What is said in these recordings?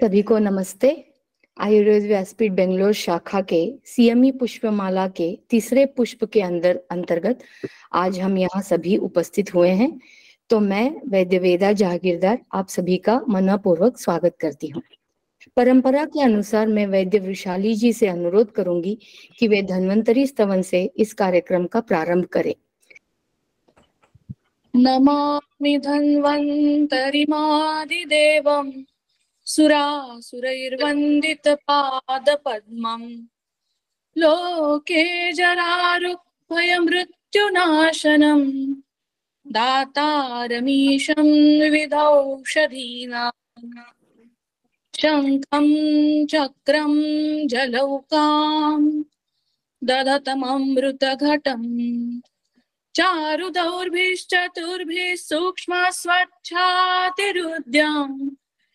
सभी को नमस्ते। आयुर्वेद व्यासपीठ बेंगलोर शाखा के सीएमई पुष्पमाला के तीसरे पुष्प के अंतर्गत आज हम यहाँ सभी उपस्थित हुए हैं, तो मैं वैद्यवेदा जहागीरदार आप सभी का मनपूर्वक स्वागत करती हूँ। परंपरा के अनुसार मैं वैद्य वृशाली जी से अनुरोध करूंगी कि वे धनवंतरी स्तवन से इस कार्यक्रम का प्रारंभ करें। नमामि धन्वंतरिमादिदेवं सुरासुरैर्वन्दितपादपद्मं लोके जरारुग्भयमृत्युनाशनं दातारमीशं विविधौषधीनां शंखं चक्रं जलौकां दधतममृतघटं चारुदौर्भिश्चतुर्भिः सूक्ष्मस्वच्छातिरुद्यं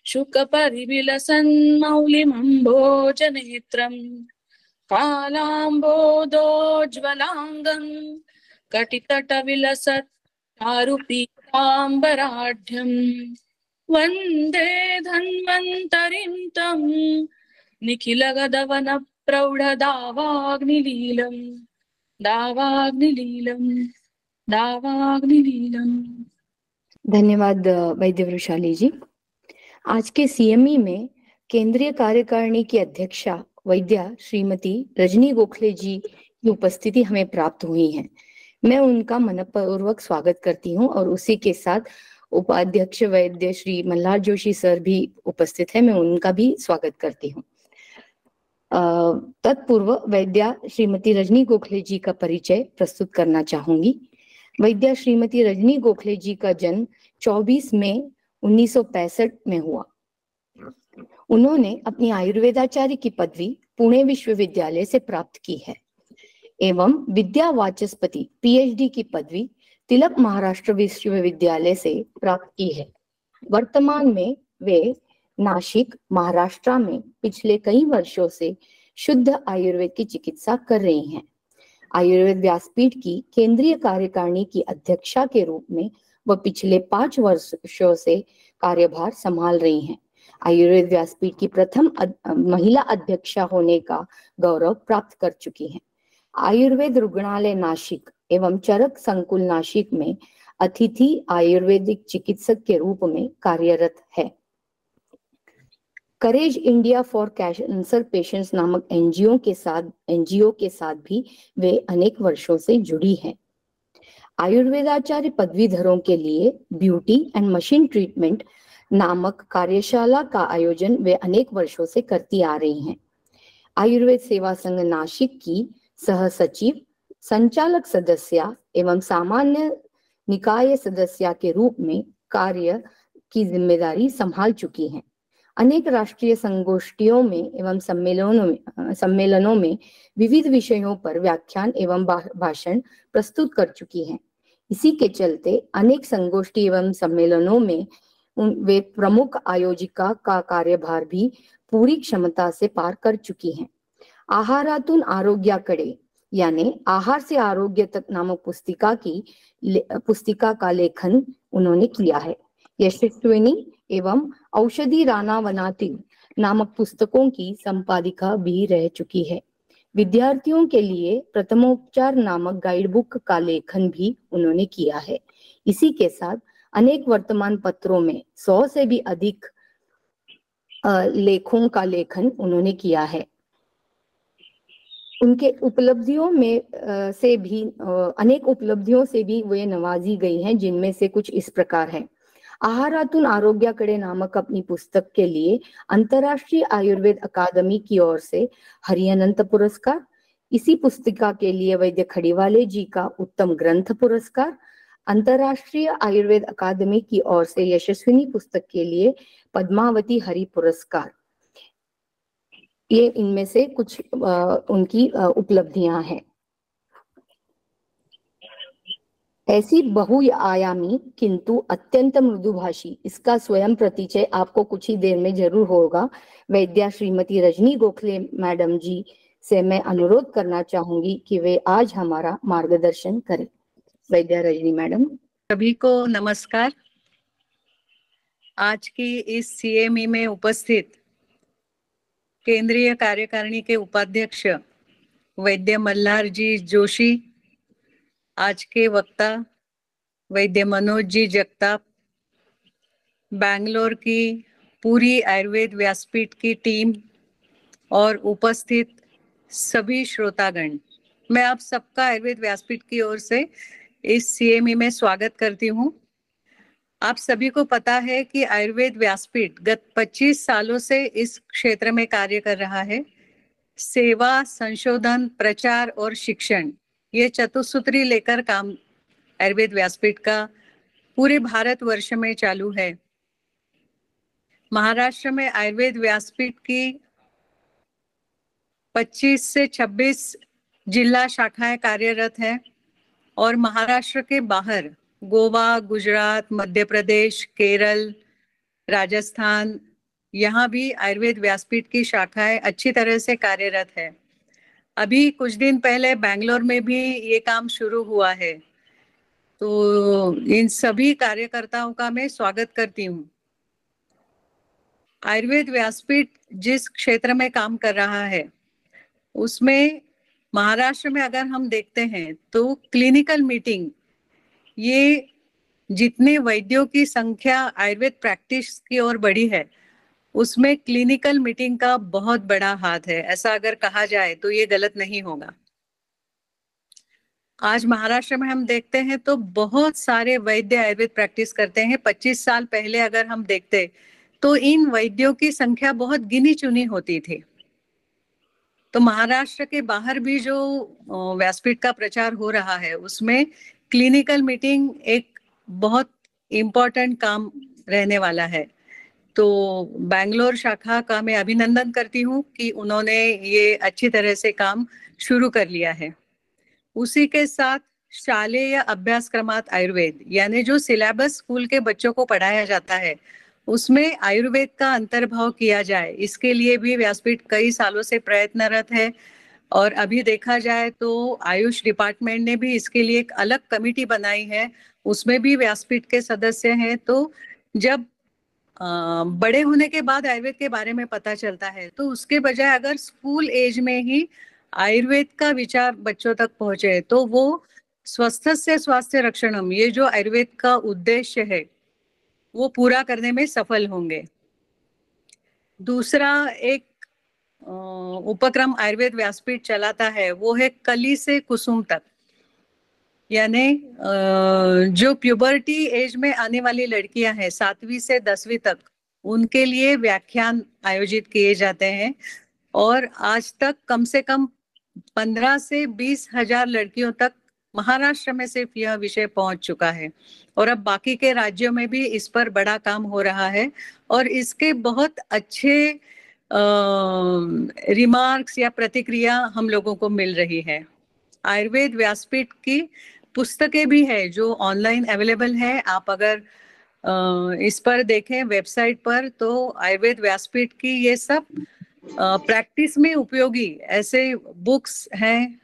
शुकपरिविलसन्मौलिमम्भोजनेत्रं कालाम्बोदोज्ज्वलाङ्गं कटितटविलसत् चारुपीताम्बराढ्यं वन्दे धन्वन्तरिं तं निखिलगदवनप्रौढदावाग्निलीलं दावाग्निलीलम् धन्यवाद वैद्य वृशाली जी। आज के सीएमई में केंद्रीय कार्यकारिणी की अध्यक्षा वैद्या श्रीमती रजनी गोखले जी की उपस्थिति हमें प्राप्त हुई है। मैं उनका मनपूर्वक स्वागत करती हूं और उसी के साथ उपाध्यक्ष वैद्य श्री मल्हार जोशी सर भी उपस्थित है, मैं उनका भी स्वागत करती हूं। तत्पूर्व वैद्या श्रीमती रजनी गोखले जी का परिचय प्रस्तुत करना चाहूंगी। वैद्या श्रीमती रजनी गोखले जी का जन्म 24 मई 1965 में हुआ। उन्होंने अपनी आयुर्वेदाचार्य की पदवी पुणे विश्वविद्यालय से प्राप्त की है एवं विद्या वाचस्पति पीएचडी की पदवी तिलक महाराष्ट्र विश्वविद्यालय से प्राप्त की है। वर्तमान में वे नासिक महाराष्ट्र में पिछले कई वर्षों से शुद्ध आयुर्वेद की चिकित्सा कर रही हैं। आयुर्वेद व्यासपीठ की केंद्रीय कार्यकारिणी की अध्यक्षा के रूप में वह पिछले 5 वर्षों से कार्यभार संभाल रही हैं। आयुर्वेद व्यासपीठ की प्रथम महिला अध्यक्षा होने का गौरव प्राप्त कर चुकी हैं। आयुर्वेद रुग्णालय नासिक एवं चरक संकुल नासिक में अतिथि आयुर्वेदिक चिकित्सक के रूप में कार्यरत है। Courage India for cancer patients नामक एनजीओ के साथ भी वे अनेक वर्षों से जुड़ी हैं। आयुर्वेदाचार्य पदवीधरों के लिए ब्यूटी एंड मशीन ट्रीटमेंट नामक कार्यशाला का आयोजन वे अनेक वर्षों से करती आ रही हैं। आयुर्वेद सेवा संघ नासिक की सह सचिव, संचालक सदस्य एवं सामान्य निकाय सदस्य के रूप में कार्य की जिम्मेदारी संभाल चुकी हैं। अनेक राष्ट्रीय संगोष्ठियों में एवं सम्मेलनों में विविध विषयों पर व्याख्यान एवं भाषण प्रस्तुत कर चुकी हैं। इसी के चलते अनेक संगोष्ठी एवं सम्मेलनों में वे प्रमुख आयोजिका का कार्यभार भी पूरी क्षमता से पार कर चुकी हैं। आहारातून आरोग्याकडे यानी आहार से आरोग्य तक नामक पुस्तिका का लेखन उन्होंने किया है। यशस्वी एवं औषधि राना वनाती नामक पुस्तकों की संपादिका भी रह चुकी है। विद्यार्थियों के लिए प्रथमोपचार नामक गाइडबुक का लेखन भी उन्होंने किया है। इसी के साथ अनेक वर्तमान पत्रों में 100 से भी अधिक लेखों का लेखन उन्होंने किया है। उनके उपलब्धियों में से भी अनेक उपलब्धियों से भी वे नवाजी गई हैं, जिनमें से कुछ इस प्रकार है। आहारातून आरोग्याकडे नामक अपनी पुस्तक के लिए अंतरराष्ट्रीय आयुर्वेद अकादमी की ओर से हरिअनंत पुरस्कार, इसी पुस्तिका के लिए वैद्य खड़ीवाले जी का उत्तम ग्रंथ पुरस्कार, अंतरराष्ट्रीय आयुर्वेद अकादमी की ओर से यशस्विनी पुस्तक के लिए पद्मावती हरि पुरस्कार, ये इनमें से कुछ उनकी उपलब्धियां हैं। ऐसी बहुआयामी किंतु अत्यंत मृदुभाषी, इसका स्वयं परिचय आपको कुछ ही देर में जरूर होगा। वैद्या श्रीमती रजनी गोखले मैडम जी से मैं अनुरोध करना चाहूंगी कि वे आज हमारा मार्गदर्शन करें। वैद्या रजनी मैडम, सभी को नमस्कार। आज की इस सीएमई में उपस्थित केंद्रीय कार्यकारिणी के उपाध्यक्ष वैद्य मल्हार जी जोशी, आज के वक्ता वैद्य मनोज जी जगताप, बैंगलोर की पूरी आयुर्वेद व्यासपीठ की टीम और उपस्थित सभी श्रोतागण, मैं आप सबका आयुर्वेद व्यासपीठ की ओर से इस सीएमई में स्वागत करती हूँ। आप सभी को पता है कि आयुर्वेद व्यासपीठ गत 25 सालों से इस क्षेत्र में कार्य कर रहा है। सेवा, संशोधन, प्रचार और शिक्षण, ये चतुस्सूत्री लेकर काम आयुर्वेद व्यासपीठ का पूरे भारतवर्ष में चालू है। महाराष्ट्र में आयुर्वेद व्यासपीठ की 25 से 26 जिला शाखाएं कार्यरत हैं और महाराष्ट्र के बाहर गोवा, गुजरात, मध्य प्रदेश, केरल, राजस्थान, यहाँ भी आयुर्वेद व्यासपीठ की शाखाएं अच्छी तरह से कार्यरत है। अभी कुछ दिन पहले बैंगलोर में भी ये काम शुरू हुआ है, तो इन सभी कार्यकर्ताओं का मैं स्वागत करती हूँ। आयुर्वेद व्यासपीठ जिस क्षेत्र में काम कर रहा है उसमें महाराष्ट्र में अगर हम देखते हैं तो क्लिनिकल मीटिंग, ये जितने वैद्यों की संख्या आयुर्वेद प्रैक्टिस की ओर बढ़ी है उसमें क्लिनिकल मीटिंग का बहुत बड़ा हाथ है, ऐसा अगर कहा जाए तो ये गलत नहीं होगा। आज महाराष्ट्र में हम देखते हैं तो बहुत सारे वैद्य आयुर्वेद प्रैक्टिस करते हैं। 25 साल पहले अगर हम देखते तो इन वैद्यों की संख्या बहुत गिनी चुनी होती थी। तो महाराष्ट्र के बाहर भी जो व्यासपीठ का प्रचार हो रहा है उसमें क्लिनिकल मीटिंग एक बहुत इम्पोर्टेंट काम रहने वाला है। तो बैंगलोर शाखा का मैं अभिनंदन करती हूँ कि उन्होंने ये अच्छी तरह से काम शुरू कर लिया है। उसी के साथ शालेय अभ्यासक्रमात आयुर्वेद, यानी जो सिलेबस स्कूल के बच्चों को पढ़ाया जाता है उसमें आयुर्वेद का अंतर्भाव किया जाए, इसके लिए भी व्यासपीठ कई सालों से प्रयत्नरत है। और अभी देखा जाए तो आयुष डिपार्टमेंट ने भी इसके लिए एक अलग कमेटी बनाई है, उसमें भी व्यासपीठ के सदस्य हैं। तो जब बड़े होने के बाद आयुर्वेद के बारे में पता चलता है तो उसके बजाय अगर स्कूल एज में ही आयुर्वेद का विचार बच्चों तक पहुंचे तो वो स्वस्थ से स्वास्थ्य रक्षणम, ये जो आयुर्वेद का उद्देश्य है वो पूरा करने में सफल होंगे। दूसरा एक उपक्रम आयुर्वेद व्यासपीठ चलाता है वो है कली से कुसुम तक, यानी जो प्यूबर्टी एज में आने वाली लड़कियां हैं 7वीं से 10वीं तक, उनके लिए व्याख्यान आयोजित किए जाते हैं। और आज तक कम से कम 15 से 20 हजार लड़कियों तक महाराष्ट्र में सिर्फ यह विषय पहुंच चुका है और अब बाकी के राज्यों में भी इस पर बड़ा काम हो रहा है। और इसके बहुत अच्छे रिमार्क्स या प्रतिक्रिया हम लोगों को मिल रही है। आयुर्वेद व्यासपीठ की पुस्तकें भी है जो ऑनलाइन अवेलेबल है। आप अगर इस पर देखें वेबसाइट पर तो आयुर्वेद व्यासपीठ की ये सब प्रैक्टिस में उपयोगी ऐसे बुक्स हैं।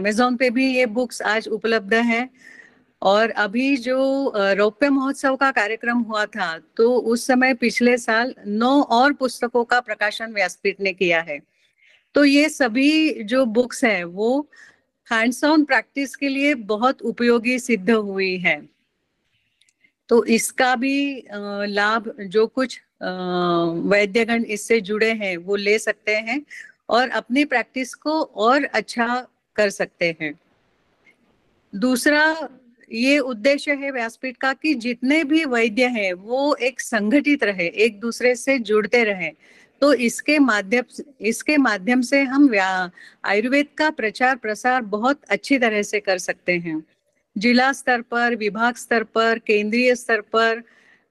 अमेजोन पे भी ये बुक्स आज उपलब्ध है। और अभी जो रौप्य महोत्सव का कार्यक्रम हुआ था तो उस समय पिछले साल 9 और पुस्तकों का प्रकाशन व्यासपीठ ने किया है। तो ये सभी जो बुक्स हैं वो हैंड्स ऑन प्रैक्टिस के लिए बहुत उपयोगी सिद्ध हुई है। तो इसका भी लाभ जो कुछ वैद्यगण इससे जुड़े हैं वो ले सकते हैं और अपनी प्रैक्टिस को और अच्छा कर सकते हैं। दूसरा ये उद्देश्य है व्यासपीठ का कि जितने भी वैद्य हैं वो एक संगठित रहे, एक दूसरे से जुड़ते रहें। तो इसके माध्यम से हम आयुर्वेद का प्रचार प्रसार बहुत अच्छी तरह से कर सकते हैं। जिला स्तर पर, विभाग स्तर पर, केंद्रीय स्तर पर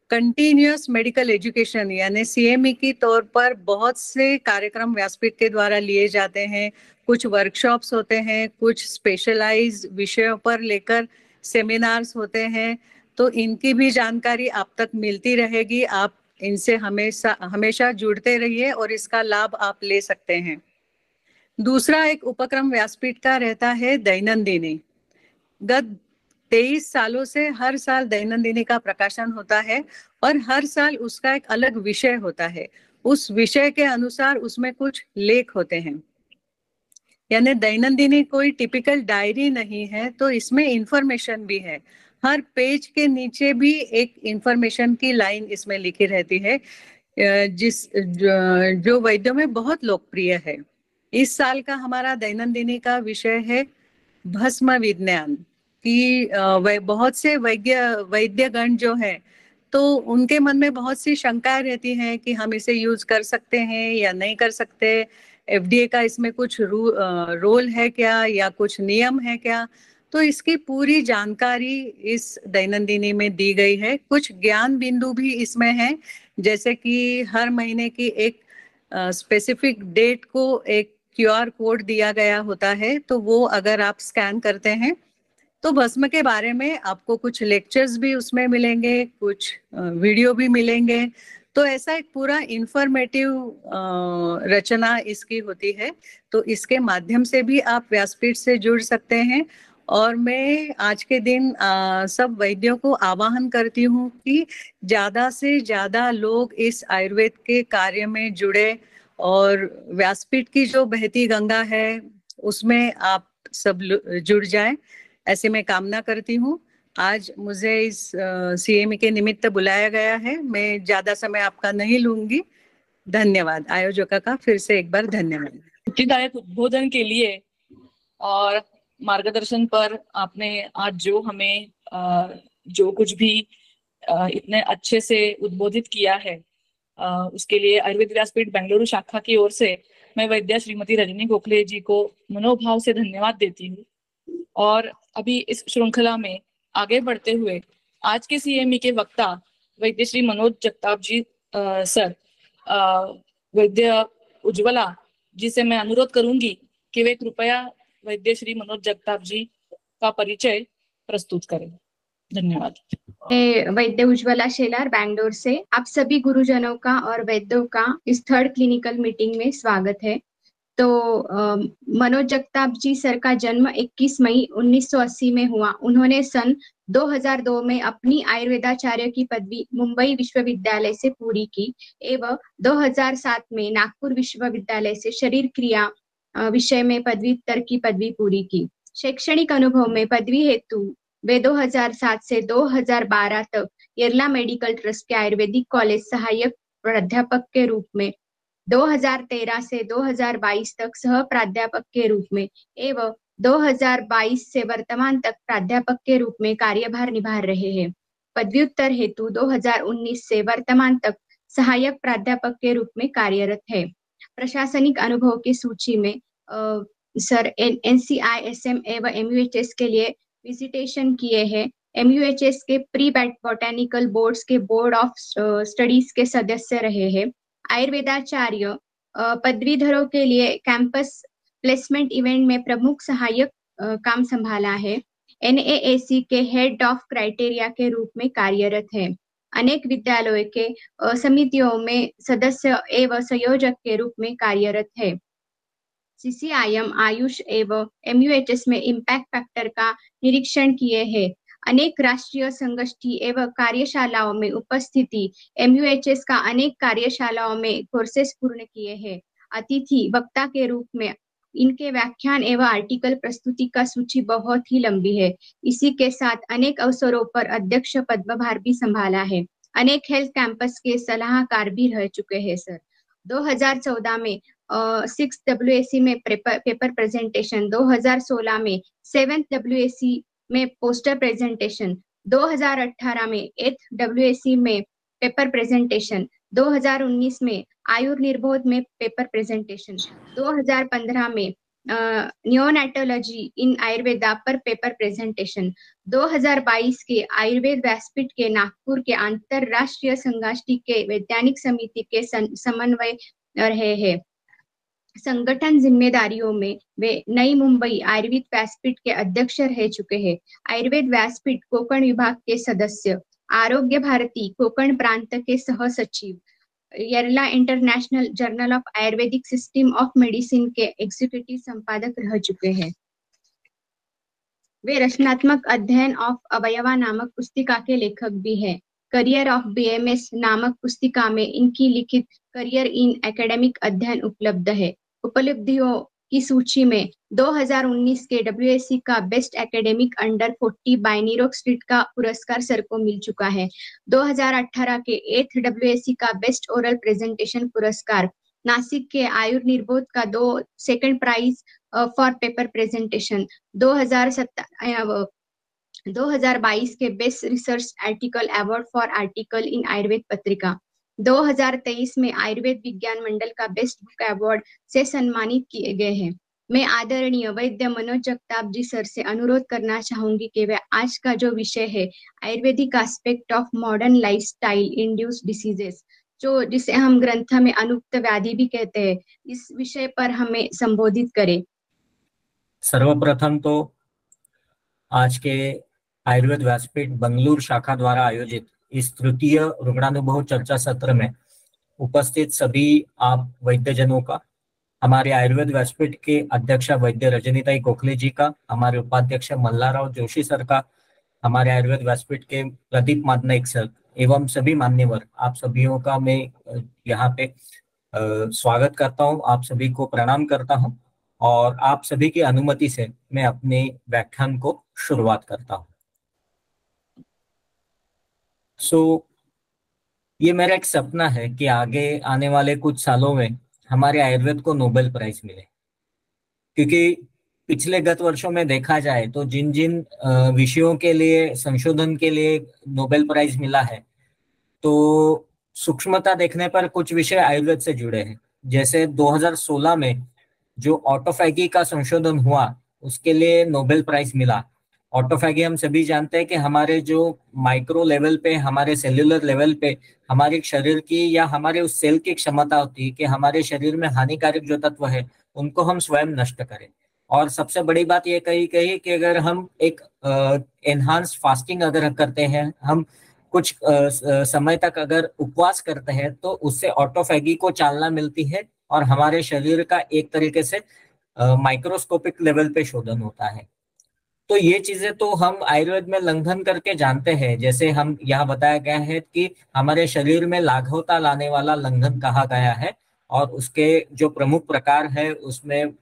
कंटिन्यूअस मेडिकल एजुकेशन यानी सीएमई की तौर पर बहुत से कार्यक्रम व्यासपीठ के द्वारा लिए जाते हैं। कुछ वर्कशॉप्स होते हैं, कुछ स्पेशलाइज विषयों पर लेकर सेमिनार्स होते हैं। तो इनकी भी जानकारी आप तक मिलती रहेगी। आप इनसे हमेशा जुड़ते रहिए और इसका लाभ आप ले सकते हैं। दूसरा एक उपक्रम व्यासपीठ का रहता है दैनंदिनी। गत 23 सालों से हर साल दैनंदिनी का प्रकाशन होता है और हर साल उसका एक अलग विषय होता है। उस विषय के अनुसार उसमें कुछ लेख होते हैं, यानी दैनंदिनी कोई टिपिकल डायरी नहीं है, तो इसमें इंफॉर्मेशन भी है। हर पेज के नीचे भी एक इंफॉर्मेशन की लाइन इसमें लिखी रहती है, जो वैद्यों में बहुत लोकप्रिय है। इस साल का हमारा दैनंदिनी का विषय है भस्म विज्ञान, कि बहुत से वैद्यगण जो है तो उनके मन में बहुत सी शंकाएं रहती हैं कि हम इसे यूज कर सकते हैं या नहीं कर सकते, एफडीए का इसमें कुछ रोल है क्या या कुछ नियम है क्या। तो इसकी पूरी जानकारी इस दैनंदिनी में दी गई है। कुछ ज्ञान बिंदु भी इसमें है, जैसे कि हर महीने की एक स्पेसिफिक डेट को एक क्यूआर कोड दिया गया होता है, तो वो अगर आप स्कैन करते हैं तो भस्म के बारे में आपको कुछ लेक्चर्स भी उसमें मिलेंगे, कुछ वीडियो भी मिलेंगे। तो ऐसा एक पूरा इंफॉर्मेटिव रचना इसकी होती है। तो इसके माध्यम से भी आप व्यासपीठ से जुड़ सकते हैं। और मैं आज के दिन सब वैद्यों को आह्वान करती हूँ कि ज़्यादा से ज़्यादा लोग इस आयुर्वेद के कार्य में जुड़े और व्यासपीठ की जो बहती गंगा है उसमें आप सब जुड़ जाएं, ऐसे मैं कामना करती हूँ। आज मुझे इस सीएमई के निमित्त बुलाया गया है। मैं ज्यादा समय आपका नहीं लूंगी। धन्यवाद आयोजकों का, फिर से एक बार धन्यवाद। प्रेरणादायक उद्बोधन के लिए और मार्गदर्शन पर आपने आज जो हमें जो कुछ भी इतने अच्छे से उद्बोधित किया है, उसके लिए आयुर्वेद व्यासपीठ बेंगलुरु शाखा की ओर से मैं वैद्या श्रीमती रजनी गोखले जी को मनोभाव से धन्यवाद देती हूँ। और अभी इस श्रृंखला में आगे बढ़ते हुए आज के सीएमई के वक्ता वैद्य श्री मनोज जगताप जी सर, वैद्य उज्ज्वला जी से मैं अनुरोध करूंगी कि वे कृपया वैद्य श्री मनोज जगताप जी का परिचय प्रस्तुत करें। धन्यवाद। वैद्य उज्ज्वला शेलार बैंगलोर से आप सभी गुरुजनों का और वैद्यों का इस थर्ड क्लिनिकल मीटिंग में स्वागत है। तो मनोज जगताप जी सर का जन्म 21 मई 1980 में हुआ। उन्होंने सन 2002 में अपनी आयुर्वेदाचार्य की पदवी मुंबई विश्वविद्यालय से पूरी की एवं 2007 में नागपुर विश्वविद्यालय से शरीर क्रिया विषय में पदव्युत्तर की पदवी पूरी की। शैक्षणिक अनुभव में पदवी हेतु वे 2007 से 2012 तक एयरला मेडिकल ट्रस्ट के आयुर्वेदिक कॉलेज सहायक प्राध्यापक के रूप में, 2013 से 2022 तक सह प्राध्यापक के रूप में एवं 2022 से वर्तमान तक प्राध्यापक के रूप में कार्यभार निभा रहे हैं। पदव्युत्तर हेतु 2019 से वर्तमान तक सहायक प्राध्यापक के रूप में कार्यरत है। प्रशासनिक अनुभव की सूची में सर एनसीआईएसएम एवं एमयूएचएस के लिए विजिटेशन किए हैं। एमयूएचएस के प्री बॉटैनिकल बोर्ड्स के बोर्ड ऑफ स्टडीज के सदस्य रहे हैं। आयुर्वेदाचार्य पदवीधरों के लिए कैंपस प्लेसमेंट इवेंट में प्रमुख सहायक काम संभाला है। एनएएसी के हेड ऑफ क्राइटेरिया के रूप में कार्यरत है। अनेक विद्यालयों के समितियों में सदस्य एवं संयोजक के रूप में कार्यरत है। सीसीआईएम आयुष एवं एमयूएचएस में इम्पैक्ट फैक्टर का निरीक्षण किए हैं। अनेक राष्ट्रीय संगोष्ठी एवं कार्यशालाओं में उपस्थिति, एमयूएचएस का अनेक कार्यशालाओं में कोर्सेस पूर्ण किए हैं। अतिथि वक्ता के रूप में इनके व्याख्यान एवं आर्टिकल प्रस्तुति का सूची बहुत ही लंबी है। इसी के साथ अनेक अवसरों पर अध्यक्ष पदभार भी संभाला है। अनेक हेल्थ कैंपस के सलाहकार भी रह चुके हैं। सर 2014 में 6 WAC में पेपर प्रेजेंटेशन, 2016 में 7 WAC में पोस्टर प्रेजेंटेशन, 2018 में 8 WAC में पेपर प्रेजेंटेशन, 2019 में आयुर्निर्बोध में पेपर प्रेजेंटेशन, 2015 में नियोनेटोलॉजी इन आयुर्वेदा पर पेपर प्रेजेंटेशन, 2022 के आयुर्वेद व्यासपीठ के नागपुर के अंतरराष्ट्रीय संगोष्ठी के वैज्ञानिक समिति के समन्वय रहे हैं। संगठन जिम्मेदारियों में वे नई मुंबई आयुर्वेद व्यासपीठ के अध्यक्ष रह चुके हैं। आयुर्वेद व्यासपीठ कोकण विभाग के सदस्य, आरोग्य भारती कोकण प्रांत के सह सचिव, यरला international journal of Ayurvedic system of medicine के एग्जीक्यूटिव संपादक रह चुके हैं। वे रचनात्मक अध्ययन ऑफ अवयवा नामक पुस्तिका के लेखक भी हैं। करियर ऑफ बीएमएस नामक पुस्तिका में इनकी लिखित करियर इन एकेडमिक अध्ययन उपलब्ध है। उपलब्धियों की सूची में 2019 के WSC का बेस्ट एकेडमिक अंडर 40 बाय नीरो का पुरस्कार सर को मिल चुका है। 2018 के 8th WSC का बेस्ट ओरल प्रेजेंटेशन पुरस्कार, नासिक के आयुर्निर्बोध का 2 second prize for paper presentation, 2022 के best research article award for article in Ayurveda पत्रिका, 2023 में आयुर्वेद विज्ञान मंडल का बेस्ट बुक अवार्ड से सम्मानित किए गए हैं। मैं आदरणीय वैद्य मनोज जगताप जी सर से अनुरोध करना चाहूंगी कि वे आज का जो विषय है Ayurvedic aspect of modern lifestyle induced diseases, जो जिसे हम ग्रंथ में अनुक्त व्याधि भी कहते हैं, इस विषय पर हमें संबोधित करें। सर्वप्रथम तो आज के आयुर्वेद व्यासपीठ बेंगलुरु शाखा द्वारा आयोजित इस तृतीय रुग्णानुभव चर्चा सत्र में उपस्थित सभी आप वैद्यजनों का, हमारे आयुर्वेद व्यासपीठ के अध्यक्ष वैद्य रजनी गोखले जी का, हमारे उपाध्यक्ष मल्हार जोशी सर का, हमारे आयुर्वेद व्यासपीठ के प्रदीप माध नाईक सर एवं सभी मान्यवर, आप सभीयों का मैं यहाँ पे स्वागत करता हूँ। आप सभी को प्रणाम करता हूँ और आप सभी की अनुमति से मैं अपने व्याख्यान को शुरुआत करता हूँ। ये मेरा एक सपना है कि आगे आने वाले कुछ सालों में हमारे आयुर्वेद को नोबेल प्राइज मिले, क्योंकि पिछले गत वर्षों में देखा जाए तो जिन जिन विषयों के लिए, संशोधन के लिए नोबेल प्राइज मिला है, तो सूक्ष्मता देखने पर कुछ विषय आयुर्वेद से जुड़े हैं। जैसे 2016 में जो ऑटोफैगी का संशोधन हुआ उसके लिए नोबेल प्राइज मिला। ऑटोफैगी हम सभी जानते हैं कि हमारे जो माइक्रो लेवल पे, हमारे सेल्यूलर लेवल पे हमारे शरीर की या हमारे उस सेल की क्षमता होती है कि हमारे शरीर में हानिकारक जो तत्व है उनको हम स्वयं नष्ट करें। और सबसे बड़ी बात ये कही कि अगर हम एक एनहांस फास्टिंग अगर करते हैं, हम कुछ समय तक अगर उपवास करते हैं, तो उससे ऑटोफैगी को चालना मिलती है और हमारे शरीर का एक तरीके से माइक्रोस्कोपिक लेवल पे शोधन होता है। तो ये चीजें तो हम आयुर्वेद में लंघन करके जानते हैं। जैसे हम यहाँ बताया गया है कि हमारे शरीर में लाघवता लाने वाला लंघन कहा गया है और उसके जो प्रमुख प्रकार है उसमें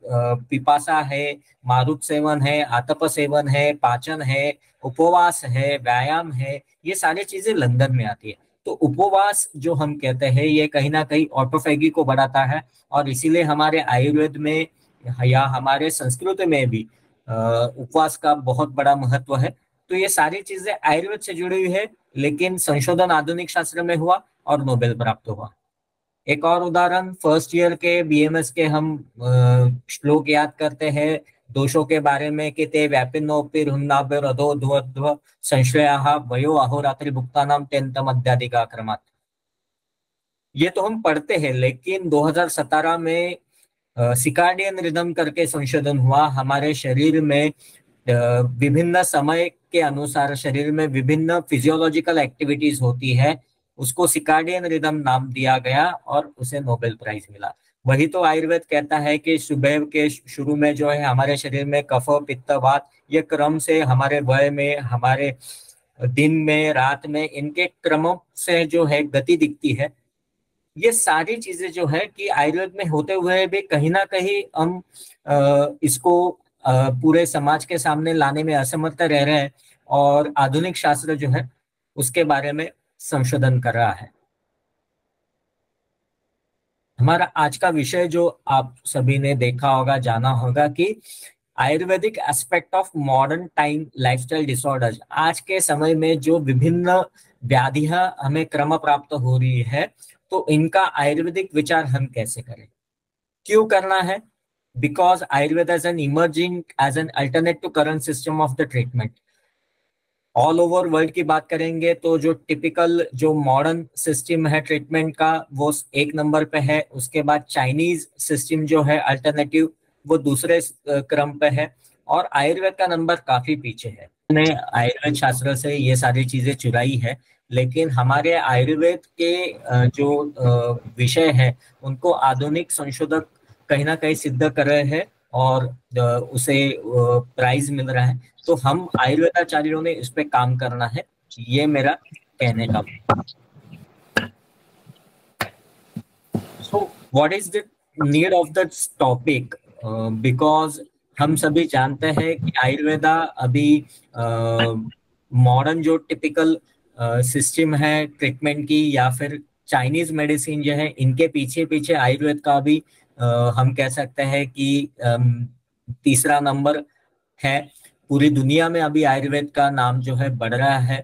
पिपासा है, मारुत सेवन है, आतप सेवन है, पाचन है, उपवास है, व्यायाम है, ये सारी चीजें लंघन में आती है। तो उपवास जो हम कहते हैं ये कहीं ना कहीं ऑटोफेगी को बढ़ाता है और इसीलिए हमारे आयुर्वेद में या हमारे संस्कृत में भी उपवास का बहुत बड़ा महत्व है। तो ये सारी चीजें आयुर्वेद से जुड़ी हुई है, लेकिन संशोधन आधुनिक शास्त्र में हुआ और नोबेल प्राप्त हुआ। एक और उदाहरण, फर्स्ट ईयर के बीएमएस के हम श्लोक याद करते हैं दोषों के बारे में कि ते व्यापिनोपिर हुन्नाभिरधोध्वध्व संश्रयाः वयो अहोरात्रि भुक्तानां तेनतम अध्याधिकाक्रमात्। ये तो हम पढ़ते हैं, लेकिन 2017 में सिकार्डियन रिदम करके संशोधन हुआ। हमारे शरीर में विभिन्न समय के अनुसार शरीर में विभिन्न फिजियोलॉजिकल एक्टिविटीज होती है, उसको सिकार्डियन रिदम नाम दिया गया और उसे नोबेल प्राइज मिला। वही तो आयुर्वेद कहता है कि सुबह के शुरू में जो है हमारे शरीर में कफ, पित्त, वात, ये क्रम से हमारे वय में, हमारे दिन में, रात में, इनके क्रमों से जो है गति दिखती है। ये सारी चीजें जो है कि आयुर्वेद में होते हुए भी कहीं ना कहीं हम इसको पूरे समाज के सामने लाने में असमर्थ रह रहे हैं और आधुनिक शास्त्र जो है उसके बारे में संशोधन कर रहा है। हमारा आज का विषय जो आप सभी ने देखा होगा, जाना होगा कि Ayurvedic aspect of modern time lifestyle disorders. आज के समय में जो विभिन्न व्याधियां हमें क्रम प्राप्त हो रही है, तो इनका आयुर्वेदिक विचार हम कैसे करें, क्यों करना है? Because Ayurveda as an emerging, as an alternate to current system of the treatment. All over world की बात करेंगे तो जो टिपिकल जो मॉडर्न सिस्टम है ट्रीटमेंट का वो 1 नंबर पे है, उसके बाद चाइनीज सिस्टम जो है अल्टरनेटिव वो दूसरे क्रम पे है और आयुर्वेद का नंबर काफी पीछे है। ने आयुर्वेद शास्त्र से ये सारी चीजें चुराई है, लेकिन हमारे आयुर्वेद के जो विषय है उनको आधुनिक संशोधक कहीं ना कहीं सिद्ध कर रहे हैं और उसे प्राइज मिल रहा है। तो हम आयुर्वेदाचार्यों ने इस पे काम करना है, ये मेरा कहने का। What is the need of that topic, because हम सभी जानते हैं कि आयुर्वेदा अभी मॉडर्न जो टिपिकल सिस्टम है ट्रीटमेंट की या फिर चाइनीज मेडिसिन जो है, इनके पीछे पीछे आयुर्वेद का भी हम कह सकते हैं कि तीसरा नंबर है। पूरी दुनिया में अभी आयुर्वेद का नाम जो है बढ़ रहा है।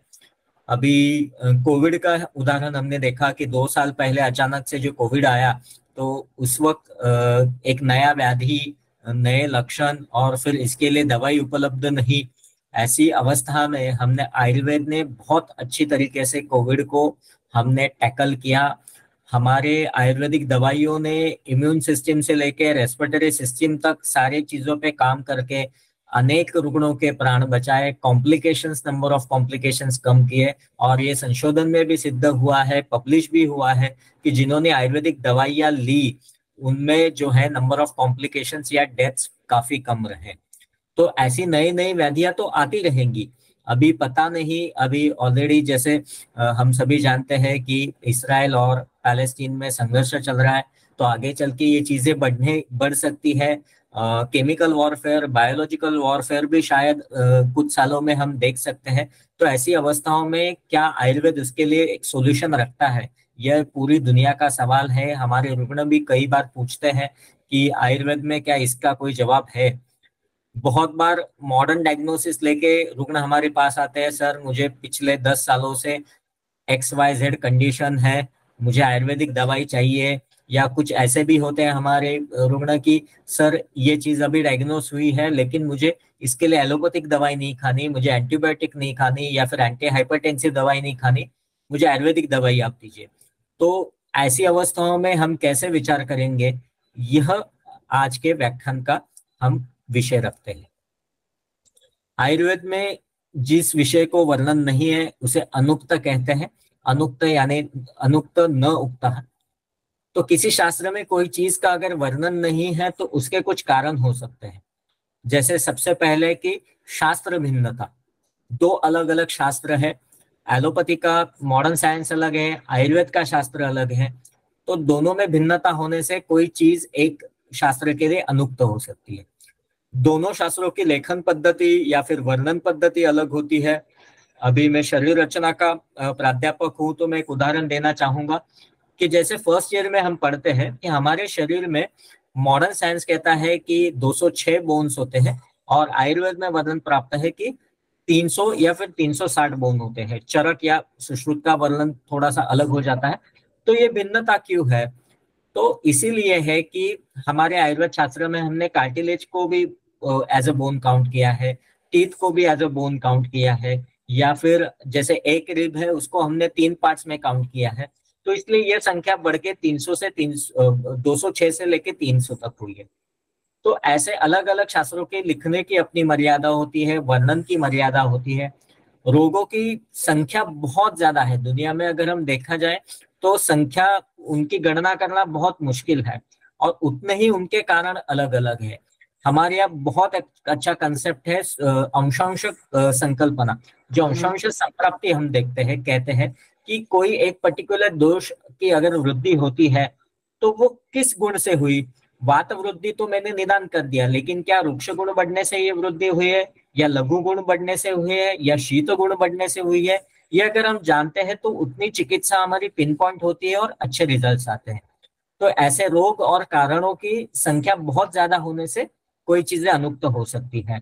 अभी कोविड का उदाहरण हमने देखा कि 2 साल पहले अचानक से जो कोविड आया तो उस वक्त एक नया व्याधि, नए लक्षण और फिर इसके लिए दवाई उपलब्ध नहीं, ऐसी अवस्था में हमने आयुर्वेद ने बहुत अच्छी तरीके से कोविड को हमने टैकल किया। हमारे आयुर्वेदिक दवाइयों ने इम्यून सिस्टम से लेकर रेस्पिरेटरी सिस्टम तक सारे चीजों पे काम करके अनेक रुग्णों के प्राण बचाए, कॉम्प्लिकेशंस, नंबर ऑफ कॉम्प्लिकेशंस कम किए। और ये संशोधन में भी सिद्ध हुआ है, पब्लिश भी हुआ है कि जिन्होंने आयुर्वेदिक दवाइयाँ ली उनमें जो है नंबर ऑफ कॉम्प्लिकेशंस या डेथ्स काफी कम रहे। तो ऐसी नई नई व्याधियां तो आती रहेंगी, अभी पता नहीं। अभी ऑलरेडी जैसे हम सभी जानते हैं कि इसराइल और पैलेस्टीन में संघर्ष चल रहा है, तो आगे चल के ये चीजें बढ़ सकती है। केमिकल वॉरफेयर, बायोलॉजिकल वॉरफेयर भी शायद कुछ सालों में हम देख सकते हैं। तो ऐसी अवस्थाओं में क्या आयुर्वेद उसके लिए एक सॉल्यूशन रखता है, यह पूरी दुनिया का सवाल है। हमारे रुग्ण भी कई बार पूछते हैं कि आयुर्वेद में क्या इसका कोई जवाब है। बहुत बार मॉडर्न डायग्नोसिस लेके रुग्ण हमारे पास आते हैं, सर मुझे पिछले 10 सालों से XYZ कंडीशन है, मुझे आयुर्वेदिक दवाई चाहिए। या कुछ ऐसे भी होते हैं हमारे रुग्ण की, सर ये चीज अभी डायग्नोस हुई है लेकिन मुझे इसके लिए एलोपैथिक दवाई नहीं खानी, मुझे एंटीबायोटिक नहीं खानी या फिर एंटी हाइपरटेंसिव दवाई नहीं खानी, मुझे आयुर्वेदिक दवाई आप दीजिए। तो ऐसी अवस्थाओं में हम कैसे विचार करेंगे, यह आज के व्याख्यान का हम विषय रखते हैं। आयुर्वेद में जिस विषय को वर्णन नहीं है उसे अनुक्त कहते हैं। अनुक्त यानी अनुक्त न उक्ता है। तो किसी शास्त्र में कोई चीज का अगर वर्णन नहीं है तो उसके कुछ कारण हो सकते हैं। जैसे सबसे पहले कि शास्त्र भिन्नता, 2 अलग अलग शास्त्र है। एलोपैथी का मॉडर्न साइंस अलग है, आयुर्वेद का शास्त्र अलग है। तो दोनों में भिन्नता होने से कोई चीज एक शास्त्र के लिए अनुक्त हो सकती है। दोनों शास्त्रों की लेखन पद्धति या फिर वर्णन पद्धति अलग होती है। अभी मैं शरीर रचना का प्राध्यापक हूं तो मैं एक उदाहरण देना चाहूंगा कि जैसे फर्स्ट ईयर में हम पढ़ते हैं कि हमारे शरीर में मॉडर्न साइंस कहता है कि 206 बोन्स होते हैं और आयुर्वेद में वर्णन प्राप्त है कि 300 या फिर 360 बोन होते हैं। चरक या सुश्रुत का वर्णन थोड़ा सा अलग हो जाता है। तो ये भिन्नता क्यों है? तो इसीलिए है कि हमारे आयुर्वेद शास्त्र में हमने कार्टिलेज को भी एज अ बोन काउंट किया है, टीथ को भी एज अ बोन काउंट किया है, या फिर जैसे एक रिब है उसको हमने 3 पार्ट्स में काउंट किया है। तो इसलिए यह संख्या बढ़ के 206 से लेके 300 तक हुई है। तो ऐसे अलग अलग शास्त्रों के लिखने की अपनी मर्यादा होती है, वर्णन की मर्यादा होती है। रोगों की संख्या बहुत ज्यादा है दुनिया में। अगर हम देखा जाए तो संख्या, उनकी गणना करना बहुत मुश्किल है और उतने ही उनके कारण अलग अलग है। हमारे यहाँ बहुत अच्छा कंसेप्ट है अंशांश संकल्पना, जो अंशांश संप्राप्ति हम देखते हैं, कहते हैं कि कोई एक पर्टिकुलर दोष की अगर वृद्धि होती है तो वो किस गुण से हुई। वात वृद्धि तो मैंने निदान कर दिया, लेकिन क्या रुक्ष गुण बढ़ने से ये वृद्धि हुई है, या लघु गुण बढ़ने से हुई है, या शीत गुण बढ़ने से हुई है, ये अगर हम जानते हैं तो उतनी चिकित्सा हमारी पिन पॉइंट होती है और अच्छे रिजल्ट्स आते हैं। तो ऐसे रोग और कारणों की संख्या बहुत ज्यादा होने से कोई चीजें अनुक्त हो सकती है।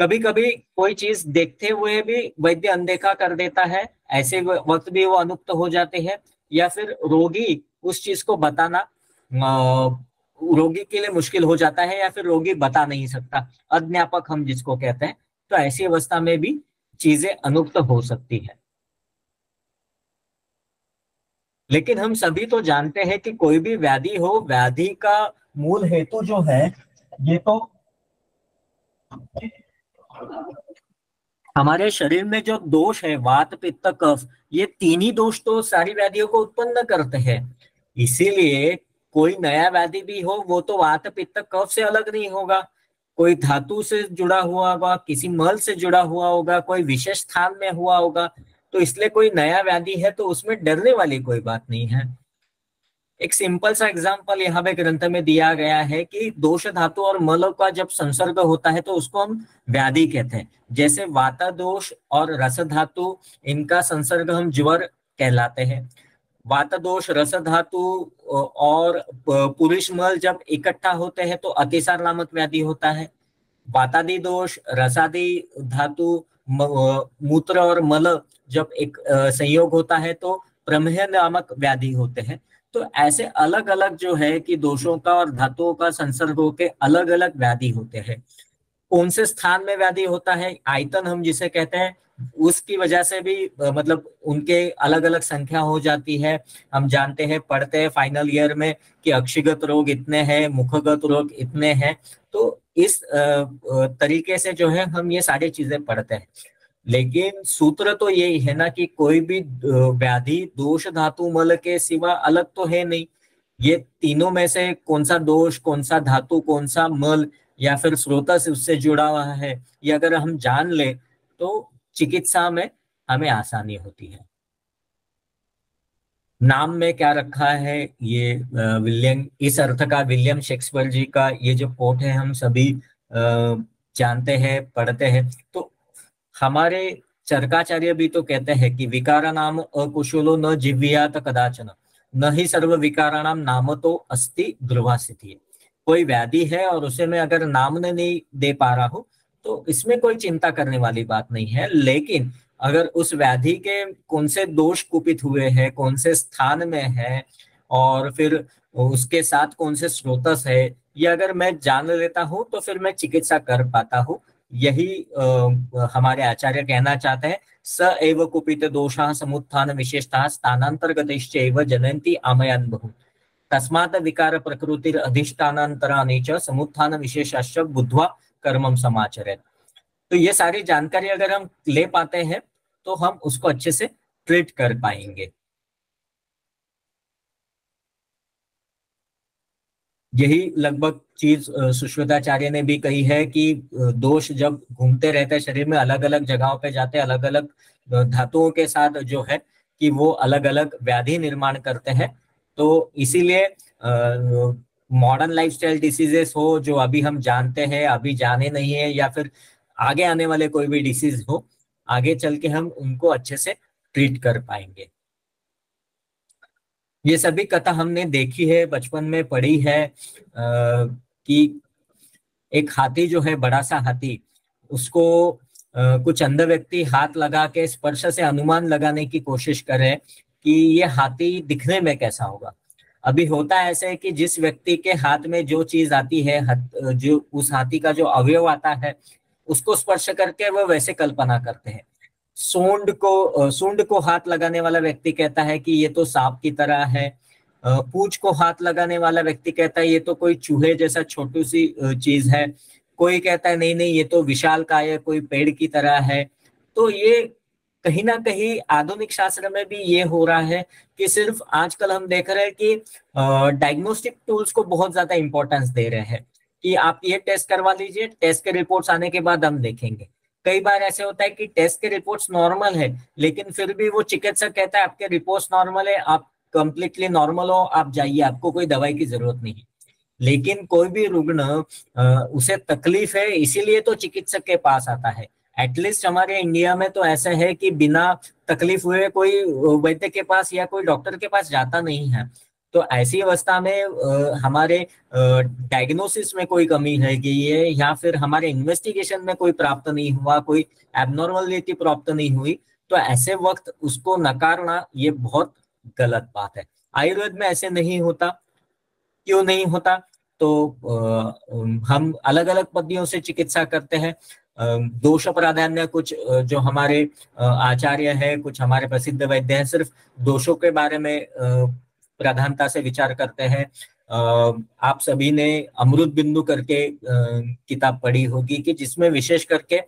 कभी कभी कोई चीज देखते हुए भी वैद्य अनदेखा कर देता है, ऐसे वक्त भी वो अनुक्त हो जाते हैं। या फिर रोगी उस चीज को बताना रोगी के लिए मुश्किल हो जाता है, या फिर रोगी बता नहीं सकता, अज्ञापक हम जिसको कहते हैं। तो ऐसी अवस्था में भी चीजें अनुक्त हो सकती है। लेकिन हम सभी तो जानते हैं कि कोई भी व्याधि हो, व्याधि का मूल हेतु जो है ये तो हमारे शरीर में जो दोष है, वात पित्त कफ, ये 3 ही दोष तो सारी व्याधियों को उत्पन्न करते हैं। इसीलिए कोई नया व्याधि भी हो वो तो वात पित्त कफ से अलग नहीं होगा, कोई धातु से जुड़ा हुआ होगा, किसी मल से जुड़ा हुआ होगा, कोई विशेष स्थान में हुआ होगा। तो इसलिए कोई नया व्याधि है तो उसमें डरने वाली कोई बात नहीं है। एक सिंपल सा एग्जाम्पल यहाँ पे ग्रंथ में दिया गया है कि दोष धातु और मल का जब संसर्ग होता है तो उसको हम व्याधि कहते हैं। जैसे वाता दोष और रस धातु, इनका संसर्ग हम ज्वर कहलाते हैं। वाता दोष, रस धातु और पुरुष मल जब इकट्ठा होते हैं तो अतिसार नामक व्याधि होता है। वातादि दोष, रसादि धातु, मूत्र और मल जब एक संयोग होता है तो प्रमेह नामक व्याधि होते हैं। तो ऐसे अलग अलग जो है कि दोषों का और धातुओं का संसर्ग होकर अलग अलग व्याधि होते हैं। कौन से स्थान में व्याधि होता है, आयतन हम जिसे कहते हैं, उसकी वजह से भी मतलब उनके अलग अलग संख्या हो जाती है। हम जानते हैं, पढ़ते हैं फाइनल ईयर में कि अक्षिगत रोग इतने हैं, मुखगत रोग इतने हैं। तो इस तरीके से जो है हम ये सारी चीजें पढ़ते हैं। लेकिन सूत्र तो यही है ना कि कोई भी व्याधि दोष धातु मल के सिवा अलग तो है नहीं। ये तीनों में से कौन सा दोष, कौन सा धातु, कौन सा मल या फिर स्रोतस उससे जुड़ा हुआ है, ये अगर हम जान ले तो चिकित्सा में हमें आसानी होती है। नाम में क्या रखा है, ये विलियम, इस अर्थ का विलियम शेक्सपियर जी का ये जो कोट है हम सभी जानते हैं, पढ़ते हैं। तो हमारे चरकाचार्य भी तो कहते हैं कि विकाराणाम अकुशलो न जीव्यात कदाचन, न ही सर्व विकाराणाम नाम तो अस्ति ध्रुवा स्थिति। कोई व्याधि है और उसे मैं अगर नाम नहीं दे पा रहा हूं तो इसमें कोई चिंता करने वाली बात नहीं है। लेकिन अगर उस व्याधि के कौन से दोष कुपित हुए हैं, कौन से स्थान में है और फिर उसके साथ कौन से स्रोतस है, ये अगर मैं जान लेता हूं तो फिर मैं चिकित्सा कर पाता हूँ। यही हमारे आचार्य कहना चाहते हैं, स एव कुपित दोषा समुत्थान विशेषता स्थानांतरगतिश्च एव जनयन्ति आमयान् बहु, तस्मात् विकार प्रकृतिर अधिष्ठानांतराणि च समुत्थान विशेषाश्च बुद्ध्वा कर्मम समाचरेत्। तो ये सारी जानकारी अगर हम ले पाते हैं तो हम उसको अच्छे से ट्रीट कर पाएंगे। यही लगभग चीज सुश्रुताचार्य ने भी कही है कि दोष जब घूमते रहते हैं शरीर में, अलग अलग जगहों पे जाते हैं, अलग अलग धातुओं के साथ जो है कि वो अलग अलग व्याधि निर्माण करते हैं। तो इसीलिए मॉडर्न लाइफस्टाइल डिसीजेस हो जो अभी हम जानते हैं, अभी जाने नहीं है, या फिर आगे आने वाले कोई भी डिसीज हो, आगे चल के हम उनको अच्छे से ट्रीट कर पाएंगे। ये सभी कथा हमने देखी है, बचपन में पढ़ी है कि एक हाथी जो है, बड़ा सा हाथी, उसको कुछ अंध व्यक्ति हाथ लगा के स्पर्श से अनुमान लगाने की कोशिश करे कि ये हाथी दिखने में कैसा होगा। अभी होता है ऐसे कि जिस व्यक्ति के हाथ में जो चीज आती है, जो उस हाथी का जो अवयव आता है उसको स्पर्श करके वो वैसे कल्पना करते हैं। सूंड को हाथ लगाने वाला व्यक्ति कहता है कि ये तो सांप की तरह है। पूंछ को हाथ लगाने वाला व्यक्ति कहता है ये तो कोई चूहे जैसा छोटी सी चीज है। कोई कहता है नहीं नहीं ये तो विशालकाय है, कोई पेड़ की तरह है। तो ये कहीं ना कहीं आधुनिक शास्त्र में भी ये हो रहा है कि सिर्फ आजकल हम देख रहे हैं कि डायग्नोस्टिक टूल्स को बहुत ज्यादा इंपॉर्टेंस दे रहे हैं कि आप ये टेस्ट करवा लीजिए, टेस्ट के रिपोर्ट्स आने के बाद हम देखेंगे। कई बार ऐसे होता है कि टेस्ट के रिपोर्ट्स नॉर्मल है लेकिन फिर भी वो चिकित्सक कहता है आपके रिपोर्ट्स नॉर्मल है, आप कंप्लीटली नॉर्मल हो, आप जाइए, आपको कोई दवाई की जरूरत नहीं। लेकिन कोई भी रुग्ण उसे तकलीफ है इसीलिए तो चिकित्सक के पास आता है। एटलीस्ट हमारे इंडिया में तो ऐसा है कि बिना तकलीफ हुए कोई वैद्य के पास या कोई डॉक्टर के पास जाता नहीं है। तो ऐसी अवस्था में हमारे डायग्नोसिस में कोई कमी है कि ये, या फिर हमारे इन्वेस्टिगेशन में कोई प्राप्त नहीं हुआ, कोई एबनॉर्मलिटी प्राप्त नहीं हुई, तो ऐसे वक्त उसको नकारना ये बहुत गलत बात है। आयुर्वेद में ऐसे नहीं होता। क्यों नहीं होता? तो हम अलग अलग पद्धतियों से चिकित्सा करते हैं। दोष प्राधान्य, कुछ जो हमारे आचार्य है, कुछ हमारे प्रसिद्ध वैद्य हैं, सिर्फ दोषों के बारे में प्रधानता से विचार करते हैं। आप सभी ने अमृत बिंदु करके किताब पढ़ी होगी कि जिसमें विशेष करके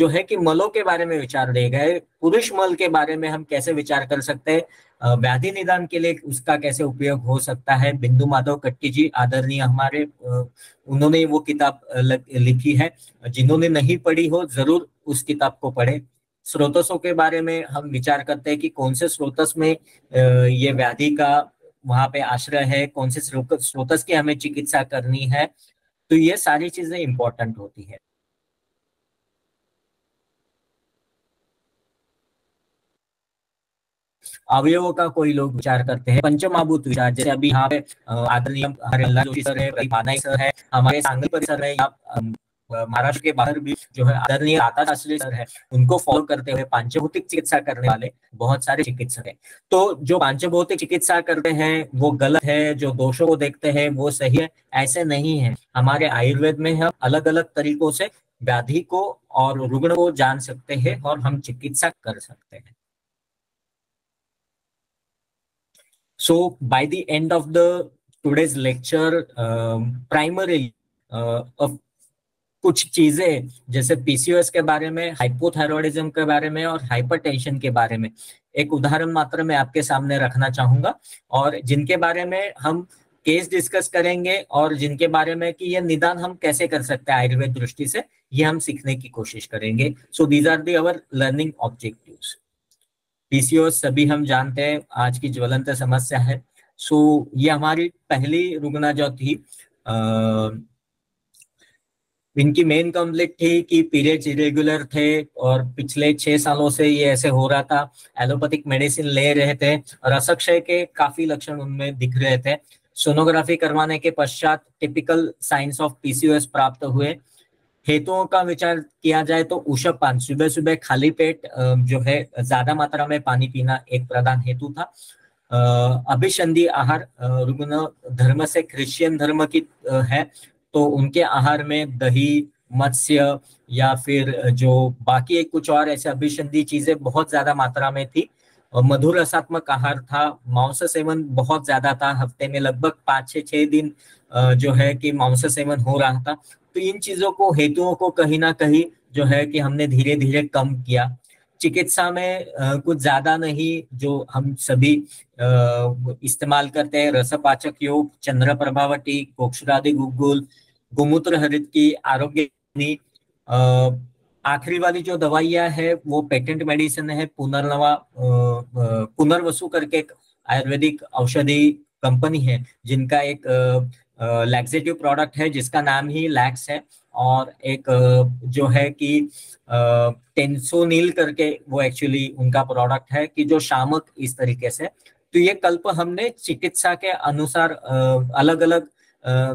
जो है कि मलों के बारे में विचार दिए गए। पुरुष मल के बारे में हम कैसे विचार कर सकते हैं, व्याधि निदान के लिए उसका कैसे उपयोग हो सकता है। बिंदु माधव कट्टी जी आदरणीय हमारे, उन्होंने वो किताब लिखी है। जिन्होंने नहीं पढ़ी हो जरूर उस किताब को पढ़े। स्रोतसों के बारे में हम विचार करते हैं कि कौन से स्रोतस में ये व्याधि का वहाँ पे आश्रय है, कौन से स्रोतस की हमें चिकित्सा करनी है, तो ये सारी चीजें इम्पोर्टेंट होती है। अवयवों का कोई लोग विचार करते हैं, पंचमहाभूत विचार, जैसे अभी यहाँ पे आदरणीय मल्हार जोशी सर है, प्रदीप माध नाईक सर है, हमारे सांगली परिसर है, महाराष्ट्र के बाहर भी जो है आदरणीय दाता शास्त्री सर है, उनको फॉलो करते हुए पंचभौतिक चिकित्सा करने वाले बहुत सारे चिकित्सक हैं। तो जो पंचभौतिक चिकित्सा करते हैं वो गलत है, जो दोषों को देखते हैं वो सही है, ऐसे नहीं है। हमारे आयुर्वेद में हम अलग अलग तरीकों से व्याधि को और रुग्ण को जान सकते हैं और हम चिकित्सा कर सकते हैं। So by the end of the today's lecture, primarily कुछ चीजें जैसे PCOS के बारे में, हाइपोथायरॉयडिज्म के बारे में और हाइपरटेंशन के बारे में एक उदाहरण मात्र में आपके सामने रखना चाहूंगा, और जिनके बारे में हम केस डिस्कस करेंगे और जिनके बारे में कि ये निदान हम कैसे कर सकते हैं आयुर्वेद दृष्टि से, ये हम सीखने की कोशिश करेंगे। So these are the our learning objectives. PCOS सभी हम जानते हैं आज की ज्वलंत समस्या है। सो ये हमारी पहली रुग्णा जो थी, इनकी मेन कंप्लेंट थी कि पीरियड्स इरेगुलर थे और पिछले 6 सालों से ये ऐसे हो रहा था। एलोपैथिक मेडिसिन ले रहे थे और असक्षय के काफी लक्षण उनमें दिख रहे थे। सोनोग्राफी करवाने के पश्चात टिपिकल साइंस ऑफ PCOS प्राप्त हुए। हेतुओं का विचार किया जाए तो ऊषपान, सुबह सुबह खाली पेट जो है ज्यादा मात्रा में पानी पीना एक प्रधान हेतु था। अभिसंधि आहार, रुग्ण धर्म से क्रिश्चियन धर्म की है तो उनके आहार में दही, मत्स्य या फिर जो बाकी कुछ और ऐसे अभिसंधि चीजें बहुत ज्यादा मात्रा में थी। मधुर रसात्मक आहार था, मांस सेवन बहुत ज्यादा था, हफ्ते में लगभग 5 से 6 दिन जो है कि मांस सेवन हो रहा था। तो इन चीजों को, हेतुओं को कहीं ना कहीं जो है कि हमने धीरे धीरे कम किया। चिकित्सा में कुछ ज्यादा नहीं, जो हम सभी इस्तेमाल करते हैं, रसपाचक योग, चंद्रप्रभावटी, गोक्षरादि गुग्गुल, गोमूत्र हरित की, आरोग्य। आखिरी वाली जो दवाइयां है वो पेटेंट मेडिसिन है, पुनर्वसु करके एक आयुर्वेदिक औषधि कंपनी है जिनका एक लैक्सेटिव प्रोडक्ट है जिसका नाम ही लैक्स है, और एक जो है कि टेंसोनिल करके वो एक्चुअली उनका प्रोडक्ट है कि जो शामक इस तरीके से। तो ये कल्प हमने चिकित्सा के अनुसार अलग अलग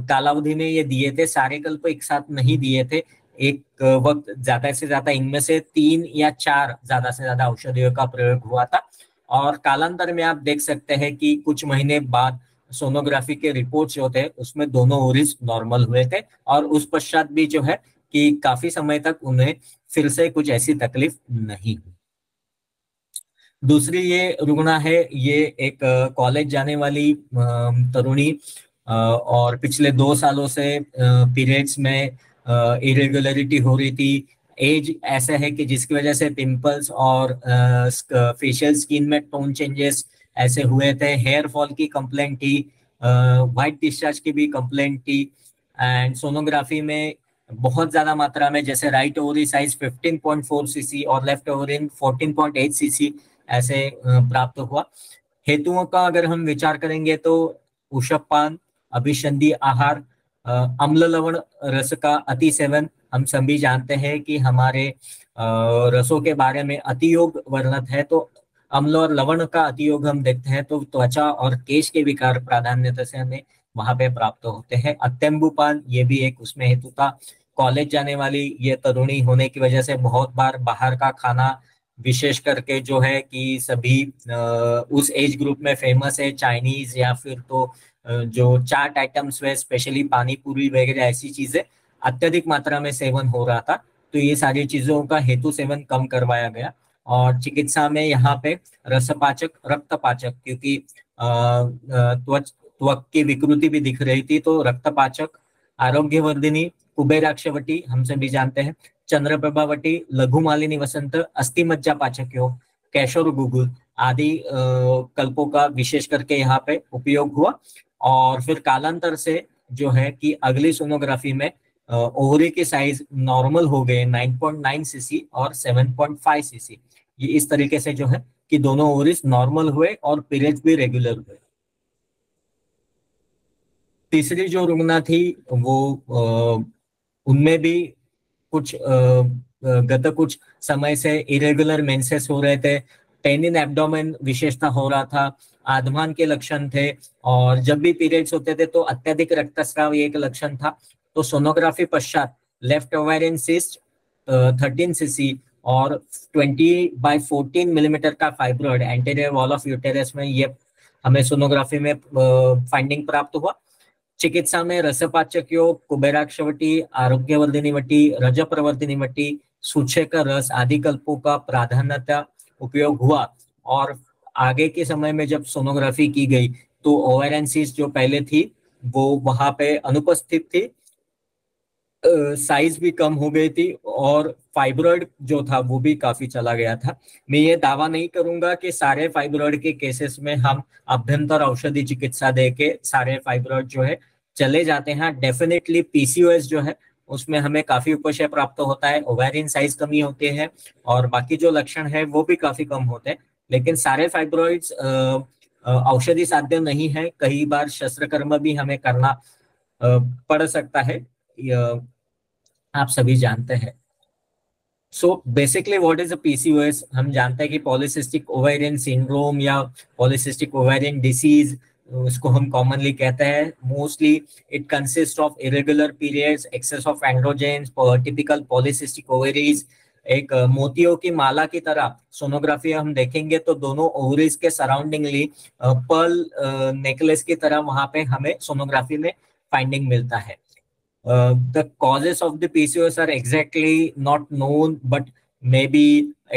कालावधि में ये दिए थे, सारे कल्प एक साथ नहीं दिए थे। एक वक्त ज्यादा से ज्यादा इनमें से 3 या 4 ज्यादा से ज्यादा औषधियों का प्रयोग हुआ था। और कालांतर में आप देख सकते हैं कि कुछ महीने बाद सोनोग्राफी के रिपोर्ट्स जो थे उसमें दोनों ओवरीज नॉर्मल हुए थे, और उस पश्चात भी जो है कि काफी समय तक उन्हें फिर से कुछ ऐसी तकलीफ नहीं हुई। दूसरी ये रुग्णा है, ये एक कॉलेज जाने वाली तरुणी और पिछले 2 सालों से पीरियड्स में इरेगुलरिटी हो रही थी। एज ऐसा है कि जिसकी वजह से पिंपल्स और फेशियल स्किन में टोन चेंजेस ऐसे हुए थे। हेयर फॉल की कंप्लेंट थी, वाइट डिस्चार्ज की भी कंप्लेंट थी। एंड सोनोग्राफी में बहुत ज्यादा मात्रा में, जैसे राइट ओवरी साइज 15.4 cc और लेफ्ट ओवरी 14.8 cc ऐसे प्राप्त हुआ। हेतुओं का अगर हम विचार करेंगे तो उषपान, अभिसंधि आहार, अम्ल लवण रस का अति सेवन, हम सभी जानते हैं कि हमारे रसों के बारे में अतियोग वर्णित है। तो अम्ल और लवण का अतियोग हम देखते हैं तो त्वचा और केश के विकार प्राधान्यता से हमें वहां पे प्राप्त होते हैं। अत्यंबुपान, ये भी एक उसमें हेतु था। कॉलेज जाने वाली ये तरुणी होने की वजह से बहुत बार बाहर का खाना, विशेष करके जो है कि सभी उस एज ग्रुप में फेमस है चाइनीज या फिर तो जो चाट आइटम्स वे स्पेशली पानी पूरी वगैरह ऐसी चीजें अत्यधिक मात्रा में सेवन हो रहा था। तो ये सारी चीजों का हेतु सेवन कम करवाया गया। और चिकित्सा में यहाँ पे रसपाचक, रक्तपाचक, क्योंकि त्वक की विकृति भी दिख रही थी तो रक्तपाचक, आरोग्यवर्धिनी, कुबेराक्षवटी हम सभी जानते हैं, चंद्रप्रभावटी, लघुमालिनी वसंत, अस्थिमज्जा पाचक योग, कैशोर गुगुल आदि कल्पों का विशेष करके यहाँ पे उपयोग हुआ। और फिर कालांतर से जो है कि अगली सोनोग्राफी में ओवरी के साइज नॉर्मल हो गए 9.9 सीसी और 7.5 सीसी, ये इस तरीके से जो है कि दोनों ओवरीज नॉर्मल हुए और पीरियड्स भी रेगुलर हुए। तीसरी जो रुग्णा थी वो उनमें भी कुछ गत कुछ समय से इरेगुलर मेंसेस हो रहे थे, पेन इन एब्डोमेन विशेषता हो रहा था, आधमान के लक्षण थे और जब भी पीरियड्स होते थे तो अत्यधिक रक्तस्राव एक लक्षण था। तो सोनोग्राफी पश्चात लेफ्ट ओवेरियन सिस्ट 13cc और 20/14 मिलीमीटर का fibroid anterior wall of uterus में ये हमें सोनोग्राफी में फाइंडिंग प्राप्त हुआ। चिकित्सा में रसपाचक्यों, कुबेराक्षवटी, आरोग्यवर्धिनी वटी, रजप्रवर्धिनी वटी, सूचे का रस आदि कल्पों का प्राधान्यता उपयोग हुआ। और आगे के समय में जब सोनोग्राफी की गई तो ओवेरियन सिस्ट जो पहले थी वो वहां पे अनुपस्थित थी, साइज भी कम हो गई थी और फाइब्रॉइड जो था वो भी काफी चला गया था। मैं ये दावा नहीं करूंगा कि सारे फाइब्रॉइड के केसेस में हम अभ्यंतर औषधि चिकित्सा देके सारे फाइब्रॉइड जो है चले जाते हैं। डेफिनेटली पीसीओएस जो है उसमें हमें काफी उपचार प्राप्त होता है, ओवेरियन साइज कमी होते हैं और बाकी जो लक्षण है वो भी काफी कम होते हैं। लेकिन सारे फाइब्रॉइड्स औषधि साध्य नहीं है, कई बार शस्त्रकर्म भी हमें करना पड़ सकता है, आप सभी जानते हैं। So basically what is a PCOS, हम जानते हैं कि पॉलिसिस्टिक ओवेरियन सिंड्रोम या पॉलिसिस्टिक ओवेरियन डिसीज उसको हम कॉमनली कहते हैं। Mostly it consist of irregular periods, excess of androgens, typical polycystic ovaries. एक मोतियों की माला की तरह सोनोग्राफी हम देखेंगे तो दोनों ओवरीज के सराउंडिंगली पर्ल नेकलेस की तरह वहां पे हमें सोनोग्राफी में फाइंडिंग मिलता है। The causes of the PCOS are exactly not known, but maybe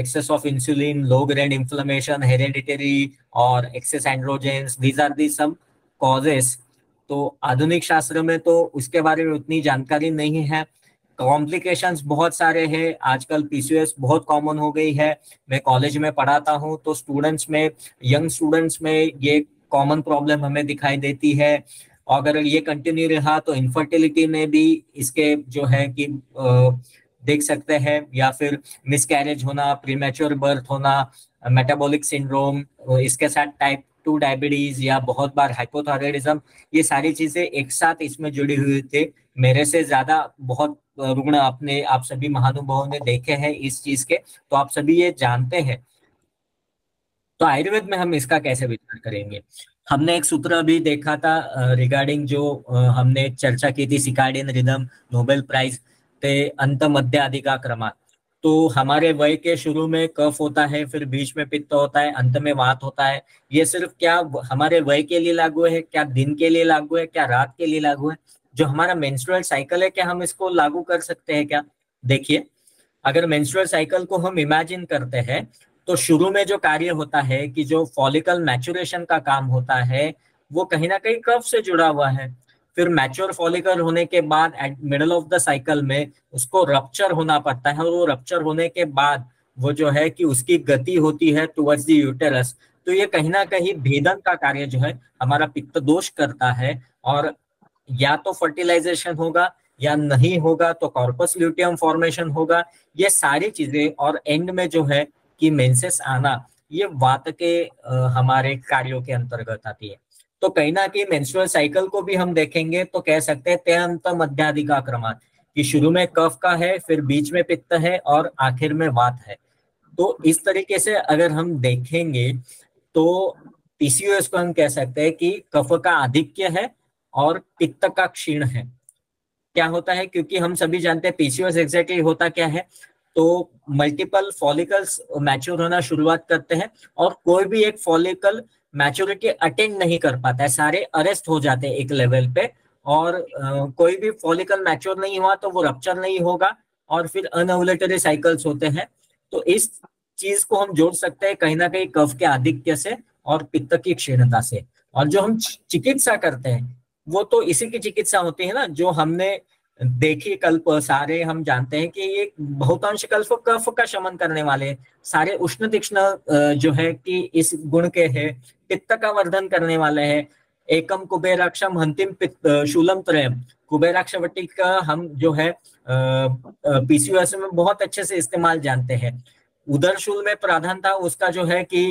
excess of insulin, low-grade inflammation, hereditary, or excess androgens. These are the some causes. तो आधुनिक शास्त्र में तो उसके बारे में उतनी जानकारी नहीं है। कॉम्प्लिकेशंस बहुत सारे हैं, आजकल पीसीओएस बहुत कॉमन हो गई है। मैं कॉलेज में पढ़ाता हूँ तो स्टूडेंट्स में, यंग स्टूडेंट्स में ये कॉमन प्रॉब्लम हमें दिखाई देती है। अगर ये कंटिन्यू रहा तो इनफर्टिलिटी में भी इसके जो है कि देख सकते हैं, या फिर मिसकैरेज होना, प्रीमेच्योर बर्थ होना, मेटाबॉलिक सिंड्रोम, इसके साथ टाइप 2 डायबिटीज या बहुत बार हाइपोथायरायडिज्म, ये सारी चीजें एक साथ इसमें जुड़ी हुई थी। मेरे से ज्यादा बहुत रुग्ण आपने, आप सभी महानुभावों ने देखे हैं इस चीज के, तो आप सभी ये जानते हैं। तो आयुर्वेद में हम इसका कैसे विचार करेंगे? हमने एक सूत्र अभी देखा था रिगार्डिंग जो हमने चर्चा की थी सिकार्डियन रिदम, नोबेल प्राइज ते अंत मध्य आदि का क्रमांक। तो हमारे वय के शुरू में कफ होता है, फिर बीच में पित्त होता है, अंत में वात होता है। ये सिर्फ क्या हमारे वय के लिए लागू है, क्या दिन के लिए लागू है, क्या रात के लिए लागू है? जो हमारा मेंस्ट्रुअल साइकिल है क्या हम इसको लागू कर सकते हैं क्या? देखिए, अगर मेंस्ट्रुअल साइकिल को हम इमेजिन करते हैं तो शुरू में जो कार्य होता है कि जो फॉलिकल मैचुरेशन का काम होता है वो कहीं ना कहीं कफ से जुड़ा हुआ है। फिर मैच्योर फॉलिकल होने के बाद at middle of the cycle में उसको रप्चर होना पड़ता है और वो रप्चर होने के बाद वो जो है कि उसकी गति होती है टुवर्ड्स द यूटेरस। तो ये कहीं ना कहीं भेदन का कार्य जो है हमारा पित्त दोष करता है और या तो फर्टिलाइजेशन होगा या नहीं होगा तो कॉर्पस ल्यूटियम फॉर्मेशन होगा। ये सारी चीजें और एंड में जो है कि मेंसेस आना, ये वात के हमारे कार्यों के अंतर्गत आती है। तो कहीं ना कहीं मेंस्ट्रुअल साइकिल को भी हम देखेंगे तो कह सकते हैं ते अंत मध्यादि का क्रमांक, कि शुरू में कफ का है, फिर बीच में पित्त है और आखिर में वात है। तो इस तरीके से अगर हम देखेंगे तो पीसीओएस को हम कह सकते हैं कि कफ का आधिक्य है और पित्त का क्षीण है। क्या होता है, क्योंकि हम सभी जानते हैं पीसीओएस एग्जैक्टली होता क्या है, तो मल्टीपल फॉलिकल्स मैच्योर होना शुरुआत करते हैं और कोई भी एक फॉलिकल मैच्योरिटी अटेंड नहीं कर पाता है, सारे अरेस्ट हो जाते हैं एक लेवल पे और कोई भी फॉलिकल मैच्योर नहीं हुआ तो वो रप्चर नहीं होगा और फिर अनओव्यूलेटरी साइकिल्स होते हैं। तो इस चीज को हम जोड़ सकते हैं कहीं ना कहीं कफ के आधिक्य से और पित्त की क्षीणता से। और जो हम चिकित्सा करते हैं वो तो इसी की चिकित्सा होती है ना, जो हमने देखिए कल्प, सारे हम जानते हैं कि ये बहुतांश कल्प कफ का शमन करने वाले, सारे उष्ण तीक्ष्ण जो है कि इस गुण के है, पित्त का वर्धन करने वाले हैं। एकम कुबेराक्षम हंतिम शूलम त्रयम, कुबेराक्षवटी का हम जो है पीसीओएस में बहुत अच्छे से इस्तेमाल जानते हैं। उदरशूल में प्राधान्यता उसका जो है कि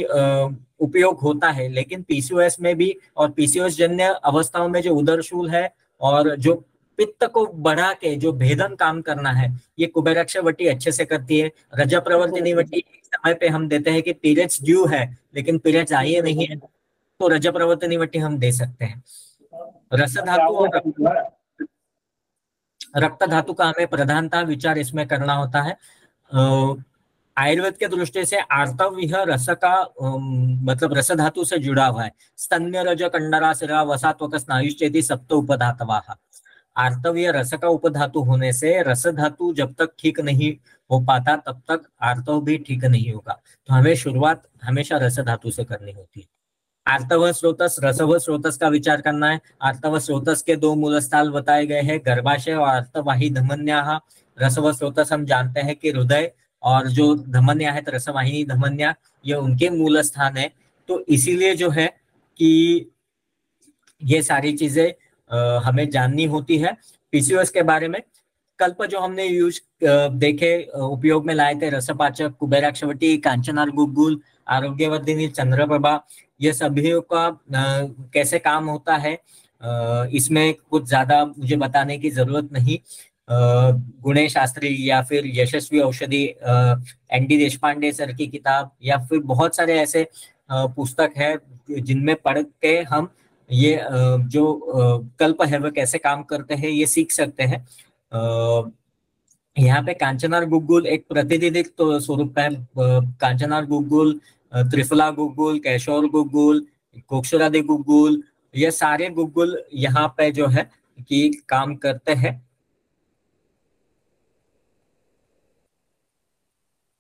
उपयोग होता है, लेकिन पीसीओएस में भी और पीसीओएस जन्य अवस्थाओं में जो उदरशूल है और जो पित्त को बढ़ा के जो भेदन काम करना है ये कुबेराक्षवटी अच्छे से करती है। रजा प्रवर्तिनी वटी समय पे हम देते हैं कि पीरियड्स ड्यू है लेकिन पीरियड्स आए नहीं है तो रजा प्रवर्तिनी वटी हम दे सकते हैं। रस धातु और रक्त धातु का हमें प्रधानता विचार इसमें करना होता है। आयुर्वेद के दृष्टि से आर्तव्य रस का मतलब रस धातु से जुड़ा हुआ है। स्तन्य रज कंडरा सिरा वसात्वक स्नायुश्चेति सप्त उपधातवाः। आर्तव्य रस का उपधातु होने से रस धातु जब तक ठीक नहीं हो पाता तब तक आर्तव भी ठीक नहीं होगा, तो हमें शुरुआत हमेशा रस धातु से करनी होती है। आर्तव स्रोतस रसव स्रोतस का विचार करना है। आर्तव स्रोतस के दो मूल स्थल बताए गए हैं, गर्भाशय और आर्तवाही धमन्या। रसव स्रोतस हम जानते हैं कि हृदय और जो धमन्या है तो रसवाहिनी धमन्या ये उनके मूल स्थान है। तो इसीलिए जो है कि ये सारी चीजें हमें जाननी होती है। पीसीओएस के बारे में कल्प जो हमने यूज देखे उपयोग में लाए थे रसपाचक, कुबेराक्षवटी, कांचनार गुगुल, आरोग्यवर्धिनी, चंद्रप्रभा, ये सभी का कैसे काम होता है इसमें कुछ ज्यादा मुझे बताने की जरूरत नहीं। गुणे शास्त्री या फिर यशस्वी औषधि, ND देशपांडे सर की किताब या फिर बहुत सारे ऐसे पुस्तक है जिनमें पढ़ के हम ये जो कल्प है वह कैसे काम करते हैं ये सीख सकते हैं। यहाँ पे कांचनार गुगुल एक प्रतिनिधित्व तो स्वरूप है। कांचनार गुगुल, त्रिफला गुगुल, कैशोर गुगुल, कोक्षरादि गुगुल, ये सारे गुगुल यहाँ पे जो है कि काम करते हैं।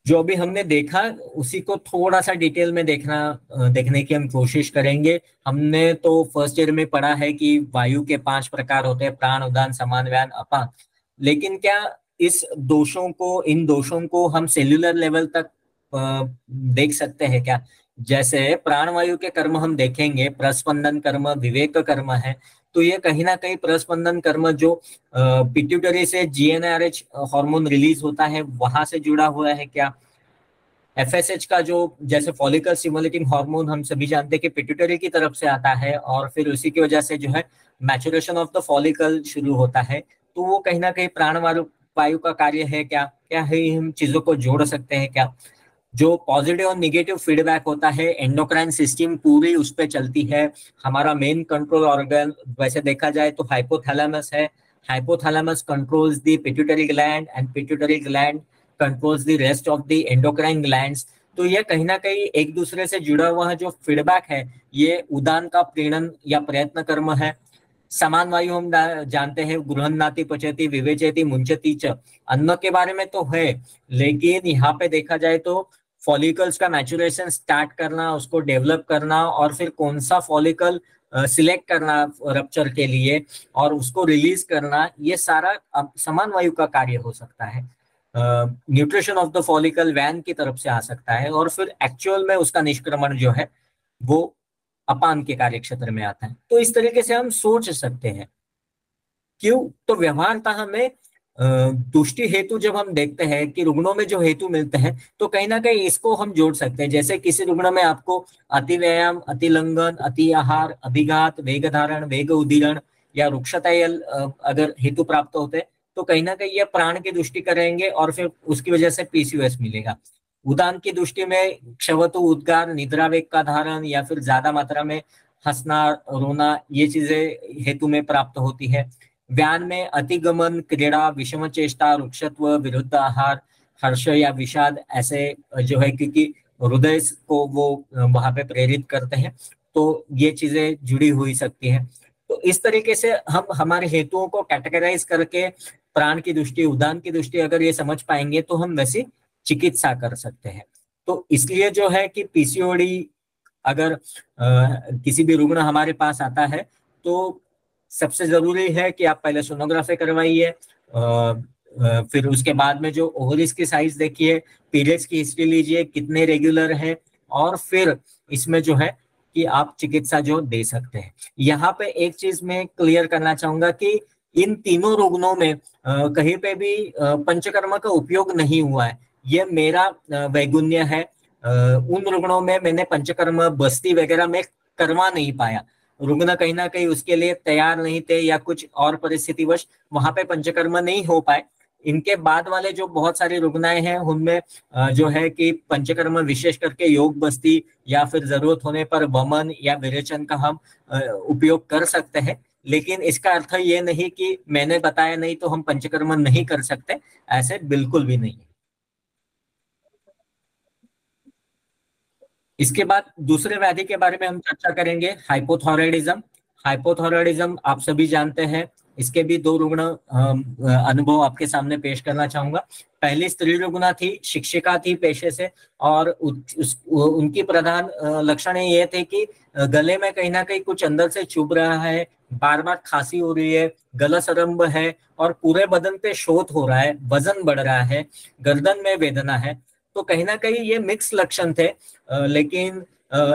जो भी हमने देखा उसी को थोड़ा सा डिटेल में देखने की हम कोशिश करेंगे। हमने तो फर्स्ट ईयर में पढ़ा है कि वायु के 5 प्रकार होते हैं, प्राण, उदान, समान, व्यान, अपान। लेकिन क्या इस दोषों को हम सेल्यूलर लेवल तक देख सकते हैं क्या? जैसे प्राणवायु के कर्म हम देखेंगे, प्रस्पंदन कर्म, विवेक कर्म है, तो ये कहीं ना कहीं प्रस्पंदन कर्म जो पिट्यूटरी से GnRH हार्मोन रिलीज होता है वहां से जुड़ा हुआ है क्या? FSH का जो जैसे फॉलिकल स्टिमुलेटिंग हार्मोन हम सभी जानते हैं कि पिट्यूटरी की तरफ से आता है और फिर उसी की वजह से जो है मैचुरेशन ऑफ द फॉलिकल शुरू होता है, तो वो कहीं ना कहीं प्राणवायु का कार्य है क्या? हम चीजों को जोड़ सकते हैं क्या? जो पॉजिटिव और निगेटिव फीडबैक होता है, एंडोक्राइन सिस्टम पूरी उस पर चलती है। हमारा मेन कंट्रोल ऑर्गन वैसे देखा जाए तो हाइपोथैलेमस है। Hypothalamus controls the pituitary gland and pituitary gland controls the rest of the endocrine glands. तो ये कहीं ना कहीं एक दूसरे से जुड़ा हुआ जो फीडबैक है ये उदान का प्रेरण या प्रयत्न कर्म है। समान वायु हम जानते हैं, गृहन्नाति, पचेति, विवेचेति, मुंचति च, अन्न के बारे में तो है, लेकिन यहाँ पे देखा जाए तो फॉलिकल्स का मैचुरेशन स्टार्ट करना, उसको डेवलप करना और फिर कौन सा फॉलिकल सिलेक्ट करना रप्चर के लिए और उसको रिलीज करना, ये सारा समान वायु का कार्य हो सकता है। Nutrition of the follicle van की तरफ से आ सकता है और फिर एक्चुअल में उसका निष्क्रमण जो है वो अपान के कार्यक्षेत्र में आता है। तो इस तरीके से हम सोच सकते हैं। क्यों? तो व्यवहारता हमें तुष्टि हेतु जब हम देखते हैं कि रुग्णों में जो हेतु मिलते हैं तो कहीं ना कहीं इसको हम जोड़ सकते हैं। जैसे किसी रुग्ण में आपको अति व्यायाम, अति लंघन, अति आहार, अभिघात, वेग धारण, वेग उदीरण या रुक्षताय अगर हेतु प्राप्त होते हैं तो कहीं ना कहीं ये प्राण की दृष्टि करेंगे और फिर उसकी वजह से पीसीओएस मिलेगा। उदान की दृष्टि में क्षवतु, उद्गार, निद्रावेग का धारण या फिर ज्यादा मात्रा में हंसना, रोना, ये चीजें हेतु में प्राप्त होती है। व्यान में अतिगमन, क्रीड़ा, विषम चेष्टा, रुक्षत्व, विरुद्ध आहार, हर्ष या विषाद, ऐसे जो है क्योंकि हृदय को वो वहां पे प्रेरित करते हैं, तो ये चीजें जुड़ी हुई सकती हैं। तो इस तरीके से हम हमारे हेतुओं को कैटेगराइज करके प्राण की दृष्टि, उदान की दृष्टि अगर ये समझ पाएंगे तो हम वैसी चिकित्सा कर सकते हैं। तो इसलिए जो है कि पीसीओडी अगर किसी भी रुग्ण हमारे पास आता है तो सबसे जरूरी है कि आप पहले सोनोग्राफी करवाइए, फिर उसके बाद में जो ओवरीज की साइज देखिए, पीरियड्स की हिस्ट्री लीजिए कितने रेगुलर है और फिर इसमें जो है कि आप चिकित्सा जो दे सकते हैं। यहाँ पे एक चीज मैं क्लियर करना चाहूंगा कि इन तीनों रुग्णों में कहीं पे भी पंचकर्म का उपयोग नहीं हुआ है, ये मेरा वैगुण्य है। उन रुग्णों में मैंने पंचकर्म बस्ती वगैरह में करवा नहीं पाया, रुग्ण कहीं ना कहीं उसके लिए तैयार नहीं थे या कुछ और परिस्थितिवश वहां पे पंचकर्म नहीं हो पाए। इनके बाद वाले जो बहुत सारे रुग्णाएं हैं उनमें जो है कि पंचकर्म विशेष करके योग बस्ती या फिर जरूरत होने पर वमन या विरेचन का हम उपयोग कर सकते हैं, लेकिन इसका अर्थ ये नहीं कि मैंने बताया नहीं तो हम पंचकर्म नहीं कर सकते, ऐसे बिल्कुल भी नहीं। इसके बाद दूसरे व्याधि के बारे में हम चर्चा करेंगे, हाइपोथायरॉयडिज्म। हाइपोथायरॉयडिज्म आप सभी जानते हैं, इसके भी दो रुग्ण अनुभव आपके सामने पेश करना चाहूंगा। पहली स्त्री रुग्णा थी, शिक्षिका थी पेशे से, और उनकी प्रधान लक्षण ये थे कि गले में कहीं ना कहीं कुछ अंदर से चुभ रहा है, बार बार खांसी हो रही है, गलासरंभ है और पूरे बदन पे शोथ हो रहा है, वजन बढ़ रहा है, गर्दन में वेदना है। तो कहीं ना कहीं ये मिक्स लक्षण थे, लेकिन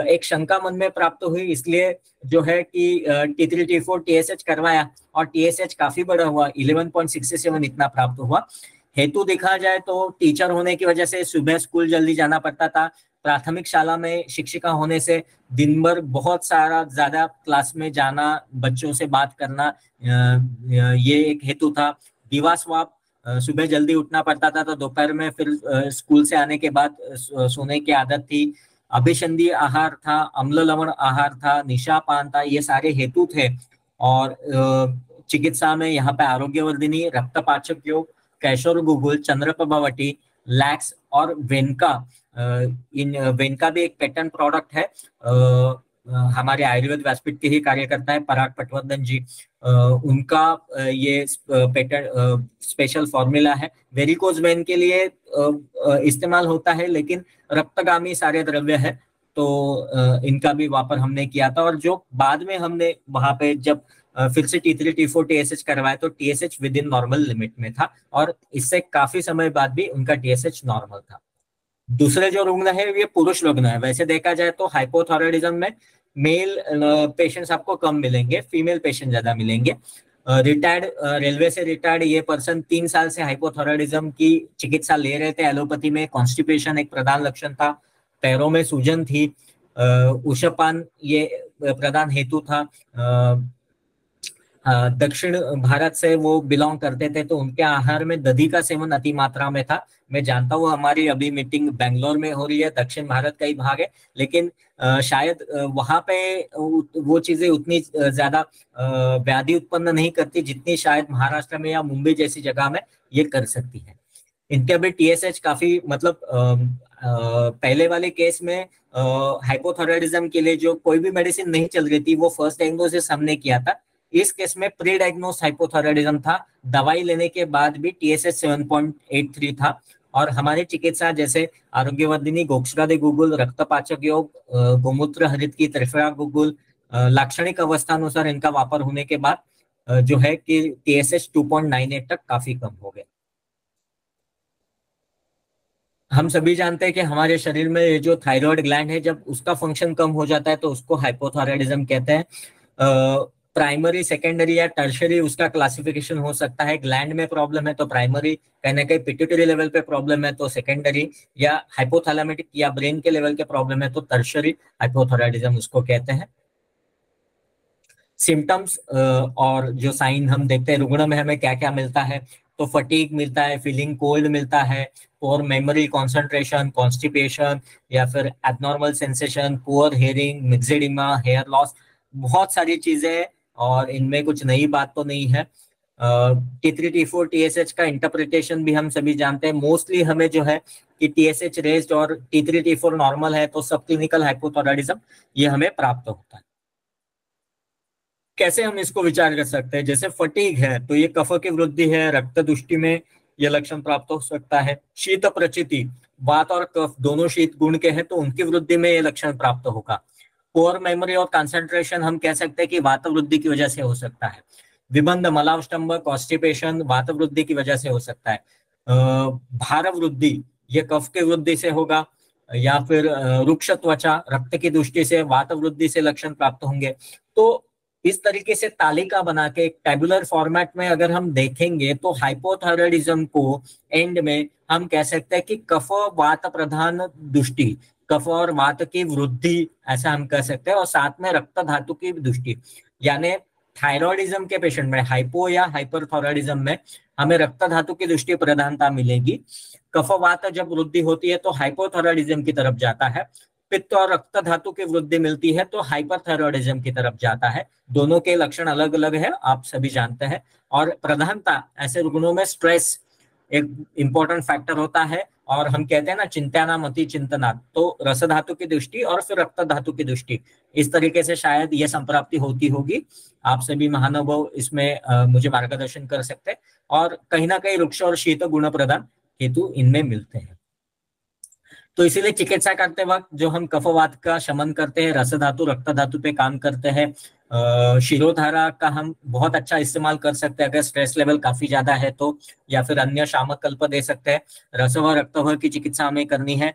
एक शंका मन में प्राप्त हुई, इसलिए जो है कि T3 T4 TSH करवाया और TSH काफी बड़ा हुआ, 11.67 इतना प्राप्त हुआ। हेतु देखा जाए तो टीचर होने की वजह से सुबह स्कूल जल्दी जाना पड़ता था, प्राथमिक शाला में शिक्षिका होने से दिन भर बहुत सारा ज्यादा क्लास में जाना, बच्चों से बात करना, ये एक हेतु था। दिवास्वाप, सुबह जल्दी उठना पड़ता था तो दोपहर में फिर स्कूल से आने के बाद सोने की आदत थी। अभिसंधि आहार था, अम्ल लवण आहार था, निशापान था, ये सारे हेतु थे। और चिकित्सा में यहाँ पे आरोग्यवर्धिनी, रक्तपाचक योग, कैशोर गुगुल, चंद्रप्रभावटी, लैक्स और वेनका, इन वेनका भी एक पैटर्न प्रोडक्ट है, हमारे आयुर्वेद व्यासपीठ के ही कार्य करता है पराग पटवर्धन जी, उनका ये पैटर्न स्पेशल फॉर्मूला है। वेरिकोज वेन के लिए इस्तेमाल होता है, लेकिन रक्तगामी सारे द्रव्य है, तो इनका भी वापर हमने किया था। और जो बाद में हमने वहां पे जब फिर से T3 T4 TSH करवाया तो TSH within normal limit में था और इससे काफी समय बाद भी उनका TSH नॉर्मल था। दूसरे जो रुग्ण है ये पुरुष रुग्ण है। वैसे देखा जाए तो हाइपोथायरॉयडिज्म में मेल पेशेंट्स आपको कम मिलेंगे, फीमेल पेशेंट ज्यादा मिलेंगे। रिटायर्ड, रेलवे से रिटायर्ड ये पर्सन 3 साल से हाइपोथायरॉयडिज्म की चिकित्सा ले रहे थे एलोपैथी में। कॉन्स्टिपेशन एक प्रधान लक्षण था, पैरों में सूजन थी, उषपान ये प्रधान हेतु था। दक्षिण भारत से वो बिलोंग करते थे तो उनके आहार में दही का सेवन अति मात्रा में था। मैं जानता हूँ हमारी अभी मीटिंग बैंगलोर में हो रही है, दक्षिण भारत का ही भाग है, लेकिन शायद वहां पे वो चीजें उतनी ज्यादा व्याधि उत्पन्न नहीं करती जितनी शायद महाराष्ट्र में या मुंबई जैसी जगह में ये कर सकती है। इनके अभी TSH काफी, मतलब पहले वाले केस में हाइपोथायरॉयडिज्म के लिए जो कोई भी मेडिसिन नहीं चल रही थी वो फर्स्ट डायग्नोसिस हमने किया था। इस केस में प्री डायग्नोस हाइपोथायरॉयडिज्म था, दवाई लेने के बाद भी TSH 7.83 था। और हमारी चिकित्सा जैसे आरोग्यवर्धिनी, गोक्षादे गुगुल, रक्तपाचक योग, गोमूत्र हरित की त्रिफला गुगुल, लाक्षणिक अवस्थानुसार इनका वापर होने के बाद जो है कि TSH 2.98 तक काफी कम हो गए। हम सभी जानते हैं कि हमारे शरीर में जो थायराइड ग्लैंड है जब उसका फंक्शन कम हो जाता है तो उसको हाइपोथायरॉयडिज्म कहते हैं। प्राइमरी, सेकेंडरी या टर्शरी उसका क्लासिफिकेशन हो सकता है। ग्लैंड में प्रॉब्लम है तो प्राइमरी, कहीं ना कहीं पिट्यूटरी लेवल पे प्रॉब्लम है तो सेकेंडरी, या हाइपोथैलेमिक या ब्रेन के लेवल के प्रॉब्लम है तो टर्शरी हाइपोथायरॉयडिज्म उसको कहते हैं। सिम्टम्स और जो साइन हम देखते हैं रुग्ण में हमें क्या क्या मिलता है तो फटीग मिलता है, फीलिंग कोल्ड मिलता है, पोअर मेमोरी, कॉन्सेंट्रेशन, कॉन्स्टिपेशन या फिर abnormal sensation, poor hearing, myxoedema, hair loss, बहुत सारी चीजें और इनमें कुछ नई बात तो नहीं है। T3 T4 TSH का इंटरप्रिटेशन भी हम सभी जानते हैं। मोस्टली हमें जो है कि TSH रेज्ड और T3 T4 नॉर्मल है तो सब क्लिनिकल हाइपोथायरॉयडिज्म ये हमें प्राप्त होता है। कैसे हम इसको विचार कर सकते हैं? जैसे फटीग है तो ये कफ की वृद्धि है, रक्त दुष्टि में यह लक्षण प्राप्त हो सकता है। शीत प्रचिति, वात और कफ दोनों शीत गुण के हैं तो उनकी वृद्धि में ये लक्षण प्राप्त होगा। कोर मेमोरी और कंसंट्रेशन हम कह सकते हैं कि वातवृद्धि की वजह से हो सकता है। विबंध, मलावष्टम्भ, कॉन्स्टिपेशन वातवृद्धि की वजह से हो सकता है। भार वृद्धि ये कफ के वृद्धि से होगा, या फिर रुक्ष त्वचा, रक्त की दृष्टि से वातवृद्धि से लक्षण प्राप्त होंगे। तो इस तरीके से तालिका बना के एक टेबुलर फॉर्मेट में अगर हम देखेंगे तो हाइपोथायराइडिज्म को एंड में हम कह सकते हैं कि कफ वात प्रधान दृष्टि, कफ और वात की वृद्धि ऐसा हम कह सकते हैं, और साथ में रक्त धातु की दृष्टि, यानी थायराइडिज्म के पेशेंट में हाइपो या हाइपरथायराइडिज्म में हमें रक्त धातु की दृष्टि प्रधानता मिलेगी। कफवात जब वृद्धि होती है तो हाइपोथायराइडिज्म की तरफ जाता है, पित्त और रक्त धातु की वृद्धि मिलती है तो हाइपरथायराइडिज्म की तरफ जाता है। दोनों के लक्षण अलग अलग है, आप सभी जानते हैं। और प्रधानता ऐसे रुग्णों में स्ट्रेस एक इम्पोर्टेंट फैक्टर होता है, और हम कहते हैं ना चिंताना मति चिंतना, तो रस धातु की दृष्टि और फिर रक्त धातु की दृष्टि, इस तरीके से शायद ये संप्राप्ति होती होगी। आप सभी महानुभाव इसमें मुझे मार्गदर्शन कर सकते हैं, और कहीं ना कहीं वृक्ष और शीत गुण प्रदान हेतु इनमें मिलते हैं। तो इसीलिए चिकित्सा करते वक्त जो हम कफवात का शमन करते हैं, रस धातु रक्त धातु पे काम करते हैं, शिरोधारा का हम बहुत अच्छा इस्तेमाल कर सकते हैं अगर स्ट्रेस लेवल काफी ज्यादा है तो, या फिर अन्य शामक कल्प दे सकते हैं। रस व रक्तवह की चिकित्सा हमें करनी है।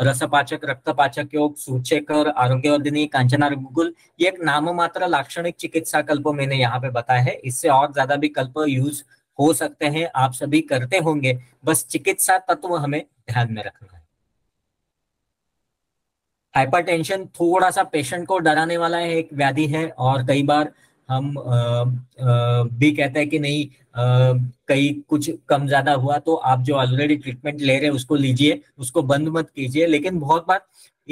रसपाचक रक्तपाचक योग, सूचेकर, आरोग्यवर्धिनी, कांचनार गुगुल, ये एक नाम मात्र लाक्षणिक चिकित्सा कल्प मैंने यहाँ पे बताया है। इससे और ज्यादा भी कल्प यूज हो सकते हैं, आप सभी करते होंगे, बस चिकित्सा तत्व हमें ध्यान में रखना है। हाइपरटेंशन थोड़ा सा पेशेंट को डराने वाला है, एक व्याधि है, और कई बार हम भी कहते हैं कि नहीं कहीं कुछ कम ज्यादा हुआ तो आप जो ऑलरेडी ट्रीटमेंट ले रहे हैं उसको लीजिए, उसको बंद मत कीजिए। लेकिन बहुत बार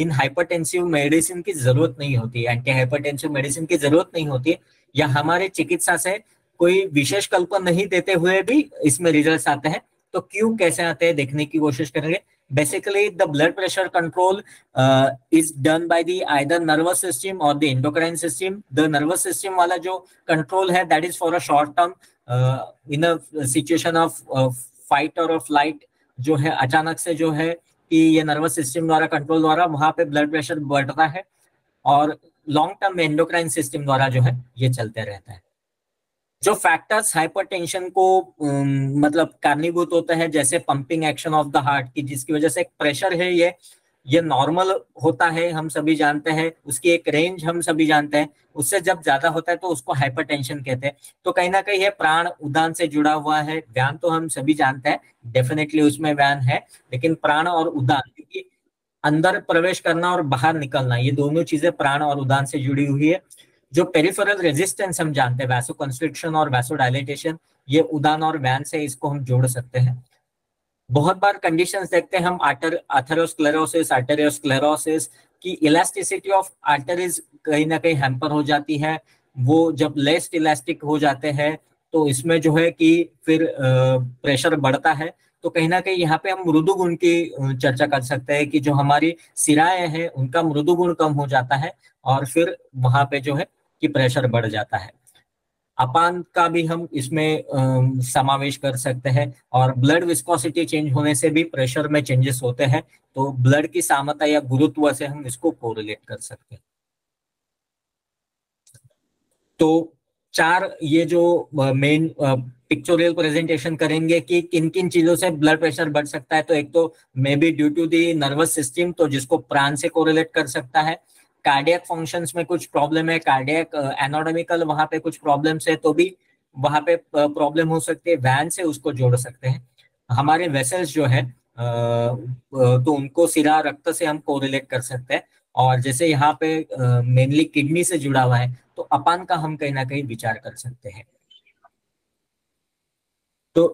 इन हाइपरटेंसिव मेडिसिन की जरूरत नहीं होती, एंटी हाइपरटेंसिव मेडिसिन की जरूरत नहीं होती, या हमारे चिकित्सा से कोई विशेष कल्प नहीं देते हुए भी इसमें रिजल्ट आते हैं। तो क्यों कैसे आते हैं देखने की कोशिश करेंगे। Basically the blood pressure control is done by the either nervous system और the endocrine system. The nervous system वाला जो कंट्रोल है that is for a short term in a situation of fight और फ्लाइट, जो है अचानक से जो है कि ये नर्वस सिस्टम द्वारा कंट्रोल द्वारा वहां पे ब्लड प्रेशर बढ़ता है, और लॉन्ग टर्म में एंडोक्राइन सिस्टम द्वारा जो है ये चलते रहता है। जो फैक्टर्स हाइपरटेंशन को मतलब कारणीभूत होता है, जैसे pumping action of the heart की, जिसकी वजह से एक प्रेशर है, ये नॉर्मल होता है हम सभी जानते हैं, उसकी एक रेंज हम सभी जानते हैं, उससे जब ज्यादा होता है तो उसको हाइपरटेंशन कहते हैं। तो कहीं ना कहीं ये प्राण उदान से जुड़ा हुआ है। व्यान तो हम सभी जानते हैं, डेफिनेटली उसमें व्यान है, लेकिन प्राण और उदान, क्योंकि अंदर प्रवेश करना और बाहर निकलना, ये दोनों चीजें प्राण और उदान से जुड़ी हुई है। जो पेरिफेरल रेजिस्टेंस हम जानते हैं, वैसो कंस्ट्रिक्शन और वैसो डायलेटेशन, ये उदान और व्यान से इसको हम जोड़ सकते हैं। बहुत बार कंडीशंस देखते हैं हम एथेरोस्क्लेरोसिस, आर्टेरियोस्क्लेरोसिस की इलास्टिसिटी ऑफ आर्टरीज कहीं ना कहीं हैम्पर हो जाती है। वो जब लेस इलास्टिक हो जाते हैं तो इसमें जो है कि फिर प्रेशर बढ़ता है। तो कहीं ना कहीं यहाँ पे हम मृदु गुण की चर्चा कर सकते हैं कि जो हमारी सिराएं हैं उनका मृदु गुण कम हो जाता है और फिर वहां पे जो है कि प्रेशर बढ़ जाता है। अपान का भी हम इसमें समावेश कर सकते हैं, और ब्लड विस्कोसिटी चेंज होने से भी प्रेशर में चेंजेस होते हैं, तो ब्लड की सामता या गुरुत्व से हम इसको कोरिलेट कर सकते हैं। तो चार ये जो मेन पिक्चोरियल प्रेजेंटेशन करेंगे कि किन किन चीजों से ब्लड प्रेशर बढ़ सकता है। तो एक तो may be due to the nervous system, तो जिसको प्राण से कोरिलेट कर सकता है। कार्डियक फंक्शंस में कुछ प्रॉब्लम है, कार्डियक एनाटॉमिकल वहां पे कुछ प्रॉब्लम्स है तो भी वहां पे प्रॉब्लम हो सकती है, वैन से उसको जोड़ सकते हैं। हमारे वेसल्स जो है तो उनको सिरा रक्त से हम कोरिलेट कर सकते हैं, और जैसे यहाँ पे मेनली किडनी से जुड़ा हुआ है तो अपान का हम कहीं ना कहीं विचार कर सकते हैं। तो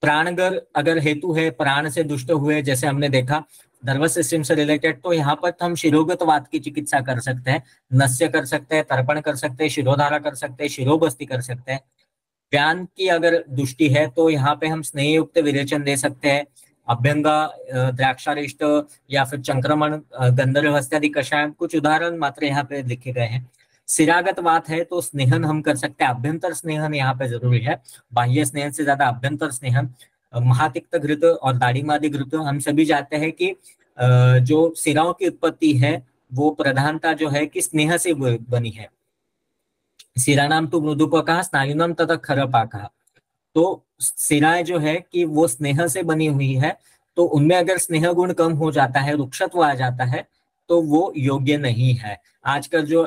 प्राणगर अगर हेतु है, प्राण से दुष्ट हुए जैसे हमने देखा नर्वस सिस्टम से रिलेटेड, तो यहाँ पर हम शिरोगतवात की चिकित्सा कर सकते हैं, नस्य कर सकते हैं, तर्पण कर सकते हैं, शिरोधारा कर सकते हैं, शिरोबस्ती कर सकते हैं। व्यान की अगर दृष्टि है तो यहाँ पे हम स्नेहयुक्त विरेचन दे सकते हैं, अभ्यंगा, द्राक्षारिष्ट या फिर चंक्रमण, गंधर्व हस्त्यादि कषाय, कुछ उदाहरण मात्र यहाँ पे लिखे गए हैं। सिरागत वात है तो स्नेहन हम कर सकते हैं, अभ्यंतर स्नेहन यहाँ पे जरूरी है, बाह्य स्नेहन से ज्यादा अभ्यंतर स्नेहन। महातिक्त घृत और दाढ़ीमादि घृत, हम सभी जानते हैं कि जो सिराओं की उत्पत्ति है वो प्रधानता जो है कि स्नेह से बनी है। सिरानाम तो मृदुपा, स्नायुनाम तथा खरपा कहा, तो सिराएं जो है कि वो स्नेह से बनी हुई है, तो उनमें अगर स्नेह गुण कम हो जाता है, रुक्षत्व आ जाता है, तो वो योग्य नहीं है। आजकल जो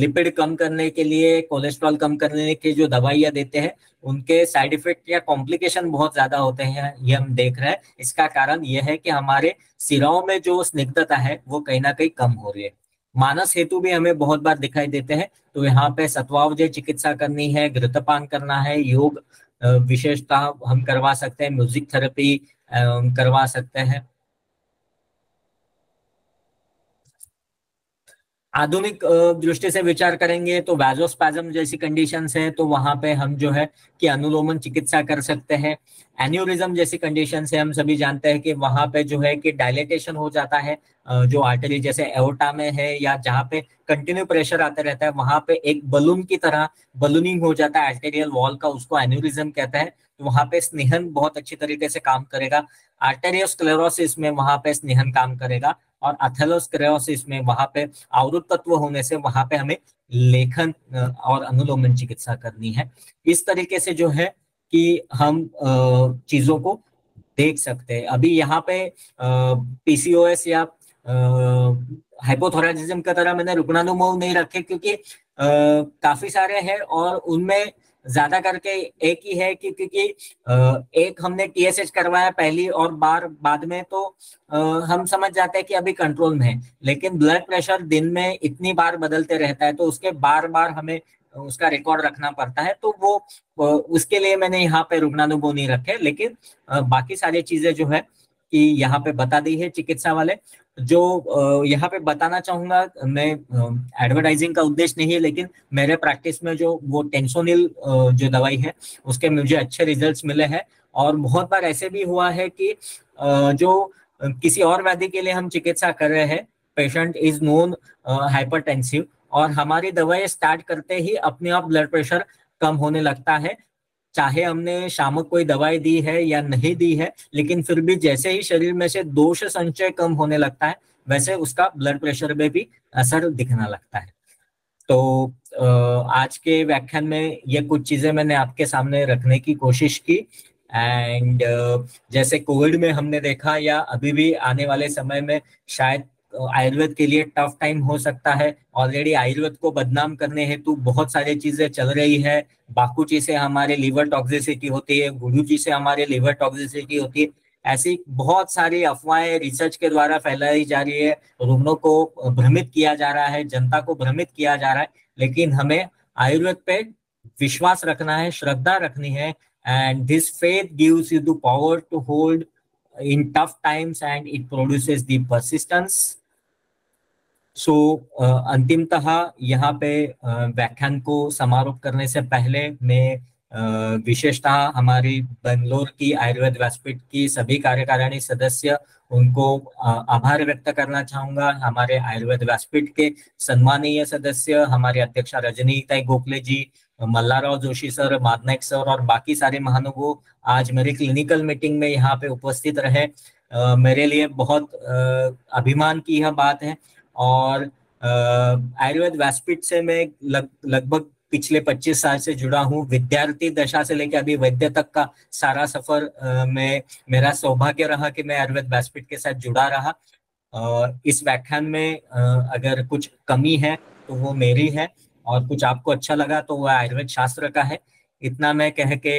लिपिड कम करने के लिए, कोलेस्ट्रॉल कम करने के जो दवाइयाँ देते हैं उनके साइड इफेक्ट या कॉम्प्लिकेशन बहुत ज्यादा होते हैं, ये हम देख रहे हैं। इसका कारण यह है कि हमारे सिराओं में जो स्निग्धता है वो कहीं ना कहीं कम हो रही है। मानस हेतु भी हमें बहुत बार दिखाई देते हैं। तो यहाँ पे सत्वावजय चिकित्सा करनी है, घृतपान करना है, योग विशेषता हम करवा सकते हैं, म्यूजिक थेरेपी करवा सकते हैं। आधुनिक दृष्टि से विचार करेंगे तो वैजोस्पैज्म जैसी कंडीशंस हैं तो वहां पे हम जो है कि अनुलोमन चिकित्सा कर सकते हैं। एन्यूरिज्म जैसी कंडीशंस है, हम सभी जानते हैं कि वहां पे जो है कि डायलेटेशन हो जाता है जो आर्टरी जैसे एओर्टा में है या जहाँ पे कंटिन्यू प्रेशर आता रहता है, वहां पे एक बलून की तरह बलूनिंग हो जाता है आर्टेरियल वॉल का, उसको एन्यूरिज्म कहते हैं। तो वहां पे स्नेहन बहुत अच्छी तरीके से काम करेगा। आर्टेरियोस्क्लेरोसिस में वहां पे स्नेहन काम करेगा और एथेरोस्क्लेरोसिस में वहां पे अवरुद्ध तत्व होने से वहां पे हमें लेखन और अनुलोमन चिकित्सा करनी है। इस तरीके से जो है कि हम चीजों को देख सकते हैं। अभी यहाँ पे पीसीओएस या हाइपोथायरॉयडिज्म की तरह मैंने रुग्णानुमोल नहीं रखे क्योंकि काफी सारे हैं और उनमें ज्यादा करके एक ही है कि क्योंकि एक हमने टीएसएच करवाया पहली और बार बाद में तो हम समझ जाते हैं कि अभी कंट्रोल में है, लेकिन ब्लड प्रेशर दिन में इतनी बार बदलते रहता है तो उसके बार बार हमें उसका रिकॉर्ड रखना पड़ता है। तो वो उसके लिए मैंने यहाँ पे रुग्णानुभव नहीं रखे, लेकिन बाकी सारी चीजें जो है कि यहाँ पे बता दी है चिकित्सा वाले। जो यहाँ पे बताना चाहूंगा, मैं एडवर्टाइजिंग का उद्देश्य नहीं है, लेकिन मेरे प्रैक्टिस में जो वो टेंसोनिल जो दवाई है उसके मुझे अच्छे रिजल्ट्स मिले हैं। और बहुत बार ऐसे भी हुआ है कि जो किसी और व्याधि के लिए हम चिकित्सा कर रहे हैं, पेशेंट इज नोन हाइपरटेंसिव और हमारी दवाएं स्टार्ट करते ही अपने आप ब्लड प्रेशर कम होने लगता है। चाहे हमने शाम कोई दवाई दी है या नहीं दी है, लेकिन फिर भी जैसे ही शरीर में से दोष संचय कम होने लगता है वैसे उसका ब्लड प्रेशर में भी असर दिखना लगता है। तो आज के व्याख्यान में ये कुछ चीजें मैंने आपके सामने रखने की कोशिश की। एंड जैसे कोविड में हमने देखा या अभी भी आने वाले समय में शायद आयुर्वेद के लिए टफ टाइम हो सकता है। ऑलरेडी आयुर्वेद को बदनाम करने हेतु बहुत सारी चीजें चल रही है। बाकुची से हमारे लीवर टॉक्सिसिटी होती है, गुरुजी से हमारे लीवर टॉक्सिसिटी होती है, ऐसी बहुत सारी अफवाहें रिसर्च के द्वारा फैलाई जा रही है। रोगियों को भ्रमित किया जा रहा है, जनता को भ्रमित किया जा रहा है, लेकिन हमें आयुर्वेद पे विश्वास रखना है, श्रद्धा रखनी है। And this faith gives you the power to hold in tough times and it produces the persistence. So अंतिमतः यहाँ पे व्याख्यान को समारोप करने से पहले मैं विशेषतः हमारी बैंगलोर की आयुर्वेद व्यासपीठ की सभी कार्यकारिणी सदस्य उनको आभार व्यक्त करना चाहूंगा। हमारे आयुर्वेद व्यासपीठ के सम्मानीय सदस्य, हमारे अध्यक्ष रजनी गोखले जी, मल्हार जोशी सर, माध नाईक सर और बाकी सारे महानुभाव आज मेरी क्लिनिकल मीटिंग में यहाँ पे उपस्थित रहे। मेरे लिए बहुत अभिमान की यह बात है। और आयुर्वेद व्यासपीठ से मैं लगभग पिछले 25 साल से जुड़ा हूँ। विद्यार्थी दशा से लेकर अभी वैद्य तक का सारा सफर में मेरा सौभाग्य रहा कि मैं आयुर्वेद व्यासपीठ के साथ जुड़ा रहा। इस व्याख्यान में अगर कुछ कमी है तो वो मेरी है और कुछ आपको अच्छा लगा तो वह आयुर्वेद शास्त्र का है। इतना मैं कह के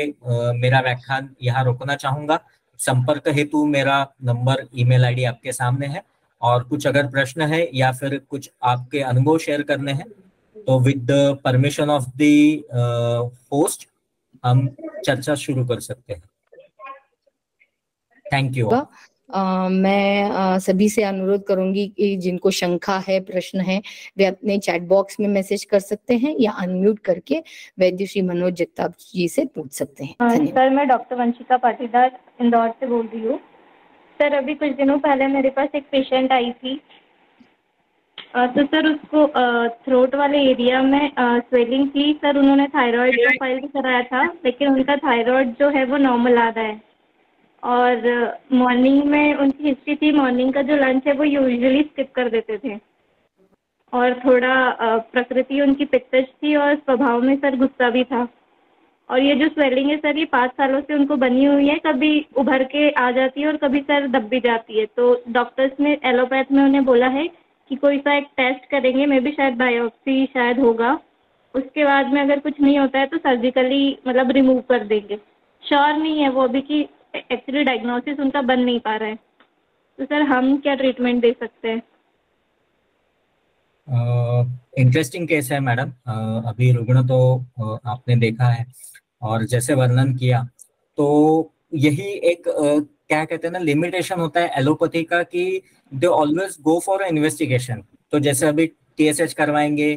मेरा व्याख्यान यहाँ रोकना चाहूंगा। संपर्क हेतु मेरा नंबर, ईमेल आईडी आपके सामने है और कुछ अगर प्रश्न है या फिर कुछ आपके अनुभव शेयर करने हैं तो with the permission of the host हम चर्चा शुरू कर सकते हैं। Thank you. मैं सभी से अनुरोध करूंगी कि जिनको शंका है, प्रश्न है, वे अपने चैट बॉक्स में मैसेज कर सकते हैं या अनम्यूट करके वैद्य श्री मनोज जगताप जी से पूछ सकते हैं। सर, मैं डॉक्टर वंशिका पाटीदार इंदौर से बोल रही हूँ। सर, अभी कुछ दिनों पहले मेरे पास एक पेशेंट आई थी। तो सर उसको थ्रोट वाले एरिया में स्वेलिंग थी। सर उन्होंने थायराइड प्रोफाइल कराया था, लेकिन उनका थायराइड जो है वो नॉर्मल आ रहा है। और मॉर्निंग में उनकी हिस्ट्री थी, मॉर्निंग का जो लंच है वो यूजुअली स्किप कर देते थे। और थोड़ा प्रकृति उनकी पित्तज थी और स्वभाव में सर गुस्सा भी था। और ये जो स्वेलिंग है सर, ये 5 सालों से उनको बनी हुई है। कभी उभर के आ जाती है और कभी सर दब भी जाती है। तो डॉक्टर्स ने एलोपैथ में उन्हें बोला है कि कोई सा एक टेस्ट करेंगे, मे बी शायद बायोप्सी शायद होगा, उसके बाद में अगर कुछ नहीं होता है तो सर्जिकली मतलब रिमूव कर देंगे। श्योर नहीं है वो अभी कि एक्चुअली डायग्नोसिस उनका बन नहीं पा रहा है। तो सर हम क्या ट्रीटमेंट दे सकते हैं? इंटरेस्टिंग केस है मैडम। अभी रुग्ण तो आपने देखा है और जैसे वर्णन किया, तो यही एक क्या कहते हैं ना, लिमिटेशन होता है एलोपैथी का कि they always go for investigation. तो जैसे अभी टीएसएच करवाएंगे,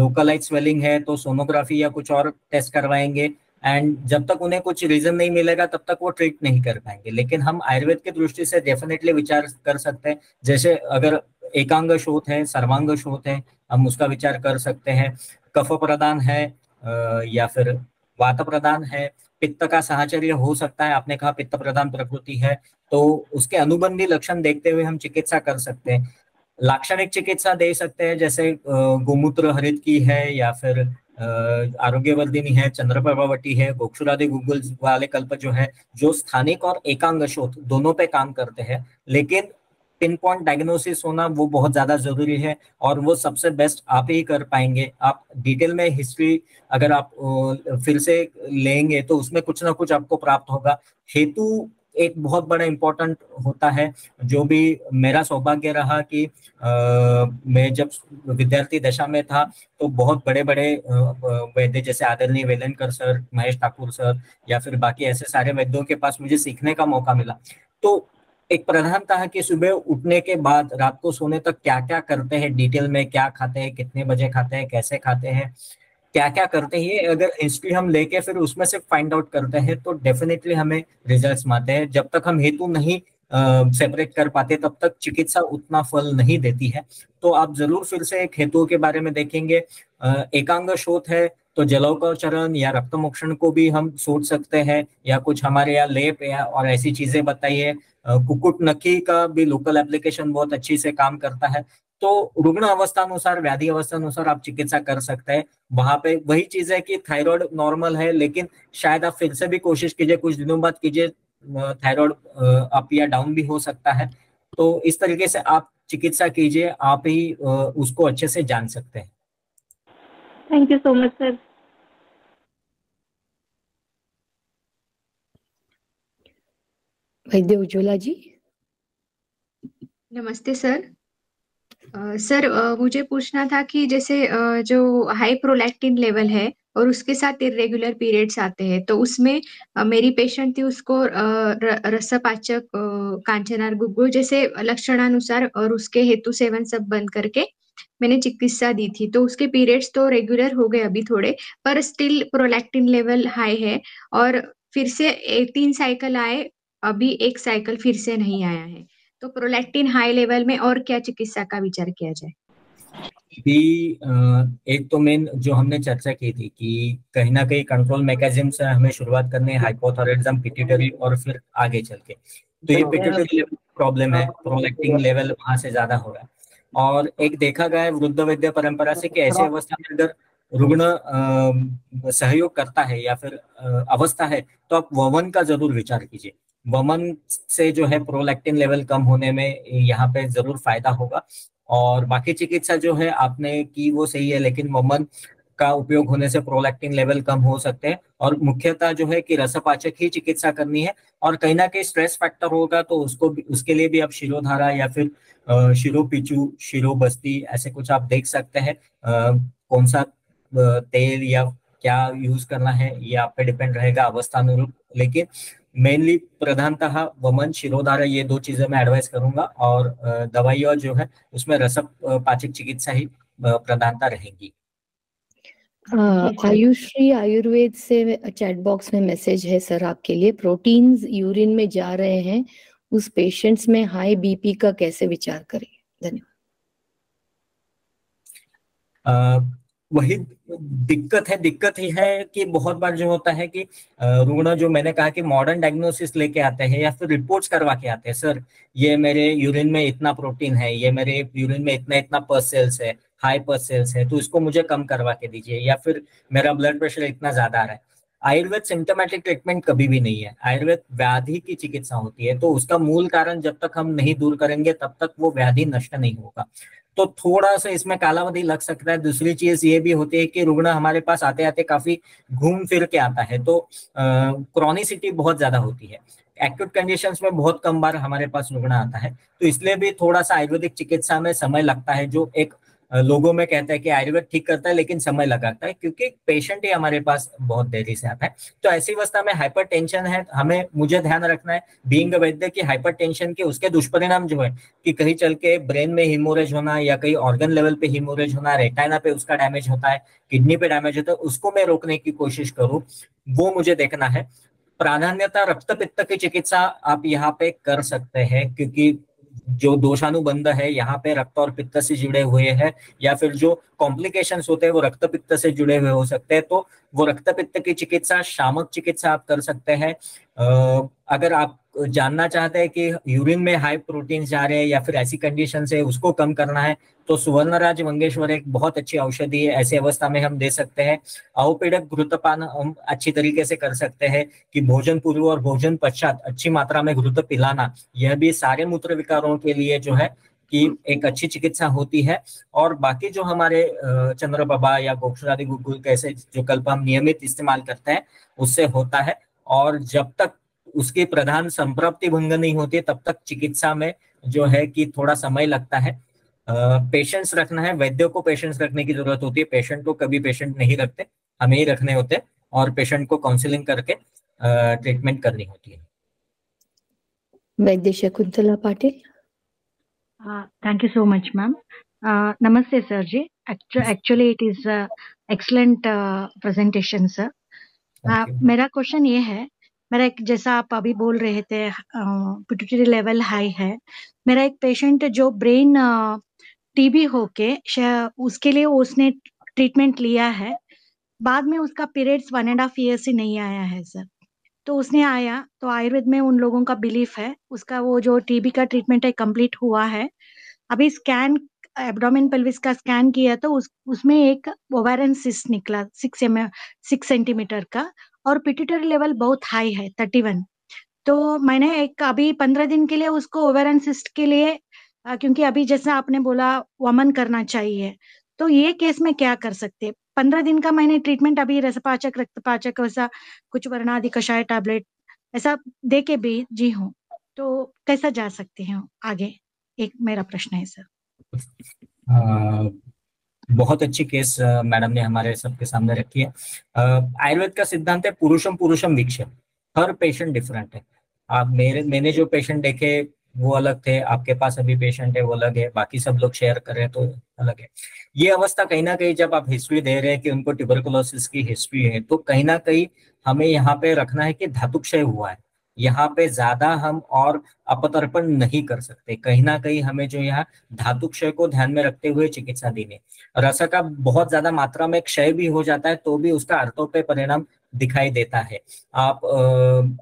लोकलाइज स्वेलिंग है तो सोनोग्राफी या कुछ और टेस्ट करवाएंगे, एंड जब तक उन्हें कुछ रीजन नहीं मिलेगा तब तक वो ट्रीट नहीं कर पाएंगे। लेकिन हम आयुर्वेद की दृष्टि से डेफिनेटली विचार कर सकते हैं, जैसे अगर एकांग शोथ है, सर्वांग शोथ है, हम उसका विचार कर सकते हैं। कफ प्रदान है या फिर वात प्रदान है, पित्त का साहचर्य हो सकता है, आपने कहा पित्त प्रदान प्रकृति है, तो उसके अनुबंधी लक्षण देखते हुए हम चिकित्सा कर सकते हैं। लाक्षणिक चिकित्सा दे सकते हैं, जैसे गोमूत्र हरित की है या फिर आरोग्यवर्धिनी है, चंद्रप्रभावती है, गोक्षुरादि गुगुल वाले कल्प जो है, जो स्थानिक और एकांग शोध दोनों पे काम करते हैं। लेकिन पिन पॉइंट डायग्नोसिस होना वो बहुत ज्यादा जरूरी है और वो सबसे बेस्ट आप ही कर पाएंगे। आप डिटेल में हिस्ट्री अगर आप फिर से लेंगे तो उसमें कुछ ना कुछ आपको प्राप्त होगा। हेतु एक बहुत बड़ा इम्पोर्टेंट होता है। जो भी मेरा सौभाग्य रहा कि मैं जब विद्यार्थी दशा में था तो बहुत बड़े बड़े वैद्य जैसे आदरणीय वेलनकर सर, महेश ठाकुर सर या फिर बाकी ऐसे सारे वैद्यों के पास मुझे सीखने का मौका मिला। तो एक प्रधानता है कि सुबह उठने के बाद रात को सोने तक क्या क्या करते हैं, डिटेल में क्या खाते हैं, कितने बजे खाते हैं, कैसे खाते हैं, क्या क्या करते हैं। अगर हिस्ट्री हम लेके फिर उसमें से फाइंड आउट करते हैं तो डेफिनेटली हमें रिजल्ट्स मिलते हैं। जब तक हम हेतु नहीं सेपरेट कर पाते तब तक चिकित्सा उतना फल नहीं देती है। तो आप जरूर फिर से एक हेतु के बारे में देखेंगे। एकांग शोथ है तो जलौकाचरण या रक्तमोक्षण को भी हम सोच सकते हैं, या कुछ हमारे यहाँ लेप या और ऐसी चीजें बताइए। कुकुट नक्की का भी लोकल एप्लीकेशन बहुत अच्छी से काम करता है। तो रुग्ण अवस्थानुसार, व्याधि अवस्थानुसार आप चिकित्सा कर सकते हैं। वहां पे वही चीज है कि थायराइड नॉर्मल है लेकिन शायद आप फिर से भी कोशिश कीजिए, कुछ दिनों बाद कीजिए, थायराइड अप या डाउन भी हो सकता है। तो इस तरीके से आप चिकित्सा कीजिए, आप ही उसको अच्छे से जान सकते हैं। Thank you so much sir. वैद्य उज्ज्वला जी नमस्ते सर। सर मुझे पूछना था कि जैसे जो हाई प्रोलैक्टिन लेवल है और उसके साथ इर्रेगुलर पीरियड्स आते हैं, तो उसमें मेरी पेशेंट थी, उसको रसपाचक, कांचनार गुग्गुल जैसे लक्षणानुसार और उसके हेतु सेवन सब बंद करके मैंने चिकित्सा दी थी। तो उसके पीरियड्स तो रेगुलर हो गए अभी थोड़े, पर स्टिल प्रोलैक्टिन लेवल हाई है और फिर से 18 साइकिल आए, अभी एक साइकिल फिर से नहीं आया है। तो प्रोलैक्टिन हाई लेवल में और क्या चिकित्सा का विचार किया जाए? एक तो मेन जो हमने चर्चा की थी कि कहीं ना कहीं कंट्रोल मैकेनिज्म से हमें शुरुआत करनी है, हाइपोथायरॉइडिज्म, पिट्यूटरी और फिर आगे चल के। तो ये पिट्यूटरी लेवल प्रॉब्लम है, प्रोलैक्टिन लेवल वहां से ज्यादा हो रहा है। और एक देखा गया है वृद्ध वैद्य परंपरा से कि ऐसी अवस्था में अगर रुग्ण सहयोग करता है या फिर अवस्था है तो आप वमन का जरूर विचार कीजिए। वमन से जो है प्रोलैक्टिन लेवल कम होने में यहाँ पे जरूर फायदा होगा। और बाकी चिकित्सा जो है आपने की वो सही है, लेकिन वमन का उपयोग होने से प्रोलैक्टिन लेवल कम हो सकते हैं। और मुख्यतः जो है कि रसपाचक ही चिकित्सा करनी है। और कहीं ना कहीं स्ट्रेस फैक्टर होगा तो उसके लिए भी आप शिरोधारा या फिर शिरोपिचू, शिरोबस्ती ऐसे कुछ आप देख सकते हैं। कौन सा तेल या क्या यूज करना है ये आप पे डिपेंड रहेगा अवस्थानुरूप, लेकिन मेनली प्रधानतः वमन, शिरोधारा, ये दो चीजें मैं एडवाइस करूंगा। और दवाई और जो है उसमें रसपाचक चिकित्सा ही प्रधानता रहेगी। आयुश्री आयुर्वेद से चैट बॉक्स में मैसेज है सर आपके लिए। प्रोटीन्स यूरिन में जा रहे हैं उस पेशेंट्स में, हाई बीपी का कैसे विचार करें? धन्यवाद। वही दिक्कत ही है कि बहुत बार जो होता है कि रुग्ण जो मैंने कहा कि मॉडर्न डायग्नोसिस लेके आते हैं या फिर रिपोर्ट्स करवा के आते हैं, सर ये मेरे यूरिन में इतना प्रोटीन है, ये मेरे यूरिन में इतना इतना पस सेल्स है, हाई पस सेल्स है, तो इसको मुझे कम करवा के दीजिए, या फिर मेरा ब्लड प्रेशर इतना ज्यादा आ रहा है। आयुर्वेद सिम्टोमेटिक ट्रीटमेंट कभी भी नहीं है, आयुर्वेद व्याधि की चिकित्सा होती है। तो उसका मूल कारण जब तक हम नहीं दूर करेंगे तब तक वो व्याधि नष्ट नहीं होगा, तो थोड़ा सा इसमें कालावधि लग सकता है। दूसरी चीज ये भी होती है कि रुग्ण हमारे पास आते आते काफी घूम फिर के आता है, तो क्रॉनिसिटी बहुत ज्यादा होती है। एक्यूट कंडीशंस में बहुत कम बार हमारे पास रुग्ण आता है, तो इसलिए भी थोड़ा सा आयुर्वेदिक चिकित्सा में समय लगता है। जो एक लोगों में कहता है कि आयुर्वेद ठीक करता है लेकिन समय लगाता है, क्योंकि पेशेंट ही हमारे पास बहुत देरी से आता है। तो ऐसी अवस्था में हाइपरटेंशन है, हमें मुझे ध्यान रखना है बीइंग अ वैद्य कि हाइपरटेंशन के उसके दुष्परिणाम जो है कि कहीं चल के ब्रेन में हीमोरेज होना या कहीं ऑर्गन लेवल पे हीमोरेज होना, रेटाइना पे उसका डैमेज होता है, किडनी पे डैमेज होता है, उसको मैं रोकने की कोशिश करूँ, वो मुझे देखना है। प्राधान्यता रक्तपित्त की चिकित्सा आप यहाँ पे कर सकते हैं, क्योंकि जो दोषानुबंध है यहाँ पे रक्त और पित्त से जुड़े हुए हैं, या फिर जो कॉम्प्लिकेशंस होते हैं वो रक्त पित्त से जुड़े हुए हो सकते हैं। तो वो रक्त पित्त की चिकित्सा, शामक चिकित्सा आप कर सकते हैं। अगर आप जानना चाहते हैं कि यूरिन में हाई प्रोटीन जा रहे हैं या फिर ऐसी कंडीशन है उसको कम करना है, तो सुवर्णराज मंगेश्वर एक बहुत अच्छी औषधि है, ऐसी अवस्था में हम दे सकते हैं। अवपीड़क घृतपान हम अच्छी तरीके से कर सकते हैं कि भोजन पूर्व और भोजन पश्चात अच्छी मात्रा में घृत पिलाना, यह भी सारे मूत्र विकारों के लिए जो है कि एक अच्छी चिकित्सा होती है। और बाकी जो हमारे चंद्रप्रभा या गोक्षादि गुग्गुल कैसे जो कल्प हम नियमित इस्तेमाल करते हैं उससे होता है, और जब तक उसकी प्रधान संप्राप्ति भंग नहीं होती तब तक चिकित्सा में जो है कि थोड़ा समय लगता है। पेशेंस रखना है, वैद्यों को पेशेंस रखने की जरूरत होती है, पेशेंट को कभी पेशेंट नहीं रखते, हमें ही रखने होते और पेशेंट को काउंसलिंग करके ट्रीटमेंट करनी होती है। वैद्य Shakuntala Patil, thank you so much ma'am. नमस्ते sir ji, actually it is excellent presentation sir. मेरा क्वेश्चन ये है, मेरा एक, जैसा आप अभी बोल रहे थे पिट्यूटरी लेवल हाई है, मेरा एक पेशेंट जो ब्रेन टीबी होके उसके लिए उसने ट्रीटमेंट लिया है, बाद में उसका पीरियड्स 1.5 ईयर से नहीं आया है सर। तो उसने आया तो आयुर्वेद में उन लोगों का बिलीफ है, उसका वो जो टीबी का ट्रीटमेंट है कंप्लीट हुआ है। अभी स्कैन, एब्डोमेन पेल्विस का स्कैन किया तो उसमें एक ओवेरियन सिस्ट निकला 6 सेंटीमीटर का, और पिट्यूटरी लेवल बहुत हाई है 31। तो मैंने एक अभी 15 दिन के लिए उसको ओवेरियन सिस्ट के लिए, क्योंकि अभी जैसा आपने बोला वमन करना चाहिए, तो ये केस में क्या कर सकते हैं? 15 दिन का मैंने ट्रीटमेंट अभी रसपाचक, रक्तपाचक, वैसा कुछ वर्णादि कषाय टैबलेट ऐसा दे के भी जी हूँ, तो कैसा जा सकते हैं आगे? एक मेरा प्रश्न है सर। बहुत अच्छी केस मैडम ने हमारे सबके सामने रखी है। आयुर्वेद का सिद्धांत है पुरुषम पुरुषम विक्ष्य, हर पेशेंट डिफरेंट है। आप मैंने जो पेशेंट देखे वो अलग थे, आपके पास अभी पेशेंट है वो अलग है, बाकी सब लोग शेयर कर रहे हैं तो अलग है। ये अवस्था कहीं ना कहीं, जब आप हिस्ट्री दे रहे हैं कि उनको ट्यूबरकुलोसिस की हिस्ट्री है, तो कहीं ना कहीं हमें यहाँ पे रखना है कि धातुक्षय हुआ है, यहाँ पे ज्यादा हम और अपतर्पण नहीं कर सकते। कहीं ना कहीं हमें जो यहाँ धातु क्षय को ध्यान में रखते हुए चिकित्सा देनी। रस का बहुत ज्यादा मात्रा में क्षय भी हो जाता है तो भी उसका आर्थों पे परिणाम दिखाई देता है। आप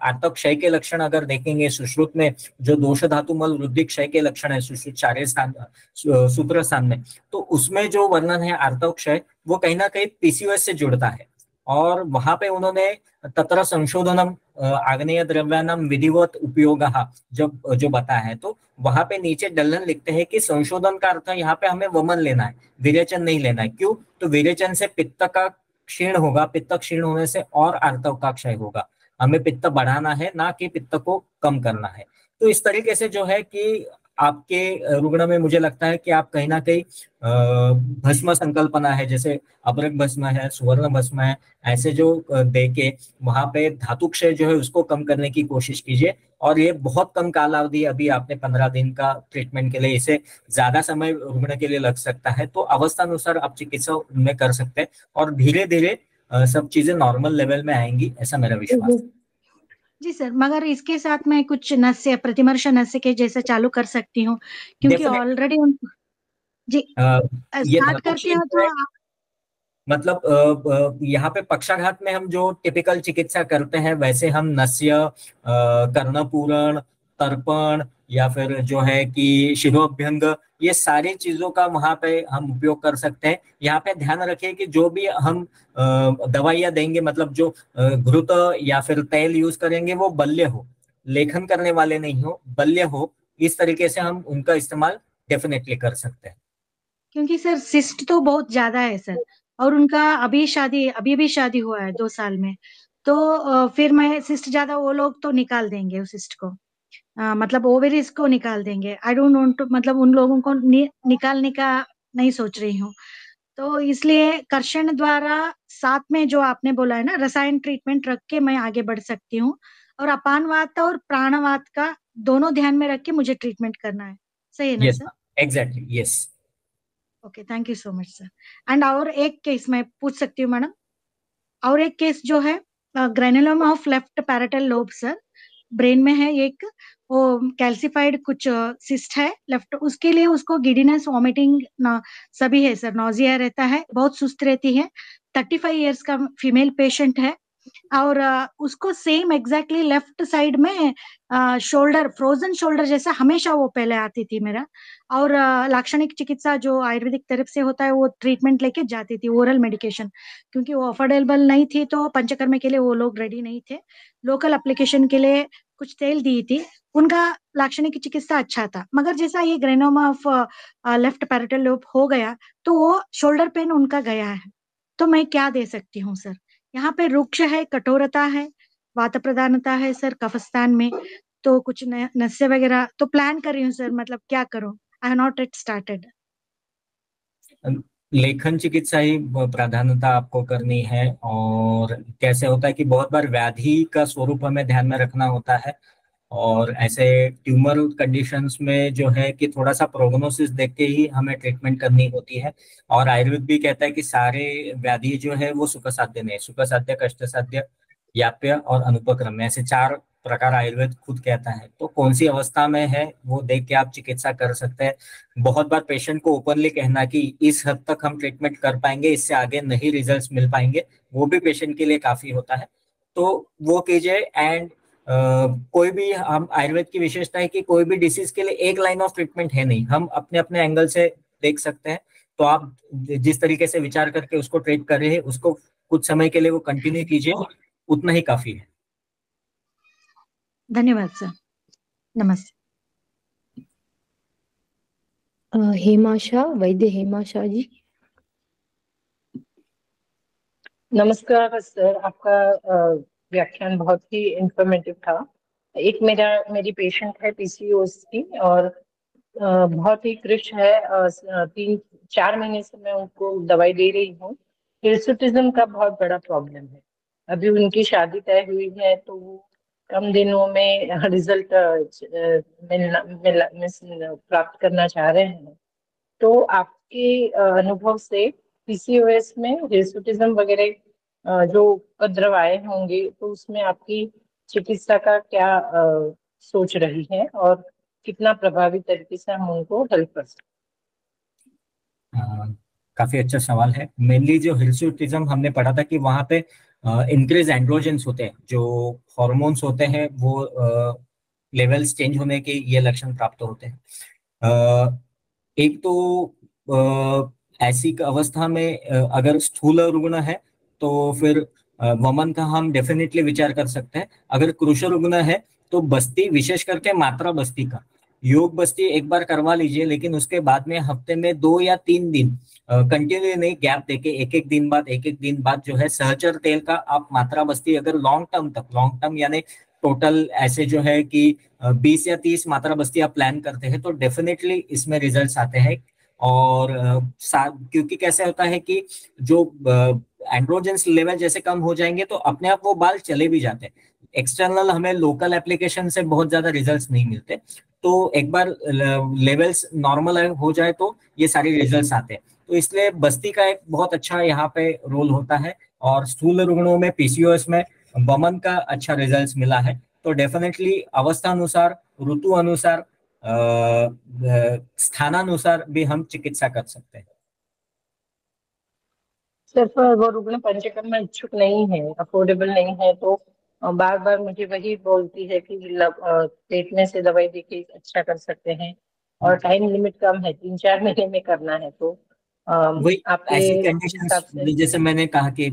आर्थक क्षय के लक्षण अगर देखेंगे सुश्रुत में, जो दोष धातु मल वृद्धि क्षय के लक्षण है सुश्रुत चारे स्थान सूत्र स्थान में, तो उसमें जो वर्णन है आर्थक क्षय, वो कहीं ना कहीं पीसीओएस से जुड़ता है। और वहां पे उन्होंने तत्र संशोधनम आग्नेय द्रव्यानाम विधिवत उपयोगः जब जो बताया है, तो वहां पे नीचे डल्लन लिखते हैं कि संशोधन का अर्थ यहाँ पे हमें वमन लेना है, विरेचन नहीं लेना है। क्यों? तो विरेचन से पित्त का क्षीण होगा, पित्त क्षीण होने से और आर्तव का क्षय होगा। हमें पित्त बढ़ाना है, ना कि पित्त को कम करना है। तो इस तरीके से जो है कि आपके रुग्ण में मुझे लगता है कि आप कहीं ना कहीं भस्म संकल्पना है, जैसे अभ्रक भस्म है, सुवर्ण भस्म है, ऐसे जो देके वहां पे धातु क्षय जो है उसको कम करने की कोशिश कीजिए। और ये बहुत कम कालावधि, अभी आपने 15 दिन का ट्रीटमेंट के लिए, इसे ज्यादा समय रुग्ण के लिए लग सकता है, तो अवस्थानुसार आप चिकित्सा उनमें कर सकते हैं और धीरे धीरे सब चीजें नॉर्मल लेवल में आएंगी, ऐसा मेरा विश्वास है जी सर। मगर इसके साथ मैं कुछ नस्य, प्रतिमर्श नस्य के जैसा चालू कर सकती हूँ, क्योंकि ऑलरेडी जी स्टार्ट करती हूँ तो मतलब यहाँ पे पक्षाघात में हम जो टिपिकल चिकित्सा करते हैं वैसे हम नस्य, कर्णपूरण, तर्पण या फिर जो है कि शिरोभ्यंग, ये सारी चीजों का वहां पे हम उपयोग कर सकते हैं। यहाँ पे ध्यान रखिए कि जो भी हम दवाइयाँ देंगे, मतलब जो घृत या फिर तेल यूज करेंगे वो बल्य हो, लेखन करने वाले नहीं हो, बल्य हो, इस तरीके से हम उनका इस्तेमाल डेफिनेटली कर सकते हैं। क्योंकि सर सिस्ट तो बहुत ज्यादा है सर, और उनका अभी शादी हुआ है 2 साल में, तो फिर मैं सिस्ट ज्यादा वो लोग तो निकाल देंगे उस सिस्ट को, मतलब ओवरीज को निकाल देंगे। आई डोंट वांट टू, मतलब उन लोगों को निकालने का नहीं सोच रही हूँ, तो इसलिए कर्षण द्वारा साथ में जो आपने बोला है ना रसायन ट्रीटमेंट रख के मैं आगे बढ़ सकती हूँ, और अपानवात और प्राणवात का दोनों ध्यान में रख के मुझे ट्रीटमेंट करना है, सही है ना sir? Exactly, yes. Okay, thank you so much sir. And और एक केस मैं पूछ सकती हूँ मैडम? और एक केस जो है granuloma of left parietal lobe sir, brain में है एक वो कैल्सिफाइड कुछ सिस्ट है लेफ्ट, उसके लिए उसको गिडीनेस, वॉमिटिंग सभी है सर, नॉजिया रहता है, बहुत सुस्त रहती है, 35 इयर्स का फीमेल पेशेंट है, और उसको सेम एग्जैक्टली लेफ्ट साइड में शोल्डर, फ्रोजन शोल्डर जैसा हमेशा वो पहले आती थी मेरा, और लाक्षणिक चिकित्सा जो आयुर्वेदिक तरफ से होता है वो ट्रीटमेंट लेके जाती थी, ओरल मेडिकेशन, क्योंकि वो अफोर्डेबल नहीं थी तो पंचकर्म के लिए वो लोग रेडी नहीं थे, लोकल एप्लीकेशन के लिए कुछ तेल दी थी, उनका लाक्षणिक चिकित्सा अच्छा था, मगर जैसा ये granuloma of left parietal lobe हो गया तो वो शोल्डर पेन उनका गया है, तो मैं क्या दे सकती हूँ सर? यहाँ पे रुक्ष है, कठोरता है, वात प्रधानता है सर कफस्थान में, तो कुछ नस्य वगैरह तो प्लान कर रही हूँ सर, मतलब क्या करूँ? I have not it started. लेखन चिकित्सा ही प्रधानता आपको करनी है, और कैसे होता है कि बहुत बार व्याधि का स्वरूप हमें ध्यान में रखना होता है, और ऐसे ट्यूमर कंडीशंस में जो है कि थोड़ा सा प्रोग्नोसिस देख के ही हमें ट्रीटमेंट करनी होती है, और आयुर्वेद भी कहता है कि सारे व्याधि जो है वो सुखसाध्य नहीं, सुखसाध्य, कष्टसाध्य, याप्य और अनुपक्रम, ऐसे 4 प्रकार आयुर्वेद खुद कहता है, तो कौन सी अवस्था में है वो देख के आप चिकित्सा कर सकते हैं। बहुत बार पेशेंट को ओपनली कहना कि इस हद तक हम ट्रीटमेंट कर पाएंगे, इससे आगे नहीं रिजल्ट मिल पाएंगे, वो भी पेशेंट के लिए काफी होता है, तो वो कीजिए। एंड कोई भी, हम आयुर्वेद की विशेषता है कि कोई भी डिसीज के लिए एक लाइन ऑफ ट्रीटमेंट है नहीं, हम अपने अपने एंगल से देख सकते हैं, तो आप जिस तरीके से विचार करके उसको ट्रीट कर रहे हैं उसको कुछ समय के लिए वो कंटिन्यू कीजिए, उतना ही काफी है। धन्यवाद सर, नमस्ते। हेमा शाह, वैद्य हेमा शाह जी नमस्कार सर, आपका व्याख्यान बहुत ही इंफॉर्मेटिव था। एक मेरी पेशेंट है पीसीओएस की, और बहुत ही कृष है, 3-4 महीने से मैं उनको दवाई दे रही हूँ। हिरसुटिज्म का बहुत बड़ा प्रॉब्लम है, अभी उनकी शादी तय हुई है तो वो कम दिनों में रिजल्ट प्राप्त करना चाह रहे हैं, तो आपके अनुभव से पीसीओएस में हिरसुटिज्म वगैरह जो उपद्रव आए होंगे तो उसमें आपकी चिकित्सा का क्या सोच रही है, और कितना प्रभावी तरीके से हम उनको हेल्प कर सकते? काफी अच्छा सवाल है। मेनली जो हिरसुटिज्म हमने पढ़ा था कि वहाँ पे इंक्रीज एंड्रोजेंस होते हैं, जो हॉर्मोन्स होते हैं वो लेवल्स चेंज होने के ये लक्षण प्राप्त होते हैं। एक तो ऐसी अवस्था में अगर स्थूल रुग्ण है तो फिर वमन का हम डेफिनेटली विचार कर सकते हैं। अगर कृश रुग्ण है तो बस्ती, विशेष करके मात्रा बस्ती का योग बस्ती एक बार करवा लीजिए, लेकिन उसके बाद में हफ्ते में 2 या 3 दिन कंटिन्यू नहीं, गैप देके एक एक दिन बाद जो है सहचर तेल का आप मात्रा बस्ती, अगर लॉन्ग टर्म यानी टोटल ऐसे जो है कि 20 या 30 मात्रा बस्ती आप प्लान करते हैं तो डेफिनेटली इसमें रिजल्ट आते हैं। और क्योंकि कैसे होता है कि जो एंड्रोजेंस लेवल जैसे कम हो जाएंगे तो अपने आप वो बाल चले भी जाते हैं, एक्सटर्नल हमें लोकल एप्लीकेशन से बहुत ज्यादा रिजल्ट्स नहीं मिलते, तो एक बार लेवल्स नॉर्मल हो जाए तो ये सारे रिजल्ट्स आते हैं, तो इसलिए बस्ती का एक बहुत अच्छा यहाँ पे रोल होता है। और स्थूल रुग्णों में पीसीओएस में वमन का अच्छा रिजल्ट मिला है, तो डेफिनेटली अवस्था अनुसार, ऋतु अनुसार, स्थानानुसार भी हम चिकित्सा कर सकते हैं। सिर्फ वो रुग्ण पंचकर्म में इच्छुक नहीं है, अफोर्डेबल नहीं है, तो बार बार मुझे वही बोलती है कि पेट में से दवाई देके अच्छा कर सकते हैं और टाइम लिमिट कम है, 3-4 महीने में करना है। तो आप ऐसी कंडीशन जैसे मैंने कहा कि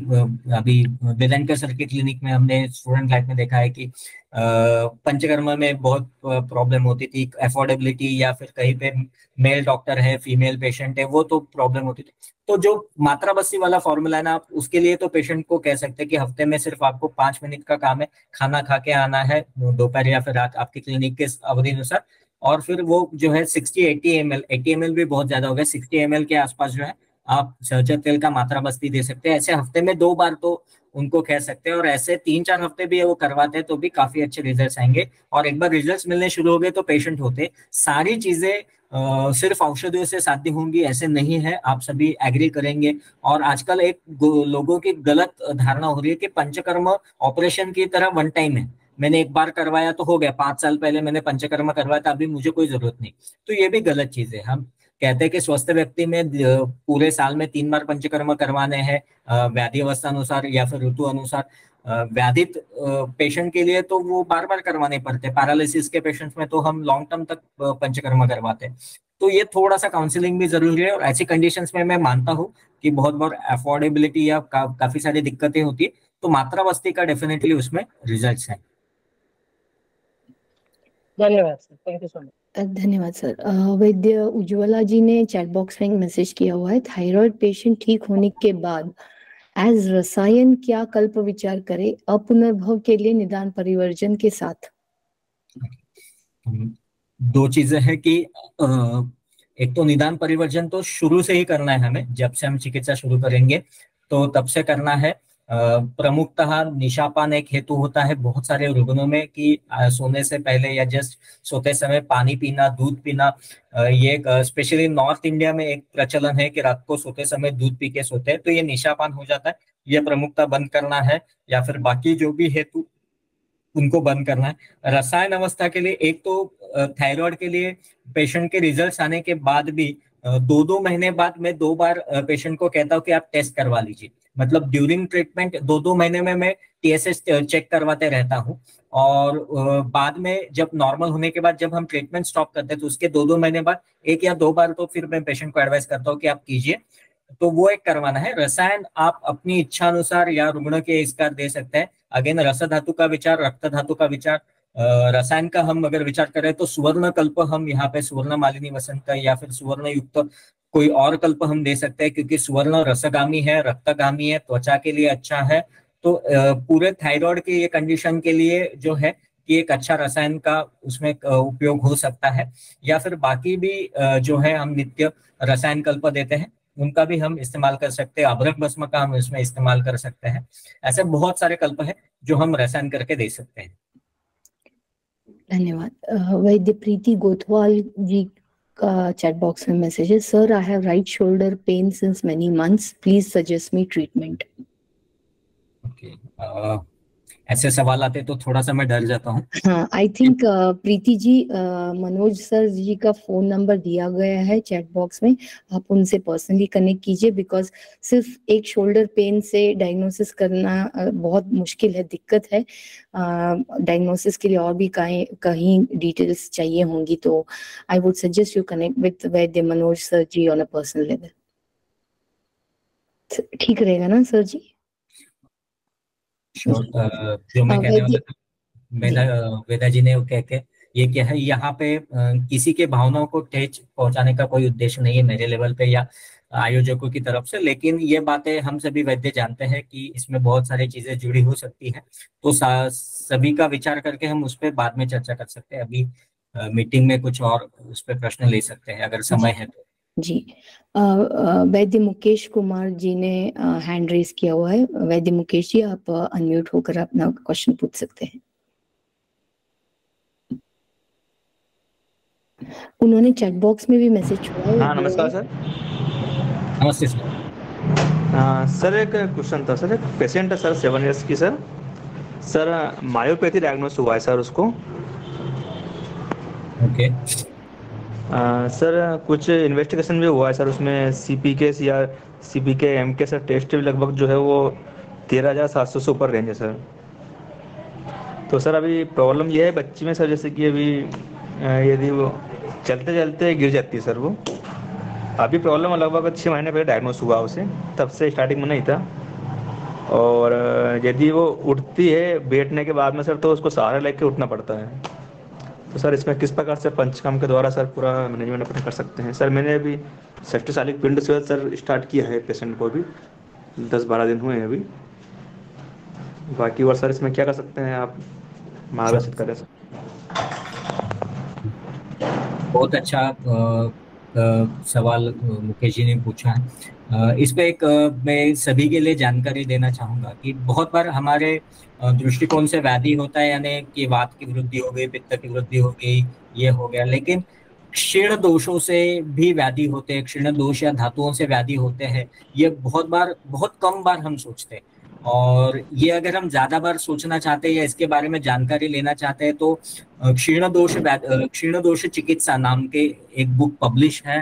अभी वेलनकर सर के क्लिनिक में हमने स्टूडेंट लाइफ में देखा है कि पंचकर्मा में बहुत प्रॉब्लम होती थी, अफोर्डेबिलिटी या फिर कहीं पे मेल डॉक्टर है फीमेल पेशेंट है वो तो प्रॉब्लम होती थी। तो जो मात्रा बस्सी वाला फॉर्मूला है ना, आप उसके लिए तो पेशेंट को कह सकते हैं कि हफ्ते में सिर्फ आपको 5 मिनट का काम है, खाना खा के आना है दोपहर या फिर रात आपकी क्लिनिक के अवधि अनुसार, और फिर वो जो है 80 ml भी बहुत ज्यादा हो गया, 60 ml के आसपास जो है आप सरसों तेल का मात्रा बस्ती दे सकते हैं। ऐसे हफ्ते में 2 बार तो उनको कह सकते हैं, और ऐसे 3-4 हफ्ते भी वो करवाते हैं तो भी काफी अच्छे रिजल्ट्स आएंगे। और एक बार रिजल्ट्स मिलने शुरू हो गए तो पेशेंट होते। सारी चीजें सिर्फ औषधियों से साध्य होंगी ऐसे नहीं है, आप सभी एग्री करेंगे। और आजकल एक लोगों की गलत धारणा हो रही है कि पंचकर्म ऑपरेशन की तरह वन टाइम है, मैंने एक बार करवाया तो हो गया, 5 साल पहले मैंने पंचकर्मा करवाया था अभी मुझे कोई जरूरत नहीं, तो ये भी गलत चीज है। हम कहते हैं कि स्वस्थ व्यक्ति में पूरे साल में 3 बार पंचकर्मा करवाने हैं व्याधि अवस्था अनुसार या फिर ऋतु अनुसार। व्याधित पेशेंट के लिए तो वो बार बार करवाने पड़ते हैं, पैरालिसिस के पेशेंट्स में तो हम लॉन्ग टर्म तक पंचकर्मा करवाते हैं। तो ये थोड़ा सा काउंसलिंग भी जरूरी है। और ऐसी कंडीशंस में मैं मानता हूँ कि बहुत बार अफोर्डेबिलिटी या काफी सारी दिक्कतें होती है, तो मात्रा बस्ती का डेफिनेटली उसमें रिजल्ट है। धन्यवाद sir, thank you so much. धन्यवाद सर। वैद्य उज्ज्वला जी ने चैट बॉक्स में मैसेज किया हुआ है, थायराइड पेशेंट ठीक होने के बाद एज रसायन क्या कल्प विचार करें अपुनर्भव के लिए निदान परिवर्जन के साथ? 2 चीजें हैं कि एक तो निदान परिवर्जन तो शुरू से ही करना है हमें, जब से हम चिकित्सा शुरू करेंगे तो तब से करना है। प्रमुखतः निशापान एक हेतु होता है बहुत सारे रोगों में कि सोने से पहले या जस्ट सोते समय पानी पीना, दूध पीना। ये स्पेशली नॉर्थ इंडिया में एक प्रचलन है कि रात को सोते समय दूध पी के सोते हैं, तो ये निशापान हो जाता है, ये प्रमुखता बंद करना है। या फिर बाकी जो भी हेतु उनको बंद करना है। रसायन अवस्था के लिए एक तो थायराइड के लिए पेशेंट के रिजल्ट आने के बाद भी 2-2 महीने बाद मैं 2 बार पेशेंट को कहता हूँ कि आप टेस्ट करवा लीजिए, मतलब ड्यूरिंग ट्रीटमेंट 2-2 महीने में मैं TSH चेक करवाते रहता हूँ। और बाद में जब नॉर्मल होने के बाद जब हम ट्रीटमेंट स्टॉप करते हैं तो उसके 2-2 महीने बाद 1 या 2 बार तो फिर मैं पेशेंट को एडवाइस करता हूँ कि आप कीजिए, तो वो एक करवाना है। रसायन आप अपनी इच्छा अनुसार या रुग्ण के इसकार दे सकते हैं। अगेन रस धातु का विचार, रक्त धातु का विचार। रसायन का हम अगर विचार करें तो सुवर्ण कल्प हम यहाँ पे सुवर्ण मालिनी वसंत का या फिर सुवर्ण युक्त कोई और कल्प हम दे सकते हैं, क्योंकि सुवर्ण रसगामी है, रक्तगामी है, त्वचा के लिए अच्छा है। तो पूरे थायराइड के ये कंडीशन के लिए जो है कि एक अच्छा रसायन का उसमें उपयोग हो सकता है। या फिर बाकी भी जो है हम नित्य रसायन कल्प देते हैं उनका भी हम इस्तेमाल कर सकते हैं, अभ्रक भस्म का हम इसमें इस्तेमाल कर सकते हैं। ऐसे बहुत सारे कल्प है जो हम रसायन करके दे सकते हैं। धन्यवाद। वैद्य प्रीति गोथवाल जी का चैट बॉक्स में मैसेज है, sir I have right shoulder pain since many months, please suggest me treatment. Okay, ऐसे सवाल आते तो थोड़ा सा मैं डर जाता हूँ। हाँ, I think Preeti ji Manoj sir ji का फोन नंबर दिया गया है चैट बॉक्स में, आप उनसे पर्सनली कनेक्ट कीजिए, बिकॉज सिर्फ एक शोल्डर पेन से डायग्नोसिस करना बहुत मुश्किल है, दिक्कत है। डायग्नोसिस के लिए और भी कहीं डिटेल्स चाहिए होंगी, तो I would suggest you connect with वैद्य Manoj sir ji on a personal level. ठीक रहेगा ना सर जी? Sure, जो मैं वेदा जी ने कह के ये क्या है, यहाँ पे किसी के भावनाओं को ठेस पहुंचाने का कोई उद्देश्य नहीं है मेरे लेवल पे या आयोजकों की तरफ से, लेकिन ये बातें हम सभी वैद्य जानते हैं कि इसमें बहुत सारी चीजें जुड़ी हो सकती है, तो सभी का विचार करके हम उस पर बाद में चर्चा कर सकते हैं। अभी मीटिंग में कुछ और उस पर प्रश्न ले सकते हैं अगर समय है तो। जी, वैद्य मुकेश कुमार जी ने हैंड रेज किया हुआ है। वैद्य मुकेश जी, आप अनम्यूट होकर अपना क्वेश्चन पूछ सकते हैं। उन्होंने चैट बॉक्स में भी मैसेज छोड़ा। हाँ, नमस्कार सर। नमस्ते सर। सर एक क्वेश्चन था सर, एक पेशेंट है सर 7 इयर्स की सर मायोपैथी डायग्नोस हुआ है सर उसको। ओके। सर कुछ इन्वेस्टिगेशन भी हुआ है सर, उसमें CPK या CPK MK सर टेस्ट भी लगभग जो है वो 13,700 से ऊपर रेंज है सर। तो सर अभी प्रॉब्लम ये है बच्ची में सर, जैसे कि अभी यदि वो चलते चलते गिर जाती है सर, वो अभी प्रॉब्लम लगभग 6 महीने पहले डायग्नोस हुआ उसे, तब से स्टार्टिंग में नहीं था। और यदि वो उठती है बैठने के बाद में सर तो उसको सहारा लेके उठना पड़ता है। तो सर इसमें किस प्रकार से पंचकर्म के द्वारा सर पूरा मैनेजमेंट अपन कर सकते हैं? सर मैंने अभी सेफ्टिसालिक पिंड से सर स्टार्ट किया है पेशेंट को, अभी 10-12 दिन हुए हैं अभी बाकी। और सर इसमें क्या कर सकते हैं आप मार्गदर्शन करें सर? बहुत अच्छा सवाल मुकेश जी ने पूछा है। इस पर एक मैं सभी के लिए जानकारी देना चाहूँगा कि बहुत बार हमारे दृष्टिकोण से व्याधि होता है, यानी कि वात की वृद्धि हो गई, पित्त की वृद्धि हो गई, ये हो गया, लेकिन क्षीण दोषों से भी व्याधि होते हैं, क्षीण दोष या धातुओं से व्याधि होते हैं। ये बहुत कम बार हम सोचते हैं, और ये अगर हम ज्यादा बार सोचना चाहते हैं या इसके बारे में जानकारी लेना चाहते हैं तो क्षीण दोष चिकित्सा नाम के एक बुक पब्लिश है,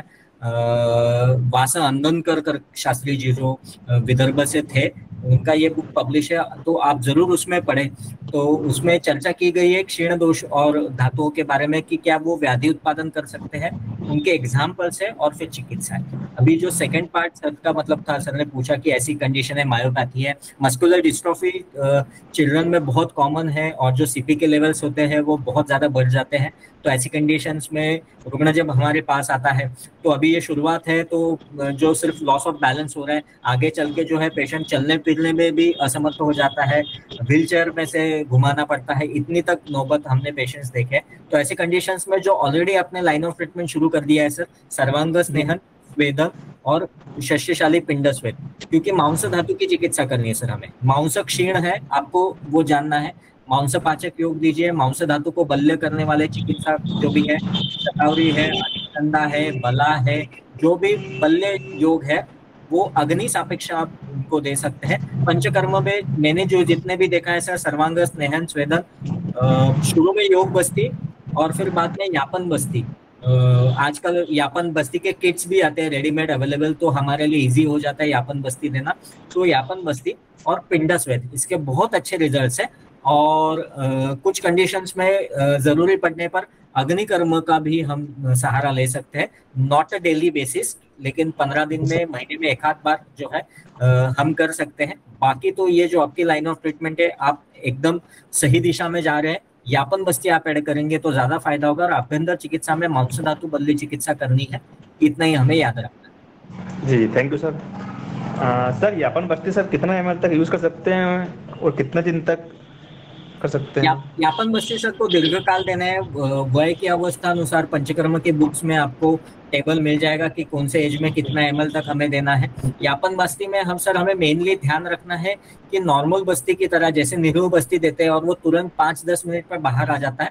वासा अंदनकर शास्त्री जी जो विदर्भ से थे, उनका ये बुक पब्लिश है, तो आप जरूर उसमें पढ़ें। तो उसमें चर्चा की गई है क्षीण दोष और धातुओं के बारे में कि क्या वो व्याधि उत्पादन कर सकते हैं, उनके एग्जाम्पल्स है और फिर चिकित्सा है। अभी जो सेकंड पार्ट सर का मतलब था, सर ने पूछा कि ऐसी कंडीशन है, मायोपैथी है, मस्कुलर डिस्ट्रोफी चिल्ड्रन में बहुत कॉमन है, और जो सीपी के लेवल्स होते हैं वो बहुत ज़्यादा बढ़ जाते हैं। तो ऐसी कंडीशंस में रुग्ण जब हमारे पास आता है तो अभी ये शुरुआत है, तो जो सिर्फ लॉस ऑफ बैलेंस हो रहा है, आगे चल के जो है पेशेंट चलने फिरने में भी असमर्थ हो जाता है, व्हील चेयर में से घुमाना पड़ता है, इतनी तक नौबत हमने पेशेंट्स देखे। तो ऐसे कंडीशंस में जो ऑलरेडी अपने लाइन ऑफ ट्रीटमेंट शुरू कर दिया है सर, सर्वांग स्नेहन वेदन और शस्त्रशाली पिंडस्वेद, क्योंकि मांस धातु की चिकित्सा करनी है सर हमें। मांस क्षीण है, आपको वो जानना है, मांस पाचक योग दीजिए, मांस धातु को बल्य करने वाले चिकित्सा जो भी है, शतावरी है, अष्टचंदा है, बला है, जो भी बल्य योग है वो अग्नि सापेक्ष आप को दे सकते हैं। पंचकर्म में मैंने जो जितने भी देखा है सर, सर्वांग स्नेहन स्वेदन, शुरू में योग बस्ती और फिर बाद में यापन बस्ती। आजकल यापन बस्ती के किट्स भी आते हैं रेडीमेड अवेलेबल, तो हमारे लिए इजी हो जाता है यापन बस्ती देना। तो यापन बस्ती और पिंडस्वेद, इसके बहुत अच्छे रिजल्ट्स हैं। और कुछ कंडीशंस में जरूरी पड़ने पर अग्निकर्म का भी हम सहारा ले सकते हैं, नॉट अ डेली बेसिस, लेकिन 15 दिन में, महीने में एक आध बार जो है हम कर सकते हैं। बाकी तो ये जो आपकी लाइन ऑफ ट्रीटमेंट है, आप एकदम सही दिशा में जा रहे हैं। यापन बस्ती आप ऐड करेंगे तो ज्यादा फायदा होगा, और आभ्यंतर चिकित्सा में मांस धातु बदली चिकित्सा करनी है, इतना ही हमें याद रखना। जी थैंक यू सर। सर यापन बस्ती सर कितना एमएल तक यूज कर सकते हैं और कितने दिन तक कर सकते हैं? यापन बस्ती सर को दीर्घ काल देना है, वय की अवस्था अनुसार पंचकर्म के बुक्स में आपको टेबल मिल जाएगा कि कौन से एज में कितना एमएल तक हमें देना है। यापन बस्ती में हम सर हमें मेनली ध्यान रखना है कि नॉर्मल बस्ती की तरह जैसे नीरो बस्ती देते हैं और वो तुरंत 5-10 मिनट पर बाहर आ जाता है,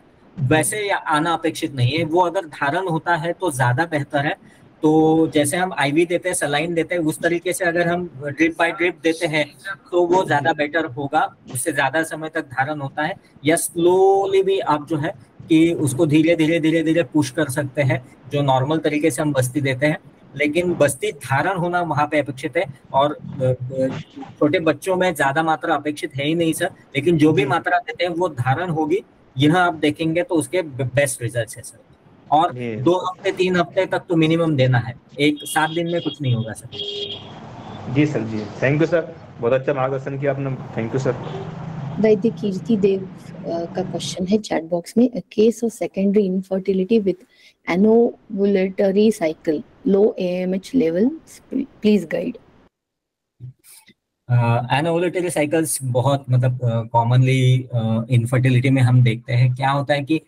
वैसे आना अपेक्षित नहीं है। वो अगर धारण होता है तो ज्यादा बेहतर है। तो जैसे हम आईवी देते हैं, सलाइन देते हैं, उस तरीके से अगर हम ड्रिप बाय ड्रिप देते हैं तो वो ज्यादा बेटर होगा, उससे ज्यादा समय तक धारण होता है। या स्लोली भी आप जो है कि उसको धीरे धीरे पुश कर सकते हैं, जो नॉर्मल तरीके से हम बस्ती देते हैं। लेकिन बस्ती धारण होना वहाँ पे अपेक्षित है, और छोटे बच्चों में ज्यादा मात्रा अपेक्षित है ही नहीं सर, लेकिन जो भी मात्रा देते हैं वो धारण होगी, यह आप देखेंगे तो उसके बेस्ट रिजल्ट है सर। और 2-3 हफ्ते तक तो मिनिमम देना है, 1-7 दिन में कुछ नहीं होगा सर। जी सर, जी थैंक यू सर, बहुत अच्छा मार्गदर्शन किया आपने, थैंक यू सर। दैत्य कीर्ति देव का क्वेश्चन है चैट बॉक्स में, case of secondary infertility with anovulatory cycle, low AMH level, please guide. Anovulatory cycles बहुत मतलब कॉमनली इनफर्टिलिटी में हम देखते हैं। क्या होता है कि